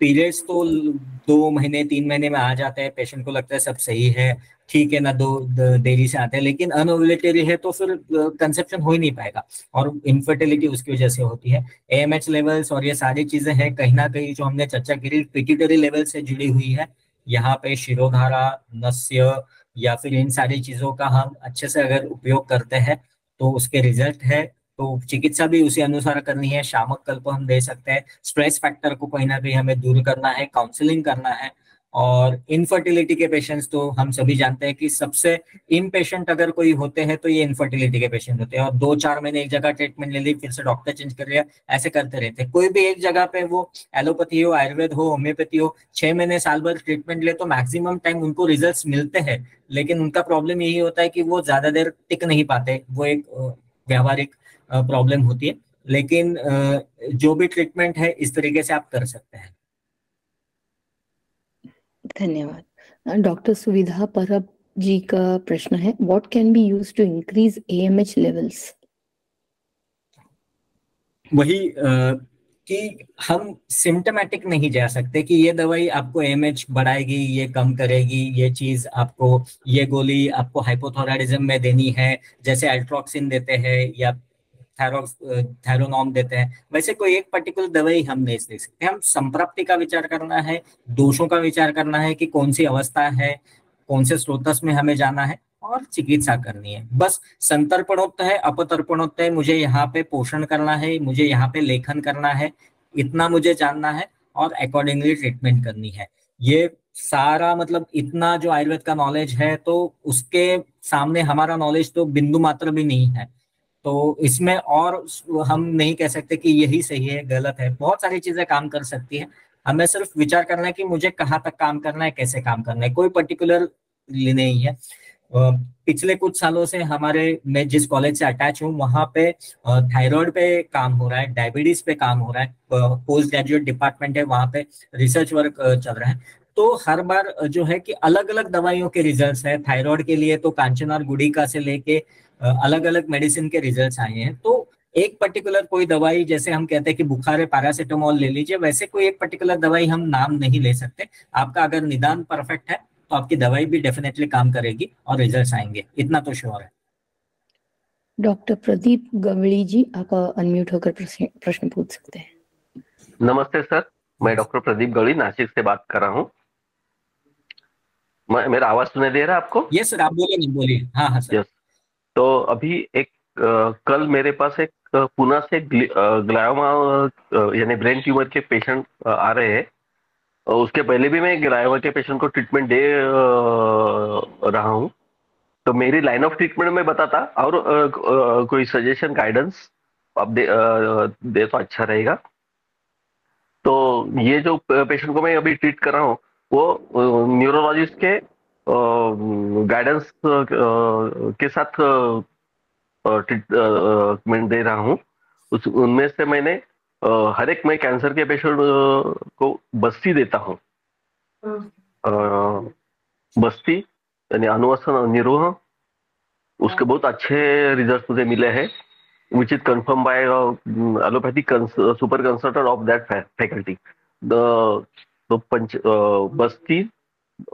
पीरियड्स तो 2-3 महीने में आ जाते हैं, पेशेंट को लगता है सब सही है, ठीक है ना, देरी से आते हैं, लेकिन अनओव्यूलेटरी है तो फिर कंसेप्शन हो ही नहीं पाएगा, और इनफर्टिलिटी उसकी वजह से होती है। एएमएच लेवल्स और ये सारी चीजें हैं, कहीं ना कहीं जो हमने चर्चा की पिट्यूटरी लेवल से जुड़ी हुई है। यहाँ पे शिरोधारा, नस्य या फिर इन सारी चीजों का हम अच्छे से अगर उपयोग करते हैं तो उसके रिजल्ट है। तो चिकित्सा भी उसी अनुसार करनी है, शामक कल्प हम दे सकते हैं, स्ट्रेस फैक्टर को कहीं ना कहीं हमें दूर करना है, काउंसलिंग करना है, और इनफर्टिलिटी के पेशेंट्स तो हम सभी जानते हैं कि सबसे इनपेशेंट अगर कोई होते हैं तो ये इनफर्टिलिटी के पेशेंट होते हैं, और 2-4 महीने एक जगह ट्रीटमेंट ले ली, फिर से डॉक्टर चेंज कर लिया, ऐसे करते रहते हैं। कोई भी एक जगह पे वो एलोपैथी हो, आयुर्वेद हो, होम्योपैथी हो, 6 महीने साल भर ट्रीटमेंट ले तो मैक्सिमम टाइम उनको रिजल्ट मिलते हैं, लेकिन उनका प्रॉब्लम यही होता है कि वो ज्यादा देर टिक नहीं पाते, वो एक व्यावहारिक प्रॉब्लम होती है। लेकिन जो भी ट्रीटमेंट है इस तरीके से आप कर सकते हैं। धन्यवाद। डॉक्टर सुविधा परब जी का प्रश्न है, what can be used to increase AMH levels? वही कि हम सिम्टमेटिक नहीं जा सकते कि ये दवाई आपको एएमएच बढ़ाएगी, ये कम करेगी, ये चीज आपको, ये गोली आपको हाइपोथायरॉयडिज्म में देनी है, जैसे अल्ट्रोक्सिन देते हैं या थायरोनॉम देते हैं, वैसे कोई एक पर्टिकुलर दवाई हम नहीं दे सकते। हम संप्राप्ति का विचार करना है, दोषों का विचार करना है कि कौन सी अवस्था है, कौन से स्रोतस में हमें जाना है और चिकित्सा करनी है। बस संतर्पणोत्तः है, अपतर्पणोत्तः है, मुझे यहाँ पे पोषण करना है, मुझे यहाँ पे लेखन करना है, इतना मुझे जानना है और अकॉर्डिंगली ट्रीटमेंट करनी है। ये सारा मतलब इतना जो आयुर्वेद का नॉलेज है तो उसके सामने हमारा नॉलेज तो बिंदु मात्र भी नहीं है, तो इसमें और हम नहीं कह सकते कि यही सही है गलत है। बहुत सारी चीजें काम कर सकती है, हमें सिर्फ विचार करना है कि मुझे कहाँ तक काम करना है, कैसे काम करना है, कोई पर्टिकुलर नहीं है। पिछले कुछ सालों से हमारे, मैं जिस कॉलेज से अटैच हूँ वहाँ पे थायराइड पे काम हो रहा है, डायबिटीज पे काम हो रहा है, पोस्ट ग्रेजुएट डिपार्टमेंट है वहाँ पे रिसर्च वर्क चल रहा है। तो हर बार जो है कि अलग अलग दवाइयों के रिजल्ट्स है, थायराइड के लिए तो कांचन और गुड़िका से लेके अलग अलग मेडिसिन के रिजल्ट्स आए हैं। तो एक पर्टिकुलर कोई दवाई, जैसे हम कहते हैं कि बुखार है पैरासिटामोल ले लीजिए, वैसे कोई एक पर्टिकुलर दवाई हम नाम नहीं ले सकते। आपका अगर निदान परफेक्ट है तो आपकी दवाई भी डेफिनेटली काम करेगी और रिजल्ट्स आएंगे, इतना तो श्योर है। डॉक्टर प्रदीप गवली जी, आप अनम्यूट होकर प्रश्न पूछ सकते हैं। नमस्ते सर, मैं डॉक्टर प्रदीप गवली नासिक से बात कर रहा हूँ। मेरा आवाज सुनाई दे रहा है आपको? यस सर, आप बोलिए। हाँ हाँ सर। तो अभी एक कल मेरे पास एक पुणे से ग्लायोमा यानी ब्रेन ट्यूमर के पेशेंट आ रहे हैं। उसके पहले भी मैं ग्लायोमा के पेशेंट को ट्रीटमेंट दे रहा हूँ, तो मेरी लाइन ऑफ ट्रीटमेंट में बताता और कोई सजेशन गाइडेंस आप दे तो अच्छा रहेगा। तो ये जो पेशेंट को मैं अभी ट्रीट कर रहा हूँ वो न्यूरोलॉजिस्ट के गाइडेंस के साथ ट्रीटमेंट दे रहा हूँ। उनमें से मैंने हर एक मैं कैंसर के पेशेंट को बस्ती देता हूँ, बस्ती यानी अनुवासन और निरोह, उसके बहुत अच्छे रिजल्ट मुझे मिले हैं, which is confirm by allopathic super consultant of that faculty. तो बस्ती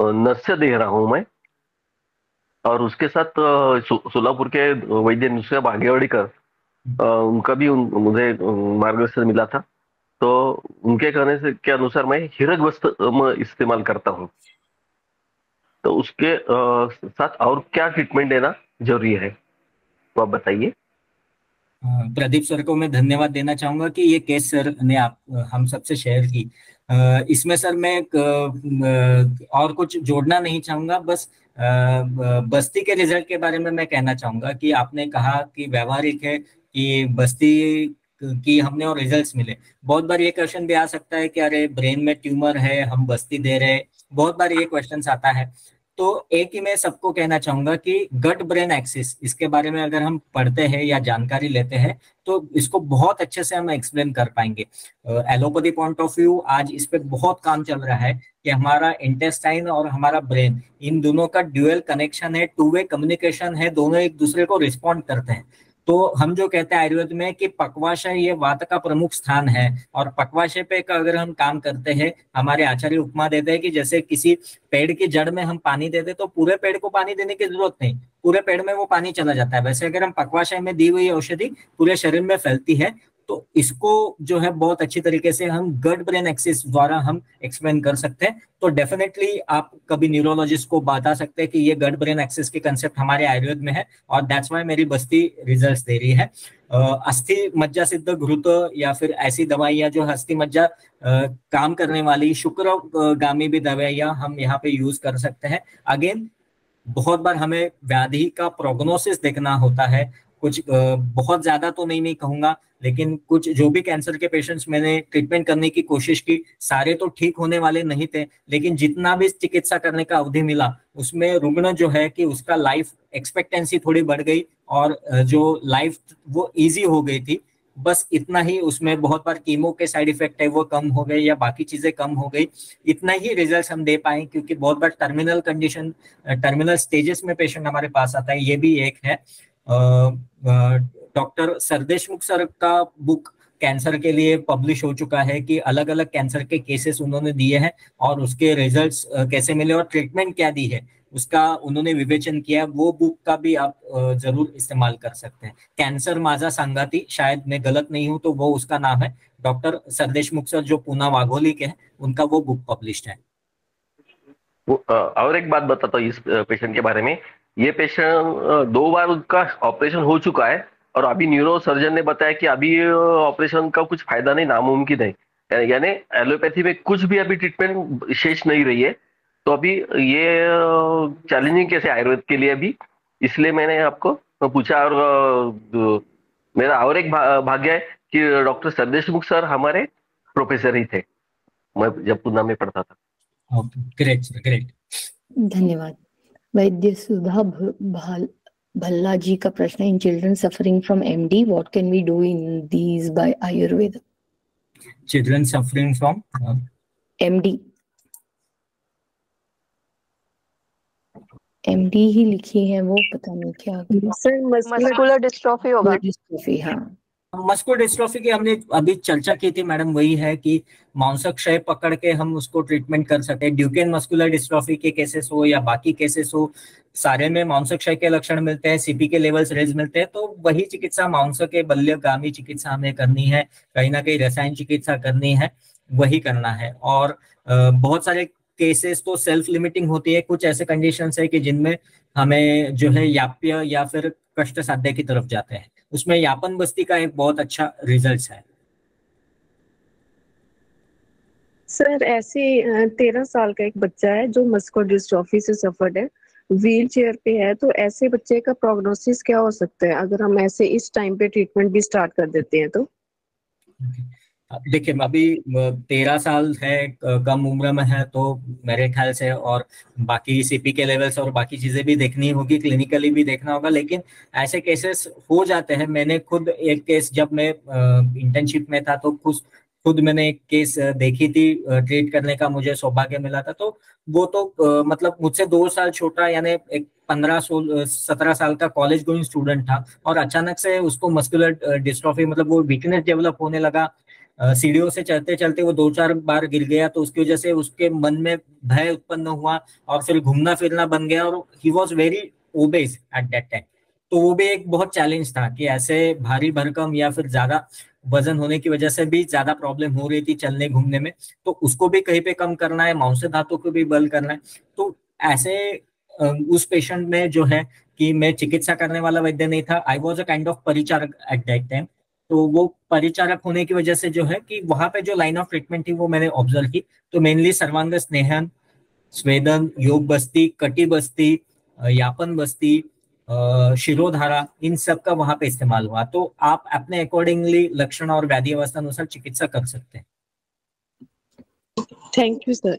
नस्य दे रहा हूं मैं, और उसके साथ सोलापुर के वैद्य नुस्खा भाग्यवाड़ीकर उनका भी मुझे मार्गदर्शन मिला था, तो उनके कहने से के अनुसार मैं हिरक वस्त्र इस्तेमाल करता हूं। तो उसके साथ और क्या ट्रीटमेंट देना जरूरी है तो आप बताइए। प्रदीप सर को मैं धन्यवाद देना चाहूंगा कि ये केस सर ने आप हम सबसे शेयर की। इसमें सर मैं और कुछ जोड़ना नहीं चाहूंगा, बस बस्ती के रिजल्ट के बारे में मैं कहना चाहूंगा कि आपने कहा कि व्यवहारिक है कि बस्ती की हमने और रिजल्ट्स मिले। बहुत बार ये क्वेश्चन भी आ सकता है कि अरे ब्रेन में ट्यूमर है हम बस्ती दे रहे, बहुत बार ये क्वेश्चन आता है। तो एक ही मैं सबको कहना चाहूंगा कि गट ब्रेन एक्सिस, इसके बारे में अगर हम पढ़ते हैं या जानकारी लेते हैं तो इसको बहुत अच्छे से हम एक्सप्लेन कर पाएंगे। एलोपैथी पॉइंट ऑफ व्यू आज इस पर बहुत काम चल रहा है कि हमारा इंटेस्टाइन और हमारा ब्रेन, इन दोनों का ड्यूअल कनेक्शन है, टू वे कम्युनिकेशन है, दोनों एक दूसरे को रिस्पॉन्ड करते हैं। तो हम जो कहते हैं आयुर्वेद में कि पक्वाशय ये वात का प्रमुख स्थान है, और पक्वाशय पे अगर हम काम करते हैं, हमारे आचार्य उपमा देते हैं कि जैसे किसी पेड़ की जड़ में हम पानी देते तो पूरे पेड़ को पानी देने की जरूरत नहीं, पूरे पेड़ में वो पानी चला जाता है। वैसे अगर हम पक्वाशय में दी हुई औषधि पूरे शरीर में फैलती है तो इसको जो है बहुत अच्छी तरीके से हम गट ब्रेन एक्सिस द्वारा हम एक्सप्लेन कर सकते हैं। तो डेफिनेटली आप कभी न्यूरोलॉजिस्ट को बता सकते हैं कि ये गट ब्रेन एक्सिस के कंसेप्ट हमारे आयुर्वेद में है और दैट्स वाई मेरी बस्ती रिजल्ट्स दे रही है। अस्थि मज्जा सिद्ध घृत या फिर ऐसी दवाइयां जो अस्थि मज्जा काम करने वाली शुक्रगामी भी दवाइयां हम यहाँ पे यूज कर सकते हैं। अगेन बहुत बार हमें व्याधि का प्रोग्नोसिस देखना होता है, कुछ बहुत ज्यादा तो नहीं कहूंगा, लेकिन कुछ जो भी कैंसर के पेशेंट्स मैंने ट्रीटमेंट करने की कोशिश की, सारे तो ठीक होने वाले नहीं थे, लेकिन जितना भी चिकित्सा करने का अवधि मिला उसमें रुग्ण जो है कि उसका लाइफ एक्सपेक्टेंसी थोड़ी बढ़ गई और जो लाइफ वो इजी हो गई थी, बस इतना ही। उसमें बहुत बार कीमो के साइड इफेक्ट है वो कम हो गए या बाकी चीजें कम हो गई, इतना ही रिजल्ट्स हम दे पाए, क्योंकि बहुत बार टर्मिनल कंडीशन टर्मिनल स्टेजेस में पेशेंट हमारे पास आता है, ये भी एक है। डॉक्टर संदेशमुख सर का बुक कैंसर के लिए पब्लिश हो चुका है कि अलग अलग कैंसर के केसेस उन्होंने दिए हैं और उसके रिजल्ट्स कैसे मिले और ट्रीटमेंट क्या दी है उसका उन्होंने विवेचन किया। वो बुक का भी आप जरूर इस्तेमाल कर सकते हैं। कैंसर माझा सांगाती, शायद मैं गलत नहीं हूं तो वो उसका नाम है। डॉक्टर संदेशमुख सर जो पूना वाघोली के हैं, उनका वो बुक पब्लिश्ड है। और एक बात बताता हूँ इस पेशेंट के बारे में। ये पेशेंट 2 बार उनका ऑपरेशन हो चुका है और अभी न्यूरो सर्जन ने बताया कि अभी ऑपरेशन का कुछ फायदा नहीं, नामुमकिन है, यानी एलोपैथी में कुछ भी अभी ट्रीटमेंट शेष नहीं रही है। तो अभी ये चैलेंजिंग कैसे आयुर्वेद के लिए अभी, इसलिए मैंने आपको पूछा। और मेरा और एक भाग्य है कि डॉक्टर संदेशमुख सर हमारे प्रोफेसर ही थे, मैं जब पुणे में पढ़ता था। ग्रेट ग्रेट, धन्यवाद। वैद्य सुधा भल्ला जी का प्रश्न, in children suffering from MD what can we do in these by Ayurveda. Children suffering from MD, MD ही लिखी है वो, पता नहीं क्या सर, मस्कुलर डिस्ट्रॉफी होगा। डिस्ट्रॉफी, हाँ, मस्कुलर डिस्ट्रॉफी की हमने अभी चर्चा की थी मैडम, वही है कि मांसपेशी पकड़ के हम उसको ट्रीटमेंट कर सकते हैं। ड्यूकेन मस्कुलर डिस्ट्रॉफी के केसेस हो या बाकी केसेस हो, सारे में मांसपेशी के लक्षण मिलते हैं, सीपी के लेवल्स रेज मिलते हैं, तो वही चिकित्सा मांसपेशी के बल्यगामी चिकित्सा हमें करनी है, कहीं ना कहीं रसायन चिकित्सा करनी है, वही करना है। और बहुत सारे केसेस तो सेल्फ लिमिटिंग होती है, कुछ ऐसे कंडीशंस है कि जिनमें हमें जो है याप्य या फिर कष्ट साध्य की तरफ जाते हैं, उसमें यापन बस्ती का एक बहुत अच्छा रिजल्ट है। सर ऐसे 13 साल का एक बच्चा है जो मस्कुलर डिस्ट्रॉफी से सफर्ड है, व्हील चेयर पे है, तो ऐसे बच्चे का प्रोग्नोसिस क्या हो सकता है अगर हम ऐसे इस टाइम पे ट्रीटमेंट भी स्टार्ट कर देते हैं तो? देखिए अभी 13 साल है, कम उम्र में है, तो मेरे ख्याल से और बाकी सीपी के लेवल्स और बाकी चीजें भी देखनी होगी, क्लिनिकली भी देखना होगा, लेकिन ऐसे केसेस हो जाते हैं। मैंने खुद एक केस, जब मैं इंटर्नशिप में था तो खुद मैंने एक केस देखी थी, ट्रीट करने का मुझे सौभाग्य मिला था। तो वो तो मतलब मुझसे 2 साल छोटा, यानी एक 15-17 साल का कॉलेज गोइंग स्टूडेंट था और अचानक से उसको मस्कुलर डिस्ट्रॉफी, मतलब वो वीकनेस डेवलप होने लगा। सीढ़ियों से चलते चलते वो 2-4 बार गिर गया, तो उसकी वजह से उसके मन में भय उत्पन्न हुआ और फिर घूमना फिरना बंद गया और he was very obese at that time. तो वो भी एक बहुत चैलेंज था कि ऐसे भारी भरकम या फिर ज्यादा वजन होने की वजह से भी ज्यादा प्रॉब्लम हो रही थी चलने घूमने में, तो उसको भी कहीं पे कम करना है, मांस धातु को भी बल करना है। तो ऐसे उस पेशेंट में जो है कि मैं चिकित्सा करने वाला वैद्य नहीं था, I was a kind of परिचारक एट दैट टाइम। तो वो परिचारक होने की वजह से जो है कि वहां पे जो लाइन ऑफ ट्रीटमेंट थी वो मैंने ऑब्जर्व की, तो मेनली सर्वांग स्नेहन, स्वेदन, योग बस्ती, कटी बस्ती, यापन बस्ती, शिरोधारा, इन सब का वहां पे इस्तेमाल हुआ। तो आप अपने अकॉर्डिंगली लक्षण और व्याधि अवस्था अनुसार चिकित्सा कर सकते हैं। Thank you sir.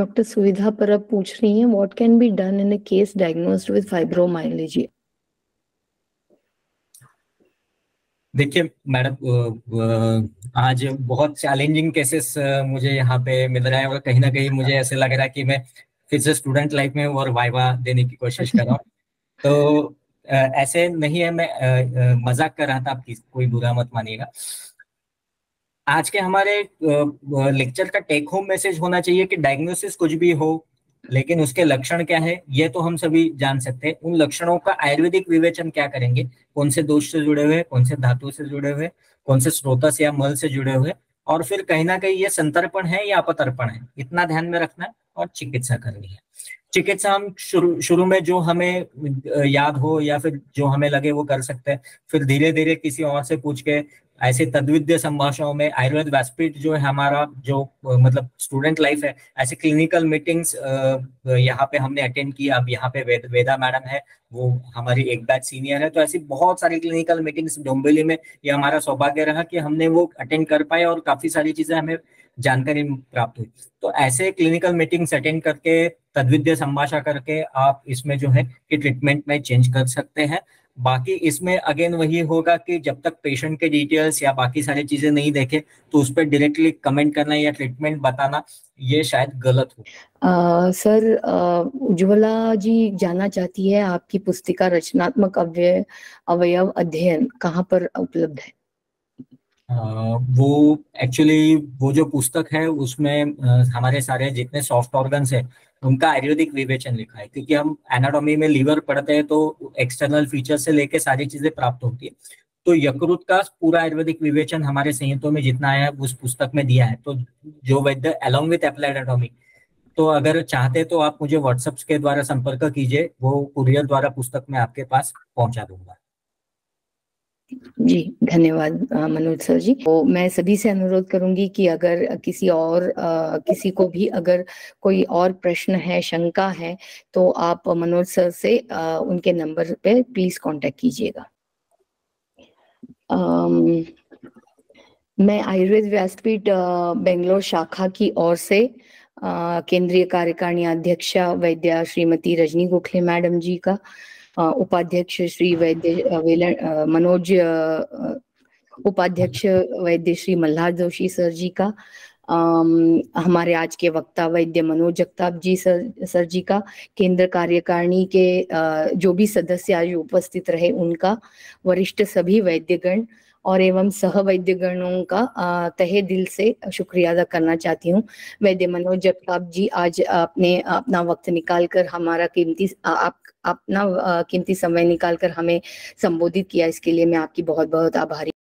डॉक्टर सुविधा पर आप पूछ रही है, what can be done in a case diagnosed with fibromyalgia. देखिए मैडम, आज बहुत चैलेंजिंग केसेस मुझे यहाँ पे मिल रहा है और कहीं ना कहीं मुझे ऐसे लग रहा है कि मैं फिर से स्टूडेंट लाइफ में और वाइवा देने की कोशिश कर रहा हूँ। तो ऐसे नहीं है, मैं मजाक कर रहा था, आप कोई बुरा मत मानिएगा। आज के हमारे लेक्चर का टेक होम मैसेज होना चाहिए कि डायग्नोसिस कुछ भी हो, लेकिन उसके लक्षण क्या है ये तो हम सभी जान सकते हैं। उन लक्षणों का आयुर्वेदिक विवेचन क्या करेंगे, कौन से दोष से जुड़े हुए, कौन से धातु से जुड़े हुए, कौन से स्रोतस या मल से जुड़े हुए, और फिर कहीं ना कहीं ये संतर्पण है या अपतर्पण है, इतना ध्यान में रखना है और चिकित्सा करनी है। चिकित्सा हम शुरू में जो हमें याद हो या फिर जो हमें लगे वो कर सकते हैं, फिर धीरे धीरे किसी और से पूछ के ऐसे तद्विद्य संभाषणों में आयुर्वेद व्यासपीठ जो है हमारा जो मतलब स्टूडेंट लाइफ है, ऐसे क्लिनिकल मीटिंग्स यहाँ पे हमने अटेंड की। अब यहाँ पे वेदा मैडम है, वो हमारी एक बैच सीनियर है, तो ऐसी बहुत सारी क्लिनिकल मीटिंग्स डोंबिवली में ये हमारा सौभाग्य रहा कि हमने वो अटेंड कर पाए और काफी सारी चीजें हमें जानकारी प्राप्त हुई। तो ऐसे क्लिनिकल मीटिंग्स अटेंड करके तद्विद्य संभाषा करके आप इसमें जो है कि ट्रीटमेंट में चेंज कर सकते हैं। बाकी इसमें अगेन वही होगा कि जब तक पेशेंट के डिटेल्स या बाकी सारी चीजें नहीं देखे तो उस पर डायरेक्टली कमेंट करना या ट्रीटमेंट बताना ये शायद गलत हो। सर उज्ज्वला जी जानना चाहती है आपकी पुस्तिका रचनात्मक अवयव अध्ययन कहाँ पर उपलब्ध है? वो एक्चुअली वो जो पुस्तक है उसमें हमारे सारे जितने सॉफ्ट ऑर्गन्स है उनका आयुर्वेदिक विवेचन लिखा है, क्योंकि हम एनाटॉमी में लीवर पढ़ते हैं तो एक्सटर्नल फीचर से लेके सारी चीजें प्राप्त होती है। तो यकृत का पूरा आयुर्वेदिक विवेचन हमारे संहितों में जितना आया है उस पुस्तक में दिया है। तो जो वैद्य अलॉन्ग विथ एप्लाइड एनाटॉमी, तो अगर चाहते तो आप मुझे व्हाट्सएप के द्वारा संपर्क कीजिए, वो कुरियर द्वारा पुस्तक में आपके पास पहुंचा दूंगा। जी धन्यवाद मनोज सर जी। तो मैं सभी से अनुरोध करूंगी कि अगर किसी को भी अगर कोई और प्रश्न है, शंका है, तो आप मनोज सर से उनके नंबर पे प्लीज कांटेक्ट कीजिएगा। मैं आयुर्वेद व्यासपीठ बेंगलोर शाखा की ओर से केंद्रीय कार्यकारिणी अध्यक्ष वैद्य श्रीमती रजनी गोखले मैडम जी का, उपाध्यक्ष श्री वैद्य श्री मल्हार जोशी सर जी का, हमारे आज के वक्ता वैद्य मनोज जगताप जी सर जी का, केंद्र कार्यकारिणी के जो भी सदस्य आज उपस्थित रहे उनका, वरिष्ठ सभी वैद्यगण और एवं सह वैद्यगणों का तहे दिल से शुक्रिया अदा करना चाहती हूँ। वैद्य मनोज जगताप जी आज आपने अपना वक्त निकालकर हमारा कीमती समय निकालकर हमें संबोधित किया, इसके लिए मैं आपकी बहुत बहुत आभारी।